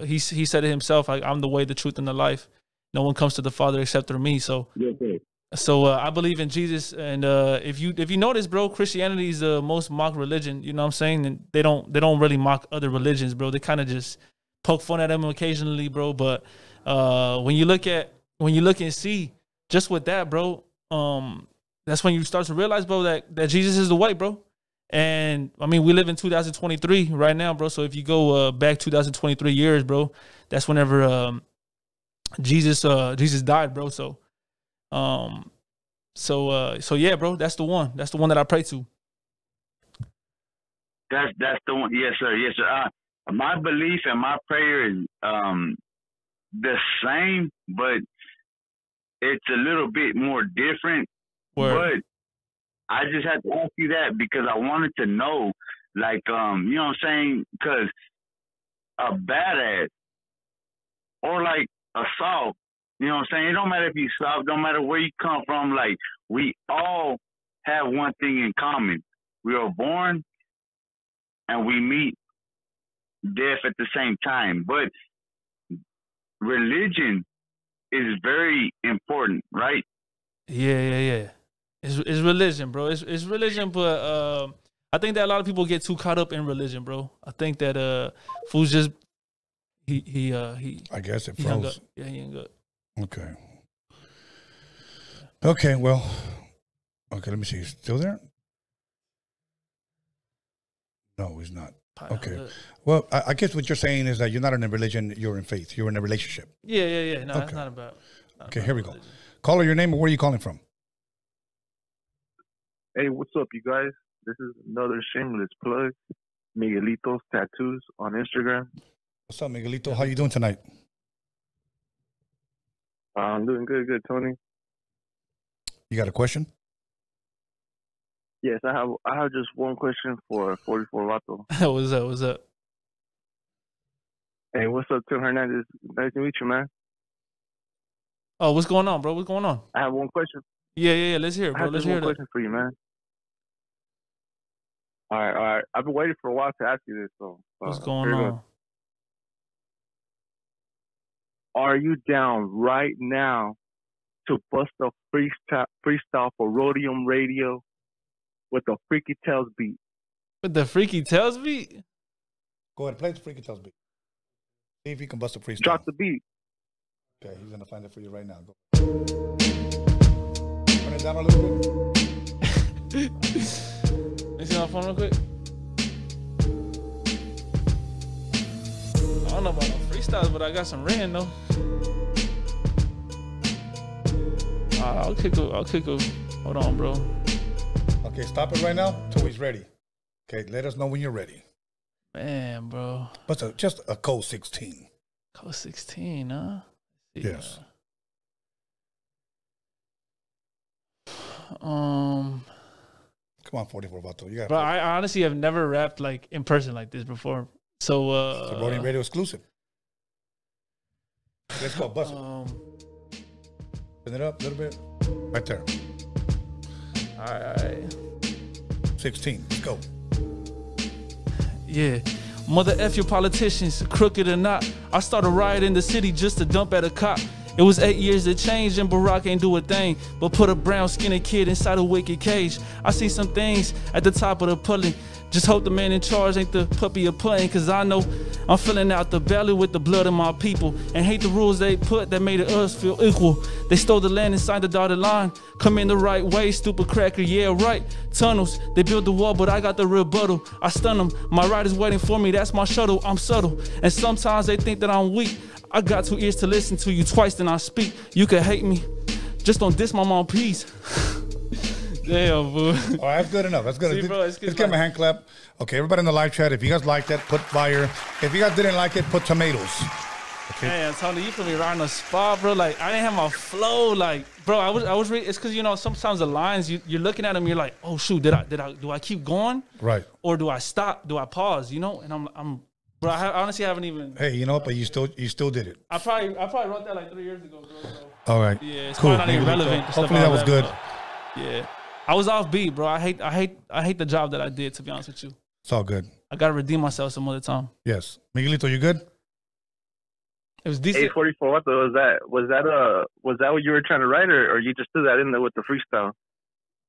he said it himself. I'm the way, the truth, and the life. No one comes to the Father except through me. So, I believe in Jesus. And if you notice, bro, Christianity is the most mocked religion. You know what I'm saying? And they don't really mock other religions, bro. They kind of just poke fun at them occasionally, bro. But when you look and see just with that, bro, that's when you start to realize, bro, that Jesus is the way, bro. And I mean, we live in 2023 right now, bro. So if you go back 2023 years, bro, that's whenever. Jesus died, bro. So, so yeah, bro, that's the one. That's the one that I pray to. That's the one. Yes, sir. Yes, sir. My belief and my prayer is, the same, but it's a little bit more different. Word. But I just had to ask you that because I wanted to know, like, you know what I'm saying? Cause a badass or like, assault, you know what I'm saying? It don't matter if you soft, don't matter where you come from. Like, we all have one thing in common. We are born and we meet death at the same time. But religion is very important, right? Yeah. It's religion, bro. It's religion, but I think that a lot of people get too caught up in religion, bro. I think that fools just... He I guess it froze. Yeah, he ain't good. Okay. Okay, well. Okay, let me see. He's still there? No, he's not. Okay. Well, I guess what you're saying is that you're not in a religion, you're in faith. You're in a relationship. Yeah. No, okay. That's not about. Okay, here we go. Caller, your name or where are you calling from? Hey, what's up, you guys? This is another shameless plug. Miguelito's Tattoos on Instagram. What's up, Miguelito? How you doing tonight? I'm doing good, Tony. You got a question? Yes, I have just one question for 44 Vato. What's up? What's up? Hey, what's up, Tim Hernandez? Nice to meet you, man. Oh, what's going on, bro? What's going on? I have one question. Yeah. Let's hear it, bro. Let's hear it. I have one question for you, man. All right. I've been waiting for a while to ask you this, so. What's going on? Are you down right now to bust a freestyle for Roadium Radio with the Freaky Tales beat? With the Freaky Tales beat? Go ahead, play the Freaky Tales beat. See if you can bust a freestyle. Drop the beat. Okay, he's gonna find it for you right now. Go. Turn it down a little bit. Let me see my phone real quick. I don't know about no freestyles, but I got some rain though. I'll kick a. Hold on, bro. Okay, stop it right now till he's ready. Okay, let us know when you're ready. Man, bro. But just a cold 16. Cold 16, huh? Yeah. Yes. Come on, 44 Vato. You got. But I honestly have never rapped like in person like this before. So. It's a Roadium Radio exclusive. Let's go, bust it. Open it up a little bit. Right there. Alright. 16. Let's go. Yeah. Mother F your politicians, crooked or not. I started a riot in the city just to dump at a cop. It was 8 years that changed and Barack ain't do a thing but put a brown skinned kid inside a wicked cage. I see some things at the top of the pulley. Just hope the man in charge ain't the puppy of putting, cause I know I'm filling out the belly with the blood of my people. And hate the rules they put that made us feel equal. They stole the land and signed the dotted line. Come in the right way, stupid cracker, yeah right. Tunnels, they built the wall but I got the rebuttal. I stun them, my rider's waiting for me, that's my shuttle, I'm subtle. And sometimes they think that I'm weak. I got 2 ears to listen to you, twice then I speak. You can hate me, just don't diss my mom, please. Damn, boo. Alright, that's good enough. That's good. See, bro, let's give him a hand clap. Okay, everybody in the live chat, if you guys liked that, put fire. If you guys didn't like it, put tomatoes. Okay. Hey, Tony, you put me right on the spot, bro. Like, I didn't have my flow. Like, bro, I was really, it's because, you know, sometimes the lines, you're looking at them, you're like, oh, shoot, do I keep going? Right. Or do I stop? Do I pause? You know? And I'm bro, I honestly haven't even. Hey, you know, but you still did it. I probably wrote that like 3 years ago, bro. So. All right. Yeah, it's cool. Probably not even relevant. Hopefully that was good. Yeah. I was off beat, bro. I hate the job that I did, to be honest with you. It's all good. I gotta redeem myself some other time. Yes. Miguelito, you good? It was decent. 844, what was that? Was that what you were trying to write, or you just threw that in there with the freestyle?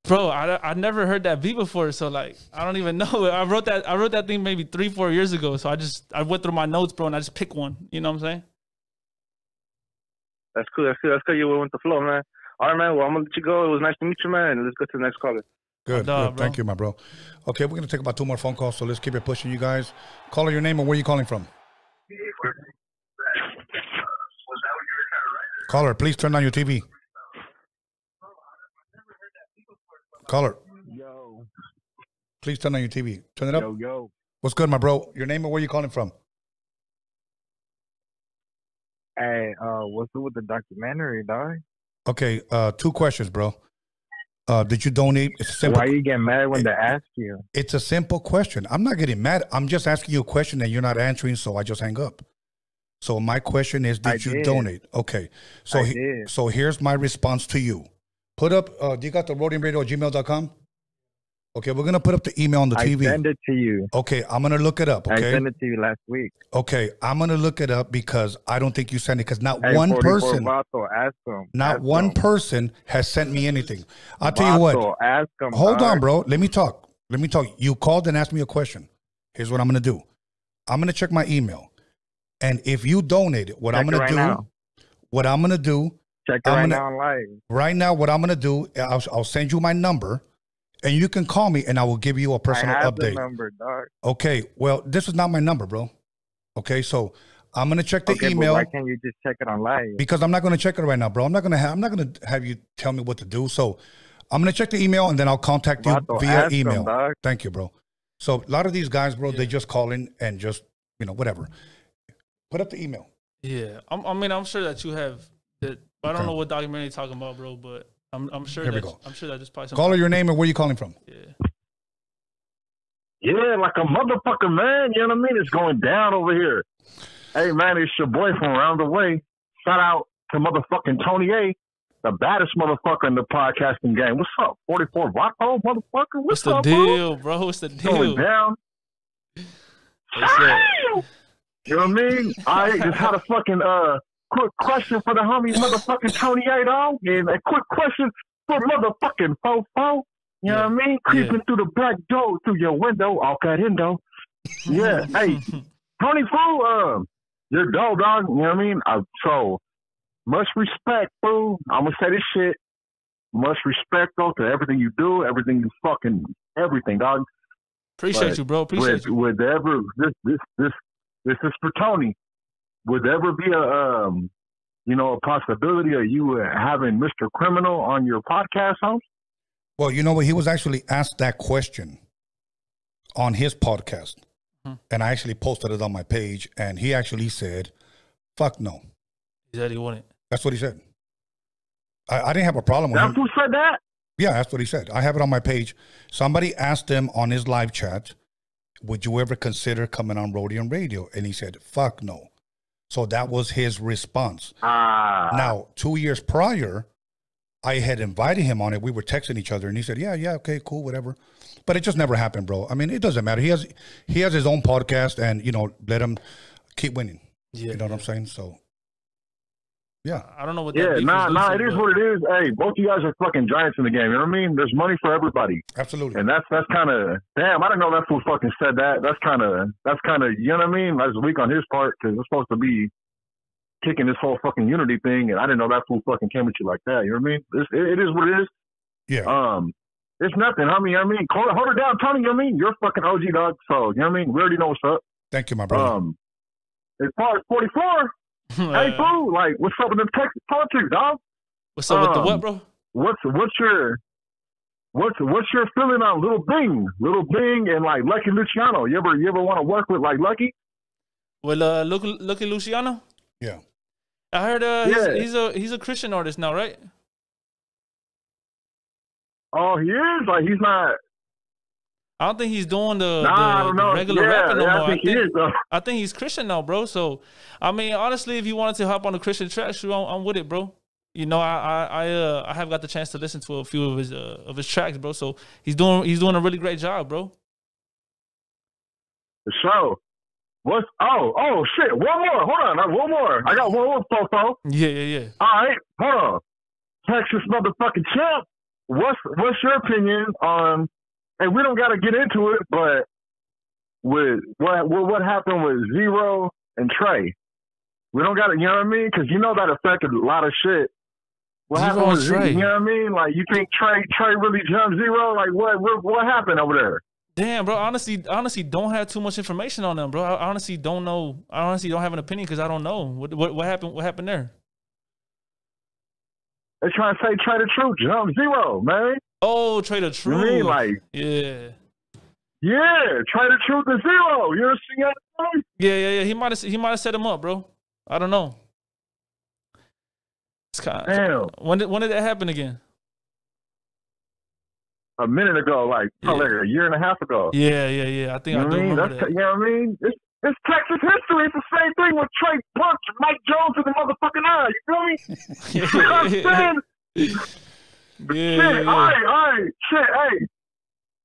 Bro, I never heard that beat before, so like I don't even know. I wrote that thing maybe 3-4 years ago. So I went through my notes, bro, and I just picked one. You know what I'm saying? That's cool. That's cool. You went with the flow, man. All right, man. Well, I'm going to let you go. It was nice to meet you, man. Let's go to the next caller. Good. Thank you, my bro. Okay, we're going to take about 2 more phone calls, so let's keep it pushing, you guys. Caller, your name and where you calling from? Caller, please turn on your TV. Caller. Yo. Please turn on your TV. Turn it up. Yo, yo. What's good, my bro? Your name and where you calling from? Hey, what's up with the documentary, dog? Okay, 2 questions, bro. Did you donate? Why are you getting mad when they ask you? It's a simple question. I'm not getting mad. I'm just asking you a question and you're not answering, so I just hang up. So my question is, did you donate? Okay. So so here's my response to you. Put up, do you got the roadiumradio@gmail.com? Okay, we're going to put up the email on the TV. I send it to you. Okay, I'm going to look it up, okay? I sent it to you last week. Okay, I'm going to look it up because I don't think you sent it because not one person. Vato, ask him. Not one person has sent me anything. I'll tell you what. Ask him. Hold on, bro. Let me talk. You called and asked me a question. Here's what I'm going to do. I'm going to check my email. And if you donate it, what I'm going to do. Check it right now online. Right now, what I'm going to do, I'll send you my number. And you can call me, and I will give you a personal update. The number, dog. Okay, well, this is not my number, bro. Okay, so I'm gonna check the email. But why can't you just check it online? Because I'm not gonna check it right now, bro. I'm not gonna have you tell me what to do. So I'm gonna check the email, and then I'll contact you via email. Him, thank you, bro. So a lot of these guys, bro, they just call in and just, you know, whatever. Put up the email. Yeah. I mean, I'm sure that you have that. I don't know what documentary you're talking about, bro, but I'm sure I'm sure that just probably some caller, your name and where you calling from. Yeah. Yeah, like a motherfucker, man. You know what I mean? It's going down over here. Hey, man, it's your boy from around the way. Shout out to motherfucking Tony A, the baddest motherfucker in the podcasting game. What's up, 44 Vato, motherfucker? What's up, the deal, bro? What's the deal? Going down. You know what I mean? I just had a fucking quick question for the homie motherfucking Tony A, dog. And a quick question for motherfucking Fofo. You know what I mean? Creeping through the back door, through your window, all cut window. Yeah. Hey, Tony Fool, you're dope, dog. You know what I mean? So, much respect, fool. I'm going to say this shit. Much respect, though, to everything you do, everything you fucking, everything, dog. Appreciate you, bro. Appreciate you. Whatever, this is for Tony. Would there ever be a, you know, a possibility of you having Mr. Criminal on your podcast, host? Well, you know what? He was actually asked that question on his podcast, and I actually posted it on my page, and he actually said, fuck no. He said he wouldn't. That's what he said. I didn't have a problem with him. That's who said that? Yeah, that's what he said. I have it on my page. Somebody asked him on his live chat, would you ever consider coming on Roadium Radio? And he said, fuck no. So that was his response. Now, 2 years prior, I had invited him on it. We were texting each other, and he said, yeah, okay, cool, whatever. But it just never happened, bro. I mean, it doesn't matter. He has his own podcast, and, you know, let him keep winning. Yeah, you know what I'm saying? So, yeah. I don't know what that it is what it is. Hey, both you guys are fucking giants in the game. You know what I mean? There's money for everybody. Absolutely. And that's kind of, damn, I didn't know that fool fucking said that. That's kind of, you know what I mean? That's weak on his part, because it's supposed to be kicking this whole fucking unity thing, and I didn't know that fool fucking came at you like that. You know what I mean? It is what it is. Yeah. It's nothing, homie. You know what I mean? Hold it down, Tony. You know what I mean? You're fucking OG, dog. So, you know what I mean? We already know what's up. Thank you, my brother. As far as 44, hey, fool, like, what's up with the Texas politics, dog? What's up with the what, bro? What's your feeling on Little Bing and, like, Lucky Luciano? You ever want to work with, like, Lucky? Well, Lucky Luciano? Yeah. I heard he's a Christian artist now, right? Oh, he is? Like, he's not... I don't think he's doing the regular rapping no more. I think he's Christian now, bro. So, I mean, honestly, if you wanted to hop on the Christian track, sure, I'm with it, bro. You know, I have got the chance to listen to a few of his tracks, bro. So he's doing a really great job, bro. So, what's shit? One more, hold on, one more. I got one more, Fofo. Yeah. All right, hold on, Texas motherfucking champ. What's your opinion on? And we don't got to get into it, but with what happened with Zero and Trey, we don't got to, you know what I mean? Because you know that affected a lot of shit. What happened with Zero? You know what I mean? Like, you think Trey really jumped Zero? Like, what happened over there? Damn, bro. Honestly, don't have too much information on them, bro. I honestly don't know. I honestly don't have an opinion because I don't know what happened. What happened there? They're trying to say Trey the Truth, jump Zero, man. Oh, Trey the Truth. You mean, like, yeah, Trey the Truth and Zero. You're seeing that? Yeah. He might have set him up, bro. I don't know. It's kind of, when did that happen again? A minute ago, like probably a year and a half ago. Yeah. I think you know I do remember that. You know what I mean? It's Texas history. It's the same thing with Trey punched Mike Jones in the motherfucking eye. You feel me? You know what I'm saying? Yeah. All right. Shit, hey.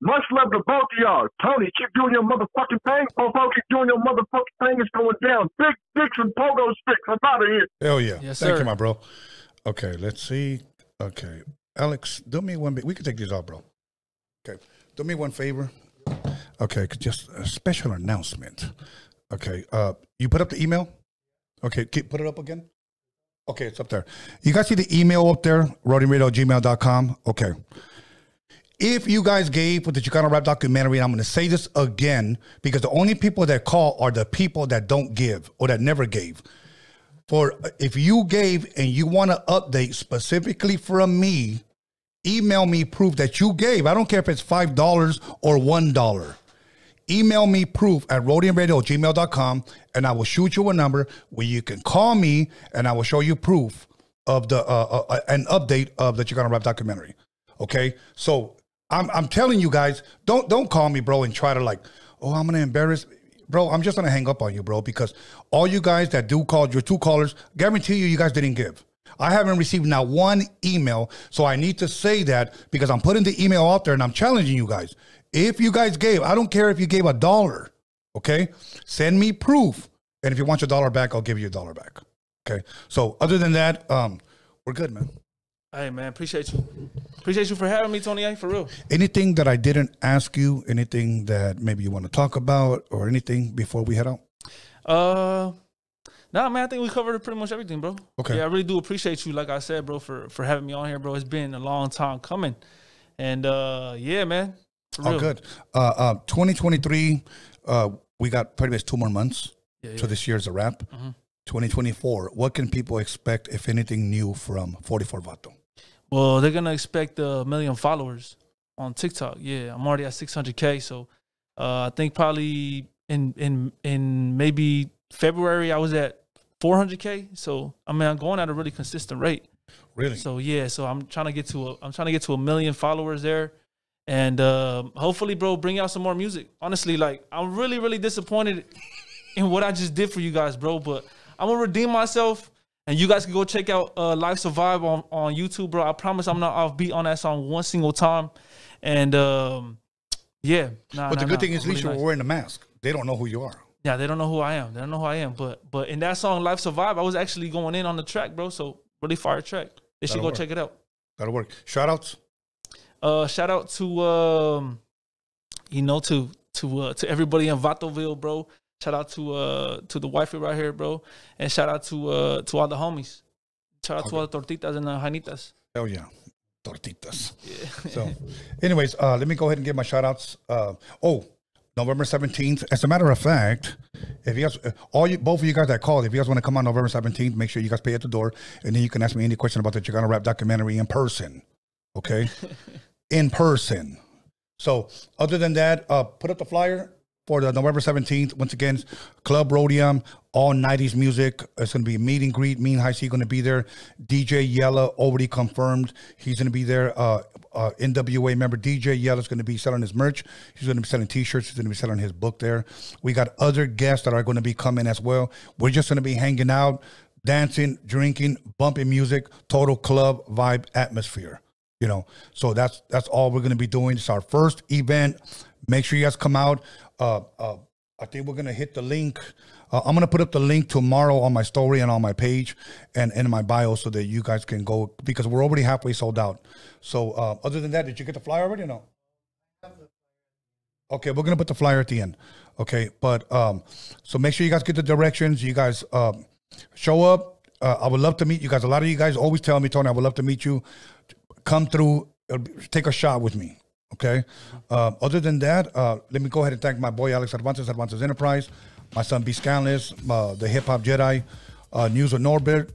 Much love to both of y'all. Tony, keep doing your motherfucking thing. Fofo, keep doing your motherfucking thing. It's going down. Big dicks and pogo sticks. I'm out of here. Hell yeah. Yes, Thank you, my bro. Okay, let's see. Okay. Alex, do me one bit. We can take these off, bro. Okay. Do me one favor. Okay, just a special announcement. Okay. You put up the email? Okay, put it up again. Okay, it's up there. You guys see the email up there, roadiumradio@gmail.com. Okay. If you guys gave for the Chicano Rap documentary, and I'm going to say this again, because the only people that call are the people that don't give or that never gave. For if you gave and you want to update specifically from me, email me proof that you gave. I don't care if it's $5 or $1. Email me proof at roadiumradio@gmail.com, and I will shoot you a number where you can call me, and I will show you proof of the an update of the Chicano Rap documentary. Okay, so I'm telling you guys, don't call me, bro, and try to like, oh, I'm gonna embarrass, bro. I'm just gonna hang up on you, bro, because all you guys that do call, your two callers, guarantee you, you guys didn't give. I haven't received not one email, so I need to say that because I'm putting the email out there and I'm challenging you guys. If you guys gave, I don't care if you gave $1, okay? Send me proof. And if you want your dollar back, I'll give you your dollar back, okay? So other than that, we're good, man. Hey, man, appreciate you. Appreciate you for having me, Tony A, for real. Anything that I didn't ask you, anything that maybe you want to talk about or anything before we head out? Nah, man, I think we covered pretty much everything, bro. Okay. Yeah, I really do appreciate you, like I said, bro, for having me on here, bro. It's been a long time coming. And, yeah, man. Oh, good. 2023, we got pretty much 2 more months. Yeah, yeah. So this year's a wrap. Mm-hmm. 2024, what can people expect, if anything, new from 44 Vato? Well, they're going to expect 1 million followers on TikTok. Yeah, I'm already at 600K. So I think probably in maybe February, I was at 400K. So I mean, I'm going at a really consistent rate. Really? So yeah, so I'm trying to get to a 1 million followers there, and hopefully, bro, bring out some more music. Honestly, like, I'm really disappointed in what I just did for you guys, bro. But I'm gonna redeem myself, and you guys can go check out Life Survive on YouTube, bro. I promise I'm not off beat on that song one single time, and yeah. But the good thing is, at least you're wearing a mask. They don't know who you are. Yeah, they don't know who I am. They don't know who I am. But in that song, Life Survive, I was actually going in on the track, bro. So really fire track. They should go check it out. That'll work. Shout outs. Shout out to you know, to everybody in Vatoville, bro. Shout out to the wifey right here, bro. And shout out to all the homies. Shout out to all the tortitas and the janitas. Hell yeah. Tortitas. Yeah. So anyways, let me go ahead and give my shout outs. November 17th. As a matter of fact, if you guys, both of you guys that called, if you guys want to come on November 17th, make sure you guys pay at the door, and then you can ask me any question about the Chicano Rap documentary in person. Okay? In person. So, other than that, put up the flyer for the November 17th. Once again, Club Rhodium, all 90s music. It's going to be meet and greet. Me and Hi-C going to be there. DJ Yella already confirmed. He's going to be there. NWA member DJ Yella's going to be selling his merch. He's going to be selling t-shirts. He's going to be selling his book there. We got other guests that are going to be coming as well. We're just going to be hanging out, dancing, drinking, bumping music, total club vibe atmosphere, you know. So that's all we're going to be doing. It's our first event. Make sure you guys come out. I think we're going to hit the link. I'm going to put up the link tomorrow on my story and on my page and in my bio so that you guys can go, because we're already halfway sold out. So other than that, did you get the flyer already or no? Okay, we're going to put the flyer at the end. Okay, but so make sure you guys get the directions. You guys show up. I would love to meet you guys. A lot of you guys always tell me, Tony, I would love to meet you. Come through. Take a shot with me. Okay. Other than that, let me go ahead and thank my boy Alex Cervantes, Cervantes Enterprise, my son B. Scanless, the Hip Hop Jedi, News of Norbert,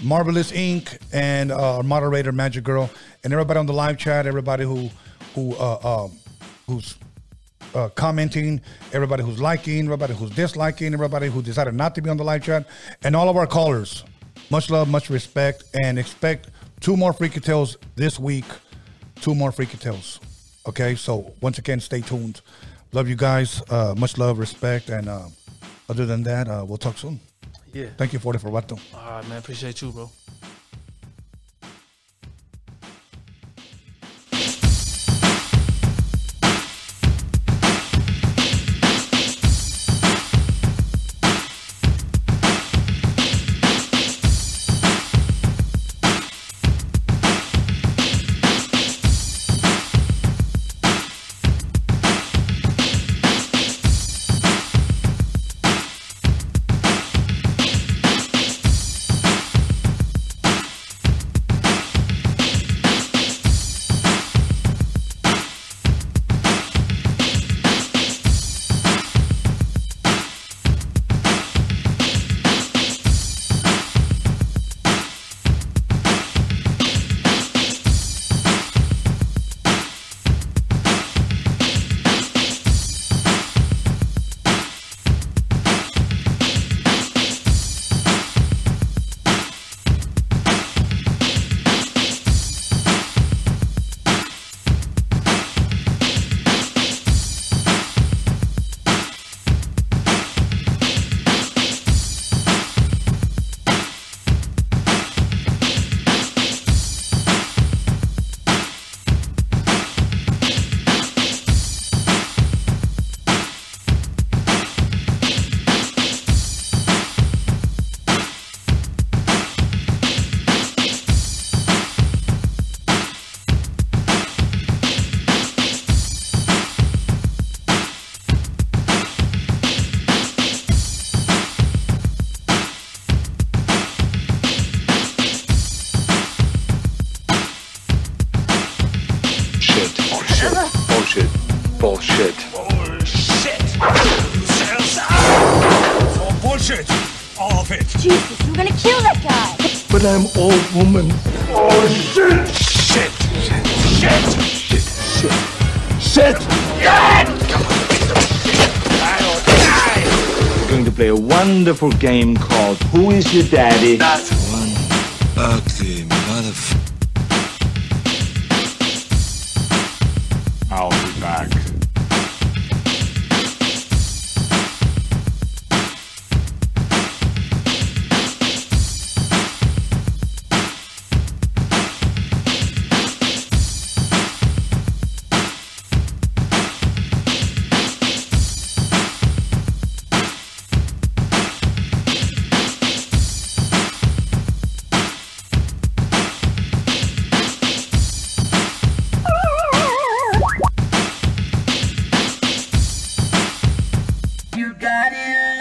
Marvelous Inc., and our moderator Magic Girl, and everybody on the live chat, everybody who's commenting, everybody who's liking, everybody who's disliking, everybody who decided not to be on the live chat, and all of our callers. Much love, much respect, and expect 2 more Freaky Tales this week. 2 more Freaky Tales. Okay, so once again, stay tuned. Love you guys. Much love, respect, and other than that, we'll talk soon. Yeah. Thank you, 44 Vato. All right, man. Appreciate you, bro. them old woman. Oh, shit! Shit! Shit! Shit! Shit! Shit! Shit! Shit! Come on, get the shit! I don't die! We're going to play a wonderful game called Who Is Your Daddy? That's one ugly motherfucker. I'll be back. You got it.